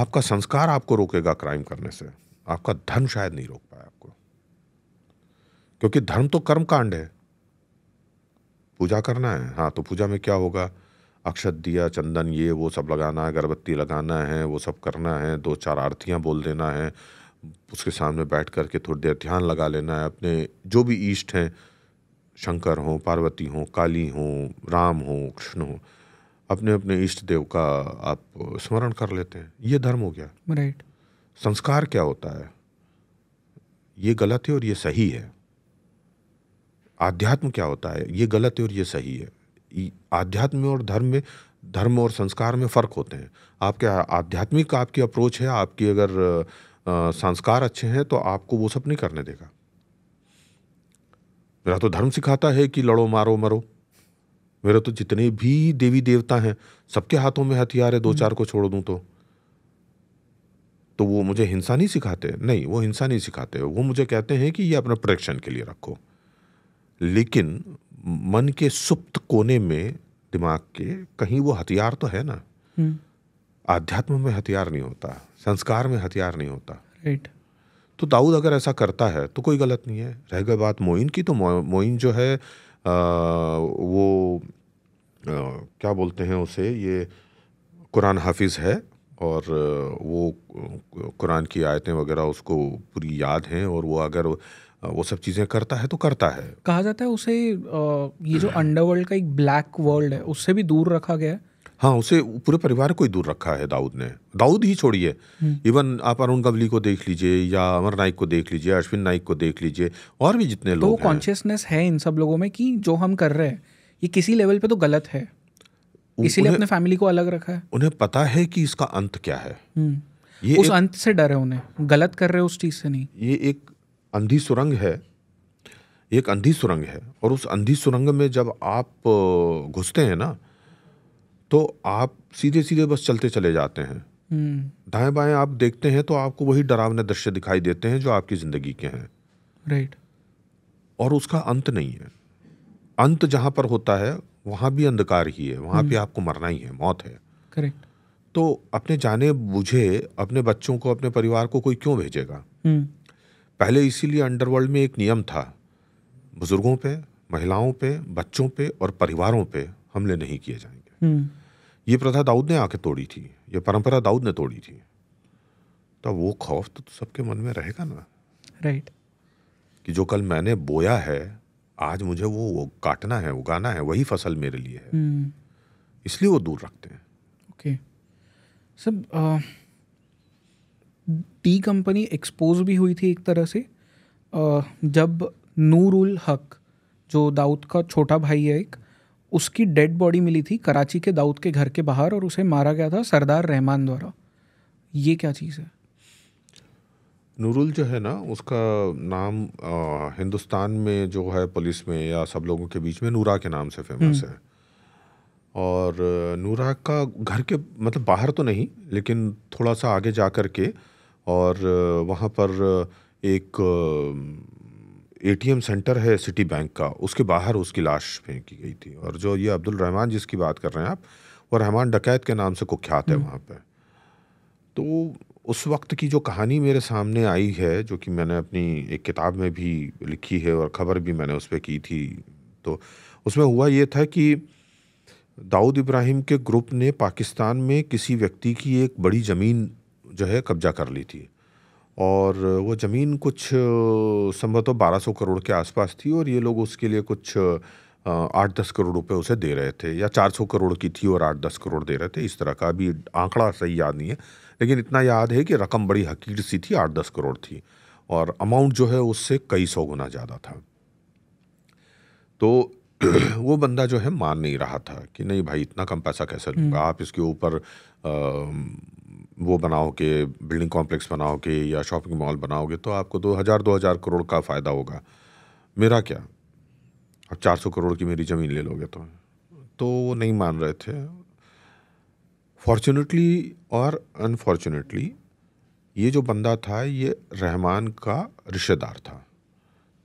आपका संस्कार आपको रोकेगा क्राइम करने से, आपका धर्म शायद नहीं रोक पाया आपको, क्योंकि धर्म तो कर्म कांड है। पूजा करना है, हाँ, तो पूजा में क्या होगा? अक्षत, दिया, चंदन, ये वो सब लगाना है, अगरबत्ती लगाना है, वो सब करना है, दो चार आरतियाँ बोल देना है, उसके सामने बैठ कर के थोड़ी देर ध्यान लगा लेना है। अपने जो भी ईष्ट हैं, शंकर हों, पार्वती हों, काली हों, राम हों, कृष्ण हों, अपने अपने इष्ट देव का आप स्मरण कर लेते हैं। ये धर्म हो गया, राइट। संस्कार क्या होता है, ये गलत है और ये सही है। आध्यात्म क्या होता है, ये गलत है और ये सही है। आध्यात्म और धर्म में, धर्म और संस्कार में फ़र्क होते हैं। आपके आध्यात्मिक आपकी अप्रोच है, आपकी अगर आ, संस्कार अच्छे हैं तो आपको वो सब नहीं करने देगा। मेरा तो धर्म सिखाता है कि लड़ो मारो मरो। मेरे तो जितने भी देवी देवता हैं सबके हाथों में हथियार है, दो चार को छोड़ दूं तो तो वो मुझे हिंसा नहीं सिखाते। नहीं, वो हिंसा नहीं सिखाते, वो मुझे कहते हैं कि ये अपना प्रोटेक्शन के लिए रखो। लेकिन मन के सुप्त कोने में, दिमाग के कहीं वो हथियार तो है ना। आध्यात्म में हथियार नहीं होता, संस्कार में हथियार नहीं होता, राइट। तो दाऊद अगर ऐसा करता है तो कोई गलत नहीं है। रह गई बात मोइन की, तो मोइन जो है आ, वो आ, क्या बोलते हैं उसे, ये कुरान हाफिज है और वो कुरान की आयतें वगैरह उसको पूरी याद हैं, और वो अगर वो सब चीज़ें करता है तो करता है। कहा जाता है उसे ये जो अंडरवर्ल्ड का एक ब्लैक वर्ल्ड है उससे भी दूर रखा गया है। हाँ, उसे पूरे परिवार को ही दूर रखा है दाऊद ने। दाऊद ही छोड़िए, इवन आप अरुण गवली को देख लीजिए, या अमर नाइक को देख लीजिए, अश्विन नाइक को देख लीजिए, और भी जितने तो लोग हैं। कॉन्शियसनेस है इन सब लोगों में कि जो हम कर रहे हैं ये किसी लेवल पे तो गलत है, इसीलिए अपने फैमिली को अलग रखा है। उन्हें पता है कि इसका अंत क्या है, ये उस अंत से डर है उन्हें, गलत कर रहे उस चीज़ से नहीं। ये एक अंधी सुरंग है, एक अंधी सुरंग है, और उस अंधी सुरंग में जब आप घुसते हैं ना तो आप सीधे सीधे बस चलते चले जाते हैं। दाएं बाएं आप देखते हैं तो आपको वही डरावने दृश्य दिखाई देते हैं जो आपकी जिंदगी के हैं, राइट। और उसका अंत नहीं है। अंत जहाँ पर होता है वहाँ भी अंधकार ही है, वहाँ भी आपको मरना ही है, मौत है, करेक्ट। तो अपने जाने बुझे अपने बच्चों को, अपने परिवार को कोई क्यों भेजेगा? पहले इसीलिए अंडरवर्ल्ड में एक नियम था, बुजुर्गों पे, महिलाओं पे, बच्चों पे और परिवारों पे हमले नहीं किए जाएंगे। ये प्रथा दाऊद ने आके तोड़ी थी, ये परंपरा दाऊद ने तोड़ी थी। तो वो खौफ तो सबके मन में रहेगा ना, राइट, कि जो कल मैंने बोया है आज मुझे वो, वो काटना है, उगाना है, वही फसल मेरे लिए है। इसलिए वो दूर रखते हैं। ओके सब। टी कंपनी एक्सपोज भी हुई थी एक तरह से आ, जब नूरुल हक, जो दाऊद का छोटा भाई है एक, उसकी डेड बॉडी मिली थी कराची के दाऊद के घर के बाहर, और उसे मारा गया था सरदार रहमान द्वारा। ये क्या चीज़ है? नूरुल जो है ना, उसका नाम आ, हिंदुस्तान में जो है पुलिस में या सब लोगों के बीच में नूरा के नाम से फेमस है। और नूरा का घर के मतलब बाहर तो नहीं, लेकिन थोड़ा सा आगे जा कर के, और वहाँ पर एक एटीएम सेंटर है सिटी बैंक का, उसके बाहर उसकी लाश फेंकी गई थी। और जो ये अब्दुल रहमान जिसकी बात कर रहे हैं आप, वो रहमान डकैत के नाम से कुख्यात है वहाँ पे। तो उस वक्त की जो कहानी मेरे सामने आई है, जो कि मैंने अपनी एक किताब में भी लिखी है और ख़बर भी मैंने उस पर की थी, तो उसमें हुआ ये था कि दाऊद इब्राहिम के ग्रुप ने पाकिस्तान में किसी व्यक्ति की एक बड़ी ज़मीन जो है कब्जा कर ली थी, और वो ज़मीन कुछ संभवतः बारह सौ करोड़ के आसपास थी, और ये लोग उसके लिए कुछ आठ दस करोड़ रुपए उसे दे रहे थे, या चार सौ करोड़ की थी और आठ दस करोड़ दे रहे थे, इस तरह का। अभी आंकड़ा सही याद नहीं है, लेकिन इतना याद है कि रकम बड़ी हकीर सी थी, आठ दस करोड़ थी, और अमाउंट जो है उससे कई सौ गुना ज़्यादा था। तो वो बंदा जो है मान नहीं रहा था कि नहीं भाई इतना कम पैसा कैसे लूँगा, आप इसके ऊपर वो बनाओगे, बिल्डिंग कॉम्प्लेक्स बनाओगे या शॉपिंग मॉल बनाओगे तो आपको दो हज़ार दो हज़ार करोड़ का फ़ायदा होगा, मेरा क्या, अब चार सौ करोड़ की मेरी ज़मीन ले लोगे। तो तो वो नहीं मान रहे थे। फॉर्चुनेटली और अनफॉर्चुनेटली ये जो बंदा था ये रहमान का रिश्तेदार था,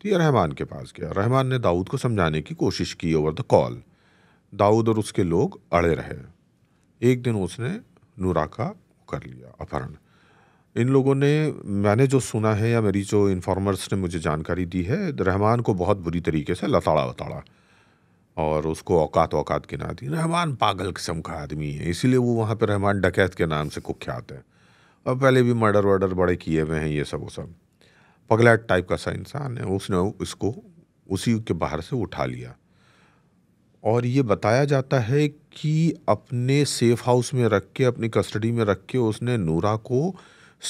तो ये रहमान के पास गया। रहमान ने दाऊद को समझाने की कोशिश की ओवर द कॉल, दाऊद और उसके लोग अड़े रहे। एक दिन उसने नूरा का कर लिया अपहरण। इन लोगों ने, मैंने जो सुना है या मेरी जो इन्फॉर्मर्स ने मुझे जानकारी दी है, रहमान को बहुत बुरी तरीके से लताड़ा वताड़ा और उसको औकात औकात गिना दी। रहमान पागल किस्म का आदमी है, इसीलिए वो वहाँ पे रहमान डकैत के नाम से कुख्यात है। और पहले भी मर्डर वर्डर बड़े किए हुए हैं ये सब वो सब। पगलैट टाइप का सा इंसान है, उसने इसको उसी के बाहर से उठा लिया। और ये बताया जाता है कि अपने सेफ हाउस में रख के, अपनी कस्टडी में रख के उसने नूरा को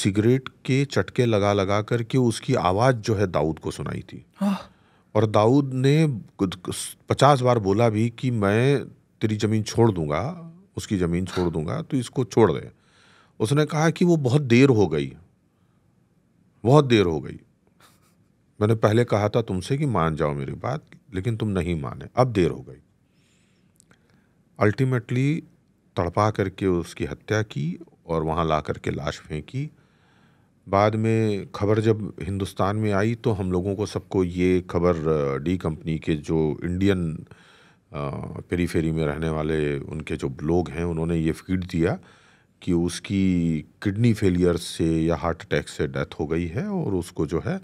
सिगरेट के चटके लगा लगा करके उसकी आवाज़ जो है दाऊद को सुनाई थी। और दाऊद ने पचास बार बोला भी कि मैं तेरी ज़मीन छोड़ दूंगा, उसकी ज़मीन छोड़ दूंगा, तो इसको छोड़ दे। उसने कहा कि वो बहुत देर हो गई, बहुत देर हो गई, मैंने पहले कहा था तुमसे कि मान जाओ मेरी बात, लेकिन तुम नहीं माने, अब देर हो गई। अल्टीमेटली तड़पा करके उसकी हत्या की और वहाँ ला करके लाश फेंकी। बाद में खबर जब हिंदुस्तान में आई तो हम लोगों को सबको ये खबर, डी कंपनी के जो इंडियन पेरीफेरी में रहने वाले उनके जो लोग हैं उन्होंने ये फीड दिया कि उसकी किडनी फेलियर से या हार्ट अटैक से डेथ हो गई है और उसको जो है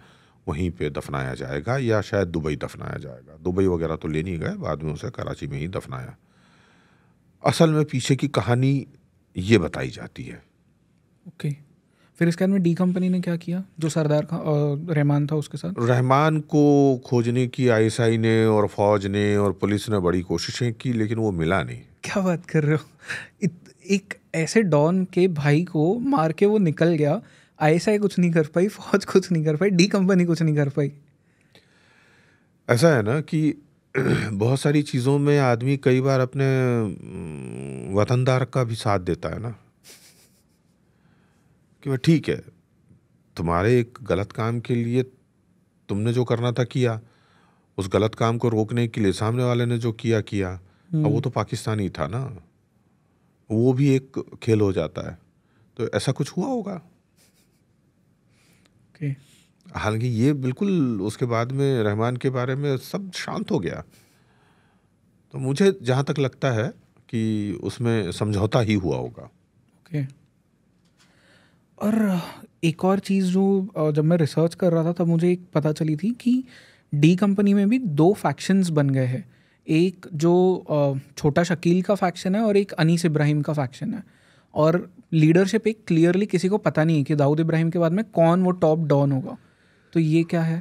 वहीं पे दफनाया जाएगा या शायद दुबई दफनाया जाएगा। दुबई वगैरह तो ले नहीं गए, बाद में उसे कराची में ही दफनाया। असल में पीछे की कहानी ये बताई जाती है। Okay okay. फिर इसके बाद में डी कंपनी ने क्या किया जो सरदार खान और रहमान था उसके साथ? रहमान को खोजने की आईएसआई ने और फौज ने और पुलिस ने बड़ी कोशिशें की लेकिन वो मिला नहीं। क्या बात कर रहे हो, एक ऐसे डॉन के भाई को मार के वो निकल गया। आईएसआई कुछ नहीं कर पाई, फौज कुछ नहीं कर पाई, डी कंपनी कुछ नहीं कर पाई। ऐसा है ना कि बहुत सारी चीज़ों में आदमी कई बार अपने वतनदार का भी साथ देता है ना, कि भाई ठीक है तुम्हारे एक गलत काम के लिए तुमने जो करना था किया, उस गलत काम को रोकने के लिए सामने वाले ने जो किया किया। अब वो तो पाकिस्तानी था ना, वो भी एक खेल हो जाता है, तो ऐसा कुछ हुआ होगा। okay. हालांकि ये बिल्कुल उसके बाद में रहमान के बारे में सब शांत हो गया, तो मुझे जहाँ तक लगता है कि उसमें समझौता ही हुआ होगा। Okay okay. और एक और चीज़ जो जब मैं रिसर्च कर रहा था तब मुझे एक पता चली थी कि डी कंपनी में भी दो फैक्शंस बन गए हैं, एक जो छोटा शकील का फैक्शन है और एक अनीस इब्राहिम का फैक्शन है। और लीडरशिप एक क्लियरली किसी को पता नहीं है कि दाऊद इब्राहिम के बाद में कौन वो टॉप डॉन होगा, तो ये क्या है?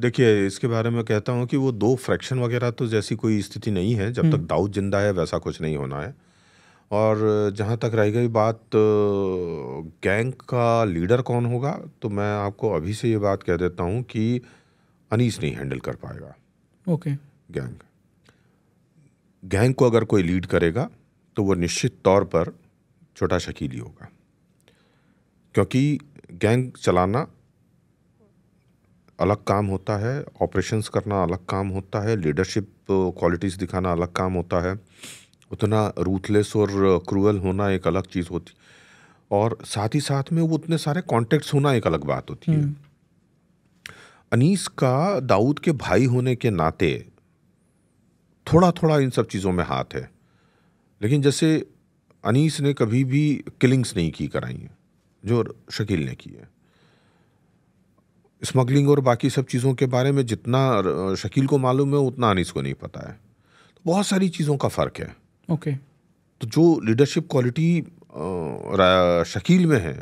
देखिए इसके बारे में कहता हूँ कि वो दो फ्रैक्शन वगैरह तो जैसी कोई स्थिति नहीं है, जब तक दाऊद जिंदा है वैसा कुछ नहीं होना है। और जहाँ तक रह गई बात गैंग का लीडर कौन होगा, तो मैं आपको अभी से ये बात कह देता हूँ कि अनीस नहीं हैंडल कर पाएगा। Okay okay. गैंग गैंग को अगर कोई लीड करेगा तो वो निश्चित तौर पर छोटा शकील ही होगा, क्योंकि गैंग चलाना अलग काम होता है, ऑपरेशंस करना अलग काम होता है, लीडरशिप क्वालिटीज़ दिखाना अलग काम होता है, उतना रूथलेस और क्रूअल होना एक अलग चीज़ होती, और साथ ही साथ में वो उतने सारे कॉन्टेक्ट्स होना एक अलग बात होती है। अनीस का दाऊद के भाई होने के नाते थोड़ा थोड़ा इन सब चीज़ों में हाथ है, लेकिन जैसे अनीस ने कभी भी किलिंग्स नहीं की कराई हैं जो शकील ने की है। स्मगलिंग और बाकी सब चीज़ों के बारे में जितना शकील को मालूम है उतना अनीस को नहीं पता है, तो बहुत सारी चीज़ों का फ़र्क है। Okay okay. तो जो लीडरशिप क्वालिटी शकील में है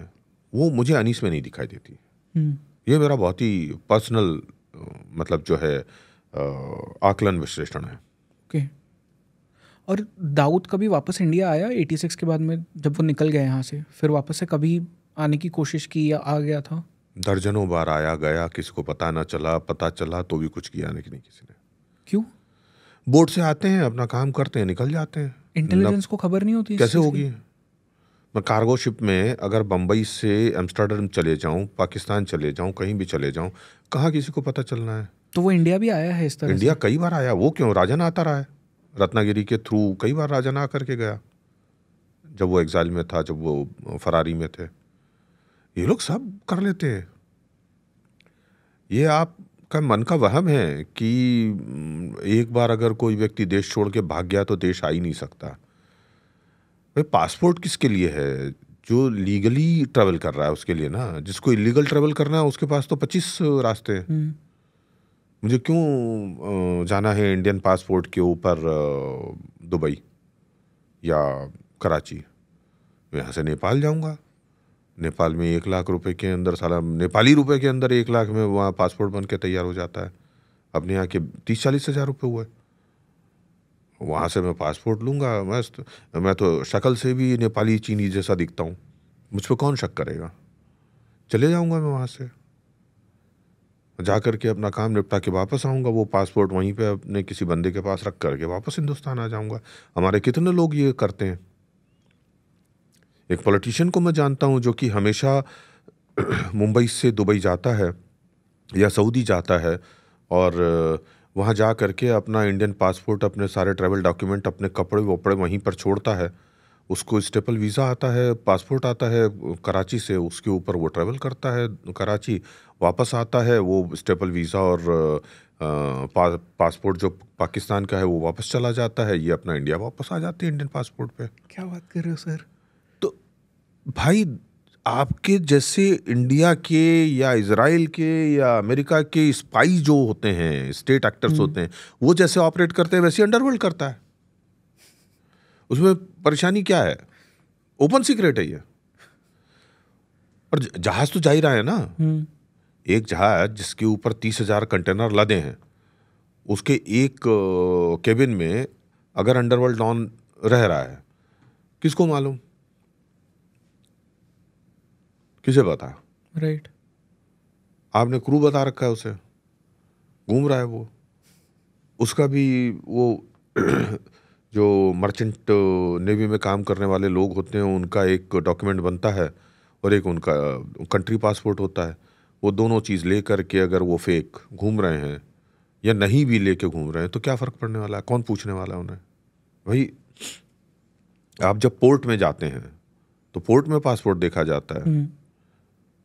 वो मुझे अनीस में नहीं दिखाई देती। hmm. ये मेरा बहुत ही पर्सनल मतलब जो है आकलन विश्लेषण है। Okay okay. और दाऊद कभी वापस इंडिया आया छियासी के बाद में, जब वो निकल गया यहाँ से फिर वापस से कभी आने की कोशिश की या आ गया था? दर्जनों बार आया गया, किसी को पता ना चला, पता चला तो भी कुछ किया नहीं किसी ने। क्यों? बोर्ड से आते हैं, अपना काम करते हैं, निकल जाते हैं, इंटेलिजेंस को खबर नहीं होती। कैसे होगी? मैं कार्गो शिप में अगर बम्बई से एम्स्टर्डम चले जाऊँ, पाकिस्तान चले जाऊँ, कहीं भी चले जाऊँ, कहाँ किसी को पता चलना है? तो वो इंडिया भी आया है इस तरह? इंडिया कई बार आया वो, क्यों? राजन आता रहा है, रत्नागिरी के थ्रू कई बार राजन आ करके गया, जब वो एग्जाइल में था, जब वो फरारी में थे। ये लोग सब कर लेते हैं। ये आपका मन का वहम है कि एक बार अगर कोई व्यक्ति देश छोड़ के भाग गया तो देश आ ही नहीं सकता। भाई पासपोर्ट किसके लिए है? जो लीगली ट्रैवल कर रहा है उसके लिए ना, जिसको इलीगल ट्रैवल करना है उसके पास तो पच्चीस रास्ते हैं। मुझे क्यों जाना है इंडियन पासपोर्ट के ऊपर दुबई या कराची? तो यहाँ से नेपाल जाऊँगा, नेपाल में एक लाख रुपए के अंदर साला नेपाली रुपए के अंदर एक लाख में वहाँ पासपोर्ट बन के तैयार हो जाता है। अपने यहाँ के तीस चालीस हज़ार रुपये हुए, वहाँ से मैं पासपोर्ट लूँगा। मैं मैं तो शक्ल से भी नेपाली चीनी जैसा दिखता हूँ, मुझ पर कौन शक करेगा। चले जाऊँगा मैं वहाँ से, जा कर के अपना काम निपटा के वापस आऊँगा। वो पासपोर्ट वहीं पे अपने किसी बंदे के पास रख कर के वापस हिंदुस्तान आ जाऊँगा। हमारे कितने लोग ये करते हैं। एक पॉलिटिशियन को मैं जानता हूँ जो कि हमेशा मुंबई से दुबई जाता है या सऊदी जाता है और वहाँ जा कर के अपना इंडियन पासपोर्ट, अपने सारे ट्रैवल डॉक्यूमेंट, अपने कपड़े वपड़े वहीं पर छोड़ता है। उसको स्टेपल वीज़ा आता है, पासपोर्ट आता है कराची से, उसके ऊपर वो ट्रैवल करता है कराची, वापस आता है, वो स्टेपल वीज़ा और पा, पासपोर्ट जो पाकिस्तान का है वो वापस चला जाता है। ये अपना इंडिया वापस आ जाती है इंडियन पासपोर्ट पे। क्या बात कर रहे हो सर। तो भाई आपके जैसे इंडिया के या इजराइल के या अमेरिका के स्पाई जो होते हैं, स्टेट एक्टर्स होते हैं, वो जैसे ऑपरेट करते हैं वैसे अंडरवर्ल्ड करता है। उसमें परेशानी क्या है, ओपन सीक्रेट है ये। और जहाज तो जा ही रहा है ना, एक जहाज जिसके ऊपर तीस हजार कंटेनर लदे हैं, उसके एक केबिन में अगर अंडरवर्ल्ड डॉन रह रहा है, किसको मालूम, किसे पता, राइट right. आपने क्रू बता रखा है, उसे घूम रहा है वो, उसका भी वो जो मर्चेंट नेवी में काम करने वाले लोग होते हैं उनका एक डॉक्यूमेंट बनता है और एक उनका कंट्री पासपोर्ट होता है। वो दोनों चीज़ ले कर के अगर वो फेक घूम रहे हैं या नहीं भी लेके घूम रहे हैं तो क्या फ़र्क पड़ने वाला है, कौन पूछने वाला है उन्हें। भाई आप जब पोर्ट में जाते हैं तो पोर्ट में पासपोर्ट देखा जाता है,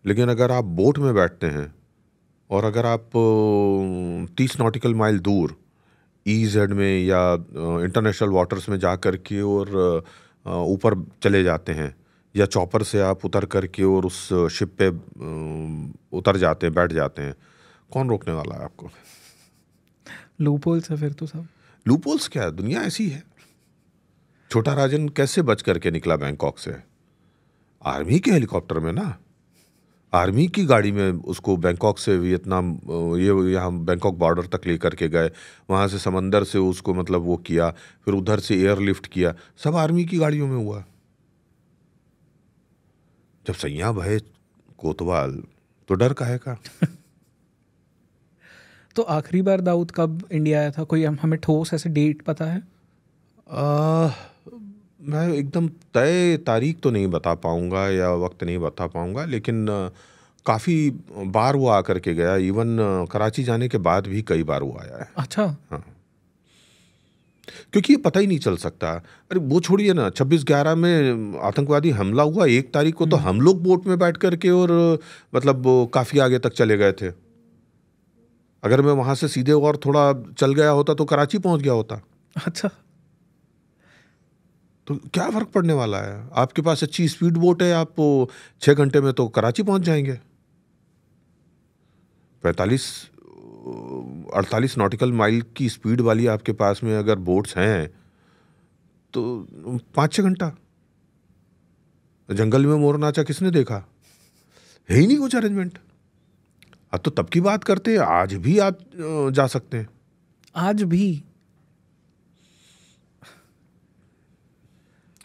लेकिन अगर आप बोट में बैठते हैं और अगर आप तीस नॉटिकल माइल दूर ईज़ेड में या इंटरनेशनल वाटर्स में जा कर के और ऊपर चले जाते हैं या चॉपर से आप उतर कर के और उस शिप पे उतर जाते हैं, बैठ जाते हैं, कौन रोकने वाला है आपको। लूपोल्स है फिर तो सब। लूपोल्स क्या है, दुनिया ऐसी है। छोटा राजन कैसे बच करके निकला बैंकॉक से, आर्मी के हेलीकॉप्टर में ना, आर्मी की गाड़ी में उसको बैंकॉक से वियतनाम, ये यहाँ बैंकॉक बॉर्डर तक ले कर के गए, वहाँ से समंदर से उसको मतलब वो किया, फिर उधर से एयरलिफ्ट किया, सब आर्मी की गाड़ियों में हुआ। जब सैया भाई कोतवाल तो डर काहे का। तो आखिरी बार दाऊद कब इंडिया आया था, कोई हमें ठोस ऐसे डेट पता है। आ, मैं एकदम तय तारीख तो नहीं बता पाऊँगा या वक्त नहीं बता पाऊँगा, लेकिन काफ़ी बार वो आ कर के गया। इवन कराची जाने के बाद भी कई बार वो आया है। अच्छा हाँ, क्योंकि ये पता ही नहीं चल सकता। अरे वो छोड़िए ना, छब्बीस ग्यारह में आतंकवादी हमला हुआ, एक तारीख को तो हम लोग बोट में बैठ कर के और मतलब काफ़ी आगे तक चले गए थे। अगर मैं वहाँ से सीधे और थोड़ा चल गया होता तो कराची पहुँच गया होता। अच्छा, तो क्या फ़र्क पड़ने वाला है, आपके पास अच्छी स्पीड बोट है, आप छः घंटे में तो कराची पहुंच जाएंगे। पैंतालीस अड़तालीस नॉटिकल माइल की स्पीड वाली आपके पास में अगर बोट्स हैं तो पाँच छः घंटा। जंगल में मोर नाचा किसने देखा, है ही नहीं कुछ अरेंजमेंट। अब तो तब की बात करते हैं, आज भी आप जा सकते हैं, आज भी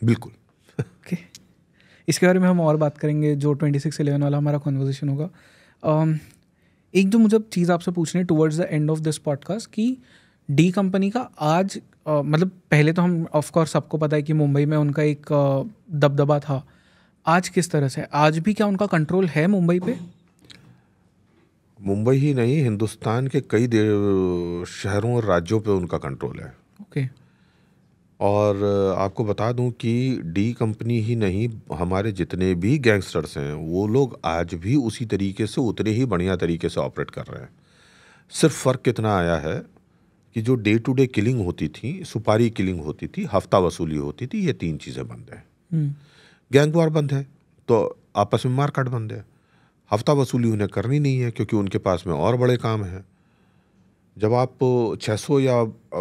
बिल्कुल। okay. इसके बारे में हम और बात करेंगे, जो छब्बीस ग्यारह वाला हमारा कॉन्वर्जेशन होगा। um, एक जो मुझे चीज़ आपसे पूछनी है towards the end of this podcast कि डी कंपनी का आज uh, मतलब पहले तो हम ऑफकोर्स सबको पता है कि मुंबई में उनका एक uh, दबदबा था, आज किस तरह से, आज भी क्या उनका कंट्रोल है मुंबई पे। मुंबई ही नहीं, हिंदुस्तान के कई शहरों और राज्यों पे उनका कंट्रोल है। Okay okay. और आपको बता दूं कि डी कंपनी ही नहीं, हमारे जितने भी गैंगस्टर्स हैं वो लोग आज भी उसी तरीके से, उतने ही बढ़िया तरीके से ऑपरेट कर रहे हैं। सिर्फ फ़र्क कितना आया है कि जो डे टू डे किलिंग होती थी, सुपारी किलिंग होती थी, हफ्ता वसूली होती थी, ये तीन चीज़ें बंद हैं। गैंगवार बंद है तो आपस में मारकाट बंद है, हफ्ता वसूली उन्हें करनी नहीं है क्योंकि उनके पास में और बड़े काम हैं। जब आप छह सौ या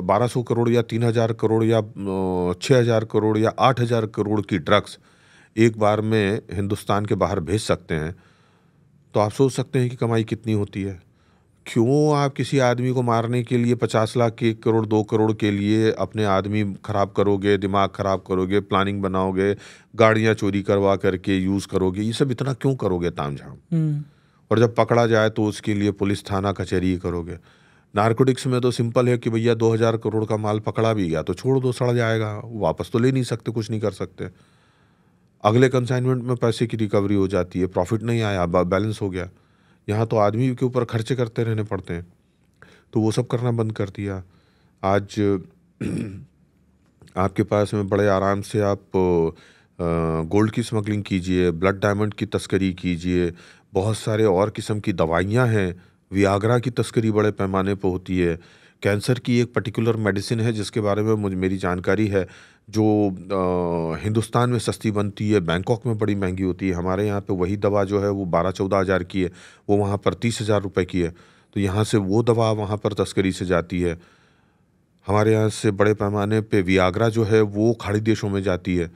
बारह सौ करोड़ या तीन हज़ार करोड़ या छह हज़ार करोड़ या आठ हज़ार करोड़ की ड्रग्स एक बार में हिंदुस्तान के बाहर भेज सकते हैं, तो आप सोच सकते हैं कि कमाई कितनी होती है। क्यों आप किसी आदमी को मारने के लिए पचास लाख एक करोड़ दो करोड़ के लिए अपने आदमी ख़राब करोगे, दिमाग ख़राब करोगे, प्लानिंग बनाओगे, गाड़ियाँ चोरी करवा करके यूज़ करोगे, ये सब इतना क्यों करोगे तामझाम? और जब पकड़ा जाए तो उसके लिए पुलिस थाना कचहरी करोगे। नारकोटिक्स में तो सिंपल है कि भैया दो हज़ार करोड़ का माल पकड़ा भी गया तो छोड़ दो, सड़ जाएगा, वापस तो ले नहीं सकते, कुछ नहीं कर सकते। अगले कंसाइनमेंट में पैसे की रिकवरी हो जाती है, प्रॉफिट नहीं आया, बैलेंस हो गया। यहाँ तो आदमी के ऊपर खर्चे करते रहने पड़ते हैं, तो वो सब करना बंद कर दिया। आज आपके पास में बड़े आराम से आप गोल्ड की स्मगलिंग कीजिए, ब्लड डायमंड की तस्करी कीजिए, बहुत सारे और किस्म की दवाइयाँ हैं, वियाग्रा की तस्करी बड़े पैमाने पर होती है। कैंसर की एक पर्टिकुलर मेडिसिन है जिसके बारे में मुझे मेरी जानकारी है, जो आ, हिंदुस्तान में सस्ती बनती है, बैंकॉक में बड़ी महंगी होती है। हमारे यहाँ पे वही दवा जो है वो बारह चौदह हज़ार की है, वो वहाँ पर तीस हज़ार रुपये की है। तो यहाँ से वो दवा वहाँ पर तस्करी से जाती है। हमारे यहाँ से बड़े पैमाने पे वियाग्रा जो है वो खाड़ी देशों में जाती है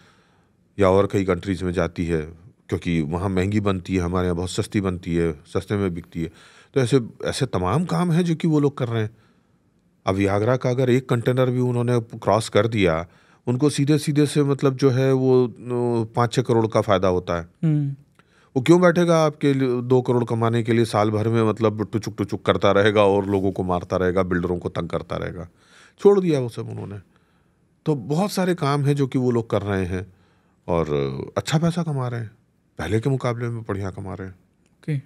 या और कई कंट्रीज़ में जाती है, क्योंकि वहाँ महंगी बनती है, हमारे यहाँ बहुत सस्ती बनती है, सस्ते में बिकती है। तो ऐसे ऐसे तमाम काम हैं जो कि वो लोग कर रहे हैं। अब वियाग्रा का अगर एक कंटेनर भी उन्होंने क्रॉस कर दिया, उनको सीधे सीधे से मतलब जो है वो पाँच छः करोड़ का फ़ायदा होता है। वो क्यों बैठेगा आपके दो करोड़ कमाने के लिए साल भर में, मतलब टुचुक टुचुक करता रहेगा और लोगों को मारता रहेगा, बिल्डरों को तंग करता रहेगा, छोड़ दिया वो सब उन्होंने। तो बहुत सारे काम हैं जो कि वो लोग कर रहे हैं और अच्छा पैसा कमा रहे हैं, पहले के मुकाबले में बढ़िया कमा रहे हैं। ओके,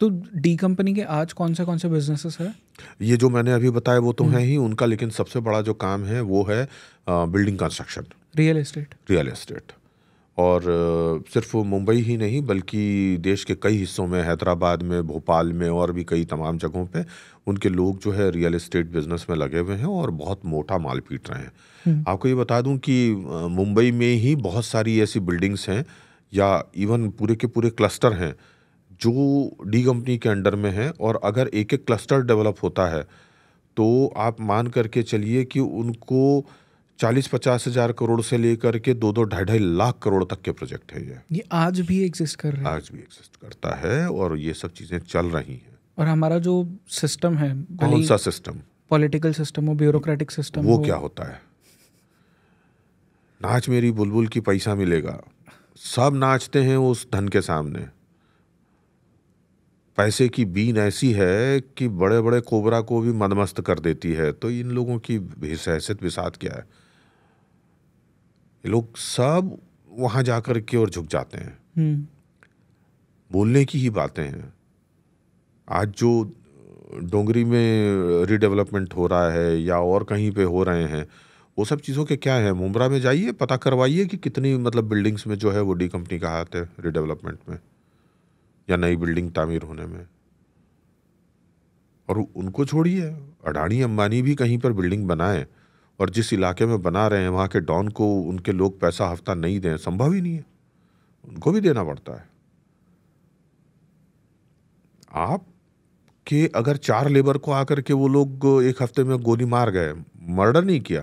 तो डी कंपनी के आज कौन से कौन से बिजनेसेस हैं? ये जो मैंने अभी बताया वो तो है ही उनका, लेकिन सबसे बड़ा जो काम है वो है building construction, real estate. Real estate और सिर्फ मुंबई ही नहीं बल्कि देश के कई हिस्सों में, हैदराबाद में, भोपाल में और भी कई तमाम जगहों पे उनके लोग जो है रियल एस्टेट बिजनेस में लगे हुए हैं और बहुत मोटा माल पीट रहे हैं। आपको ये बता दूँ कि मुंबई में ही बहुत सारी ऐसी बिल्डिंग्स हैं या इवन पूरे के पूरे क्लस्टर हैं जो डी कंपनी के अंडर में है, और अगर एक एक क्लस्टर डेवलप होता है तो आप मान करके चलिए कि उनको चालीस पचास हज़ार करोड़ से लेकर के दो दो ढाई ढाई लाख करोड़ तक के प्रोजेक्ट है। ये ये आज भी एग्जिस्ट कर रहा है, आज भी एग्जिस्ट करता है और ये सब चीज़ें चल रही हैं। और हमारा जो सिस्टम है, कौन सा सिस्टम, पॉलिटिकल सिस्टम हो, ब्यूरोक्रेटिक सिस्टम, वो क्या होता है? नाच मेरी बुलबुल की पैसा मिलेगा, सब नाचते हैं उस धन के सामने। पैसे की बीन ऐसी है कि बड़े बड़े कोबरा को भी मदमस्त कर देती है। तो इन लोगों की हैसियत विसात क्या है, ये लोग सब वहाँ जा कर के और झुक जाते हैं, बोलने की ही बातें हैं। आज जो डोंगरी में रीडेवलपमेंट हो रहा है या और कहीं पे हो रहे हैं, वो सब चीज़ों के क्या है, मुंब्रा में जाइए पता करवाइए कि कितनी मतलब बिल्डिंग्स में जो है वो डी कंपनी का हाथ है रीडेवलपमेंट में या नई बिल्डिंग तामीर होने में। और उनको छोड़िए, अडानी अंबानी भी कहीं पर बिल्डिंग बनाए और जिस इलाके में बना रहे हैं वहाँ के डॉन को उनके लोग पैसा हफ्ता नहीं दें, संभव ही नहीं है, उनको भी देना पड़ता है। आप के अगर चार लेबर को आकर के वो लोग एक हफ्ते में गोली मार गए, मर्डर नहीं किया,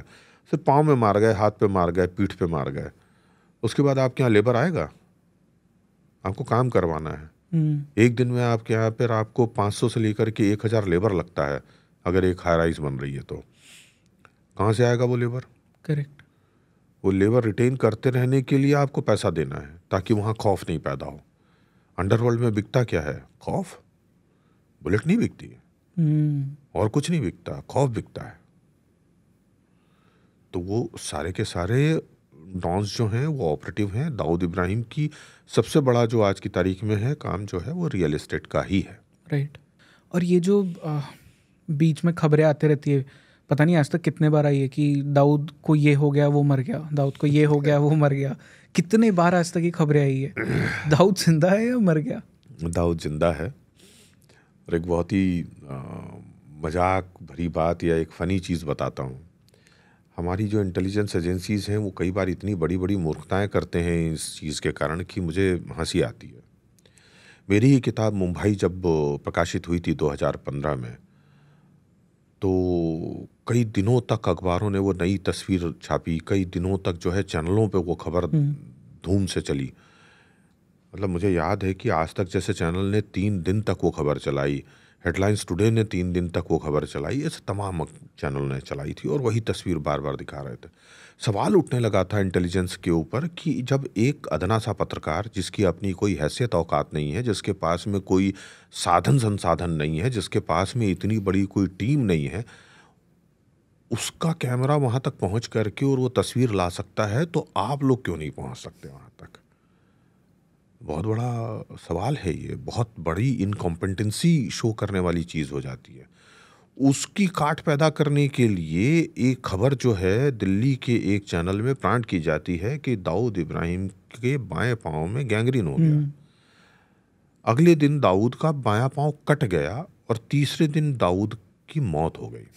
सिर्फ पाँव में मार गए, हाथ पे मार गए, पीठ पे मार गए, उसके बाद आपके यहाँ लेबर आएगा? आपको काम करवाना है। एक दिन में आपके यहाँ पर आपको पाँच सौ से लेकर के एक हज़ार लेबर लगता है, अगर एक हाई राइज बन रही है तो कहाँ से आएगा वो लेबर? करेक्ट। वो लेबर रिटेन करते रहने के लिए आपको पैसा देना है ताकि वहाँ खौफ नहीं पैदा हो। अंडरवर्ल्ड में बिकता क्या है? खौफ। बुलेट नहीं बिकती है और कुछ नहीं बिकता, खौफ बिकता है। तो वो सारे के सारे डॉन्स जो हैं वो ऑपरेटिव हैं। दाऊद इब्राहिम की सबसे बड़ा जो आज की तारीख में है काम जो है वो रियल एस्टेट का ही है। Right right. और ये जो आ, बीच में खबरें आते रहती है, पता नहीं आज तक कितने बार आई है कि दाऊद को ये हो गया वो मर गया, दाऊद को ये हो गया वो मर गया, कितने बार आज तक ये खबरें आई है? दाऊद जिंदा है या मर गया? दाऊद जिंदा है। और एक बहुत ही मजाक भरी बात या एक फ़नी चीज़ बताता हूँ। हमारी जो इंटेलिजेंस एजेंसीज़ हैं वो कई बार इतनी बड़ी बड़ी मूर्खताएं करते हैं इस चीज़ के कारण कि मुझे हंसी आती है। मेरी ही किताब मुंबई जब प्रकाशित हुई थी दो हज़ार पंद्रह में, तो कई दिनों तक अखबारों ने वो नई तस्वीर छापी, कई दिनों तक जो है चैनलों पे वो खबर धूम से चली। मतलब मुझे याद है कि आज तक जैसे चैनल ने तीन दिन तक वो खबर चलाई, हेडलाइंस टुडे ने तीन दिन तक वो खबर चलाई, ऐसे तमाम चैनल ने चलाई थी और वही तस्वीर बार बार दिखा रहे थे। सवाल उठने लगा था इंटेलिजेंस के ऊपर कि जब एक अदना सा पत्रकार जिसकी अपनी कोई हैसियत औकात नहीं है, जिसके पास में कोई साधन संसाधन नहीं है, जिसके पास में इतनी बड़ी कोई टीम नहीं है, उसका कैमरा वहाँ तक पहुँच करके और वो तस्वीर ला सकता है, तो आप लोग क्यों नहीं पहुँच सकते वहाँ तक? बहुत बड़ा सवाल है ये, बहुत बड़ी इनकॉम्पिटेंसी शो करने वाली चीज़ हो जाती है। उसकी काट पैदा करने के लिए एक खबर जो है दिल्ली के एक चैनल में प्लांट की जाती है कि दाऊद इब्राहिम के बाएं पाँव में गैंग्रीन हो गया। अगले दिन दाऊद का बायां पाँव कट गया और तीसरे दिन दाऊद की मौत हो गई।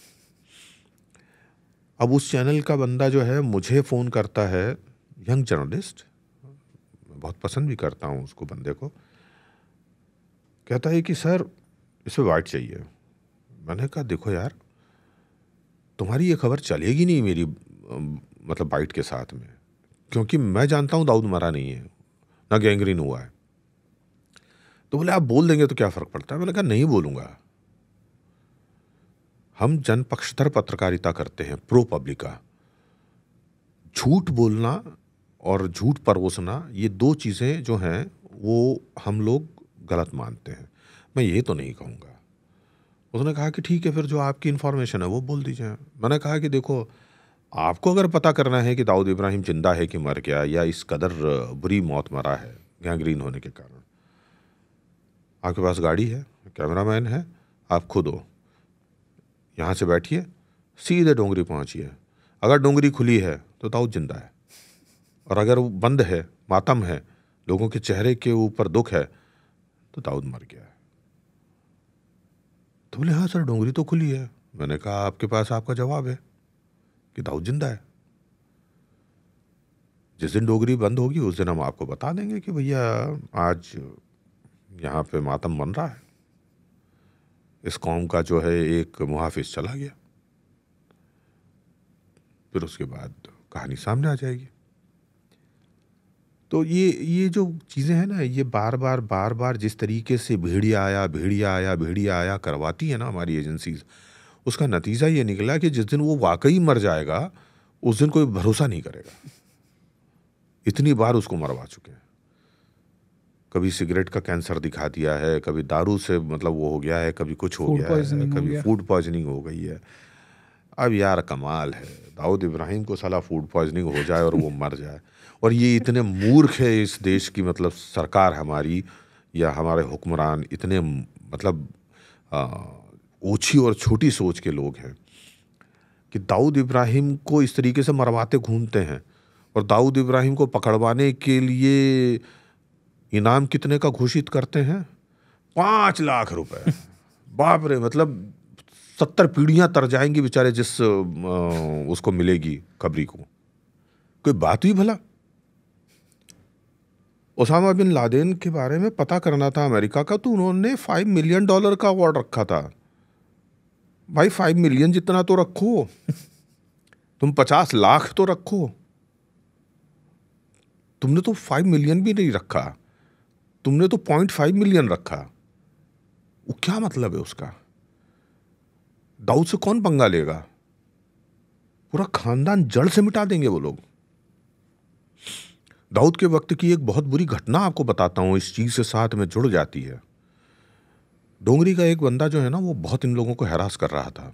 अब उस चैनल का बंदा जो है मुझे फ़ोन करता है, यंग जर्नलिस्ट, बहुत पसंद भी करता हूँ उसको, बंदे को, कहता है कि सर इसमें वाइट चाहिए। मैंने कहा देखो यार, तुम्हारी ये खबर चलेगी नहीं मेरी मतलब बाइट के साथ में, क्योंकि मैं जानता हूँ दाऊद मरा नहीं है ना गैंग्रीन हुआ है। तो बोले आप बोल देंगे तो क्या फ़र्क पड़ता है। मैंने कहा नहीं बोलूँगा, हम जनपक्षधर पत्रकारिता करते हैं, प्रो पब्लिका। झूठ बोलना और झूठ परोसना, ये दो चीज़ें जो हैं वो हम लोग गलत मानते हैं। मैं ये तो नहीं कहूँगा। उसने कहा कि ठीक है, फिर जो आपकी इन्फॉर्मेशन है वो बोल दीजिए। मैंने कहा कि देखो, आपको अगर पता करना है कि दाऊद इब्राहिम जिंदा है कि मर गया या इस कदर बुरी मौत मरा है गैंग्रीन होने के कारण, आपके पास गाड़ी है, कैमरामैन है, आप खुद हो, यहाँ से बैठिए, सीधे डोंगरी पहुँचिए। अगर डोंगरी खुली है तो दाऊद जिंदा है, और अगर वो बंद है, मातम है, लोगों के चेहरे के ऊपर दुख है, तो दाऊद मर गया है। तो बोले हाँ सर, डोंगरी तो खुली है। मैंने कहा आपके पास आपका जवाब है कि दाऊद जिंदा है। जिस दिन डोंगरी बंद होगी उस दिन हम आपको बता देंगे कि भैया आज यहाँ पे मातम बन रहा है, इस कौम का जो है एक मुहाफिज चला गया, फिर उसके बाद कहानी सामने आ जाएगी। तो ये ये जो चीज़ें हैं ना, ये बार बार बार बार जिस तरीके से भेड़िया आया भेड़िया आया भेड़िया आया करवाती है ना हमारी एजेंसीज, उसका नतीजा ये निकला कि जिस दिन वो वाकई मर जाएगा उस दिन कोई भरोसा नहीं करेगा। इतनी बार उसको मरवा चुके हैं, कभी सिगरेट का कैंसर दिखा दिया है, कभी दारू से मतलब वो हो गया है, कभी कुछ हो गया है, कभी फूड पॉइजनिंग हो गई है। अब यार कमाल है, दाऊद इब्राहिम को साला फूड पॉइजनिंग हो जाए और वो मर जाए। और ये इतने मूर्ख है इस देश की मतलब सरकार हमारी या हमारे हुक्मरान, इतने मतलब आ, ओछी और छोटी सोच के लोग हैं कि दाऊद इब्राहिम को इस तरीके से मरवाते घूमते हैं। और दाऊद इब्राहिम को पकड़वाने के लिए इनाम कितने का घोषित करते हैं? पाँच लाख रुपए। बाप रे, मतलब सत्तर पीढ़ियां तर जाएंगी बेचारे जिस उसको मिलेगी खबरी को। कोई बात हुई भला? ओसामा बिन लादेन के बारे में पता करना था अमेरिका का, तो उन्होंने फाइव मिलियन डॉलर का अवार्ड रखा था। भाई फाइव मिलियन जितना तो रखो, तुम पचास लाख तो रखो, तुमने तो फाइव मिलियन भी नहीं रखा, तुमने तो पॉइंट फाइव मिलियन रखा। वो क्या मतलब है उसका? दाऊद से कौन पंगा लेगा? पूरा खानदान जड़ से मिटा देंगे वो लोग। दाऊद के वक्त की एक बहुत बुरी घटना आपको बताता हूँ, इस चीज़ से साथ में जुड़ जाती है। डोंगरी का एक बंदा जो है ना, वो बहुत इन लोगों को हैरास कर रहा था,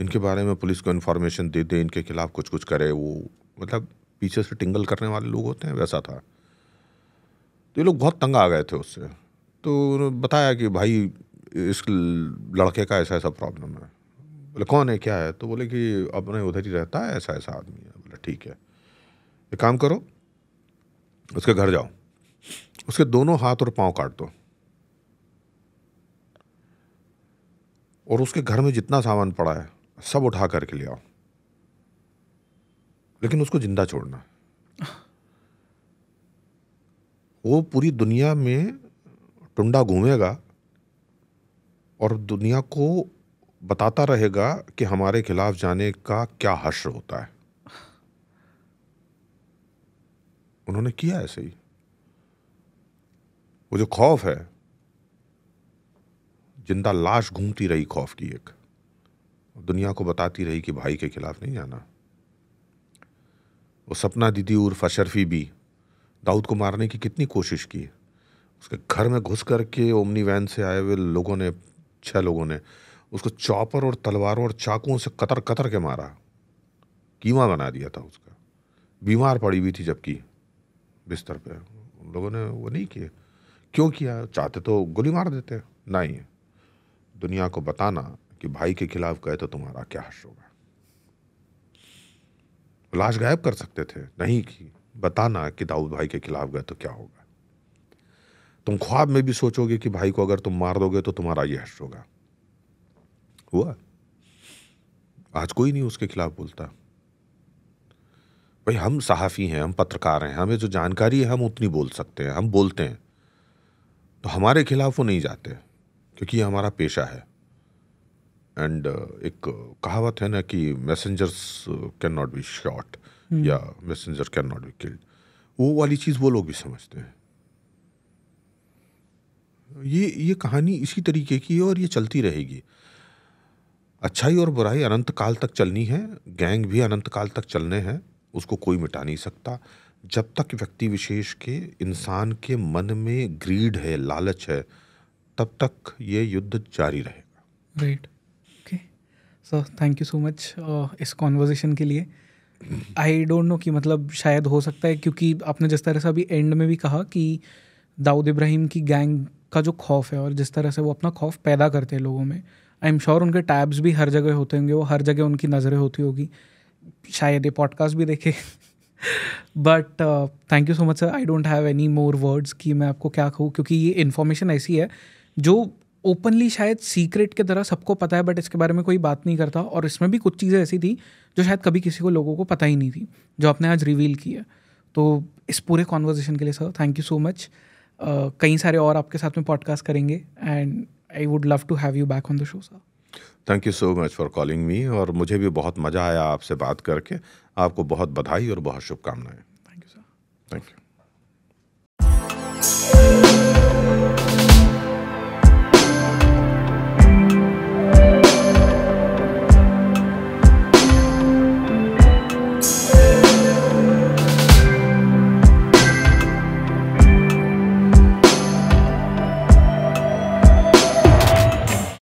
इनके बारे में पुलिस को इन्फॉर्मेशन दे दे, इनके खिलाफ कुछ कुछ करे, वो मतलब पीछे से टिंगल करने वाले लोग होते हैं, वैसा था। तो ये लोग बहुत तंग आ गए थे उससे। तो बताया कि भाई इस लड़के का ऐसा ऐसा प्रॉब्लम है। बोले कौन है, क्या है? तो बोले कि अपने उधर ही रहता है, ऐसा ऐसा आदमी है। बोले ठीक है, एक काम करो, उसके घर जाओ, उसके दोनों हाथ और पाँव काट दो, और उसके घर में जितना सामान पड़ा है सब उठा करके ले आओ, लेकिन उसको जिंदा छोड़ना। वो पूरी दुनिया में टुंडा घूमेगा और दुनिया को बताता रहेगा कि हमारे खिलाफ जाने का क्या हश्र होता है। उन्होंने किया ऐसे ही। वो जो खौफ है, जिंदा लाश घूमती रही खौफ की, एक दुनिया को बताती रही कि भाई के खिलाफ नहीं जाना। वो सपना दीदी उर्फ अशरफी भी दाऊद को मारने की कितनी कोशिश की, उसके घर में घुस करके ओमनी वैन से आए हुए लोगों ने, छह लोगों ने उसको चॉपर और तलवारों और चाकुओं से कतर कतर के मारा, कीमा बना दिया था उसका। बीमार पड़ी हुई थी जबकि बिस्तर पे, उन लोगों ने वो नहीं किए। क्यों किया? चाहते तो गोली मार देते, नहीं, दुनिया को बताना कि भाई के खिलाफ गए तो तुम्हारा क्या हश्र होगा। लाश गायब कर सकते थे, नहीं की, बताना कि दाऊद भाई के खिलाफ गए तो क्या होगा। तुम ख्वाब में भी सोचोगे कि भाई को अगर तुम मार दोगे तो तुम्हारा ये हश्र होगा। हुआ? आज कोई नहीं उसके खिलाफ बोलता। भाई हम सहाफ़ी हैं, हम पत्रकार हैं, हमें जो जानकारी है हम उतनी बोल सकते हैं, हम बोलते हैं, तो हमारे खिलाफ वो नहीं जाते क्योंकि ये हमारा पेशा है। एंड एक कहावत है ना कि messengers can not be shot या messenger can not be killed, वो वाली चीज़ वो लोग भी समझते हैं। ये ये कहानी इसी तरीके की है और ये चलती रहेगी। अच्छाई और बुराई अनंत काल तक चलनी है, गैंग भी अनंत काल तक चलने हैं, उसको कोई मिटा नहीं सकता। जब तक व्यक्ति विशेष के, इंसान के मन में ग्रीड है, लालच है, तब तक ये युद्ध जारी रहेगा। Right, okay, so thank you so much इस कॉन्वर्जेसन के लिए। आई डोंट नो कि मतलब शायद हो सकता है, क्योंकि आपने जिस तरह से अभी एंड में भी कहा कि दाऊद इब्राहिम की गैंग का जो खौफ है और जिस तरह से वो अपना खौफ पैदा करते हैं लोगों में, आई एम श्योर उनके टैब्स भी हर जगह होते होंगे, वो हर जगह उनकी नज़रें होती होगी, शायद ये पॉडकास्ट भी देखे। But thank you so much sir, I don't have any more words कि मैं आपको क्या कहूँ, क्योंकि ये इन्फॉर्मेशन ऐसी है जो ओपनली शायद सीक्रेट की तरह सबको पता है, बट इसके बारे में कोई बात नहीं करता। और इसमें भी कुछ चीज़ें ऐसी थी जो शायद कभी किसी को, लोगों को पता ही नहीं थी, जो आपने आज रिवील की है। तो इस पूरे कॉन्वर्जेसन के लिए sir thank you so much. कई सारे और आपके साथ में पॉडकास्ट करेंगे and I would love to have you back on the show, sir. Thank you so much for calling me, और मुझे भी बहुत मज़ा आया आपसे बात करके। आपको बहुत बधाई और बहुत शुभकामनाएं। Thank you, sir. Thank you.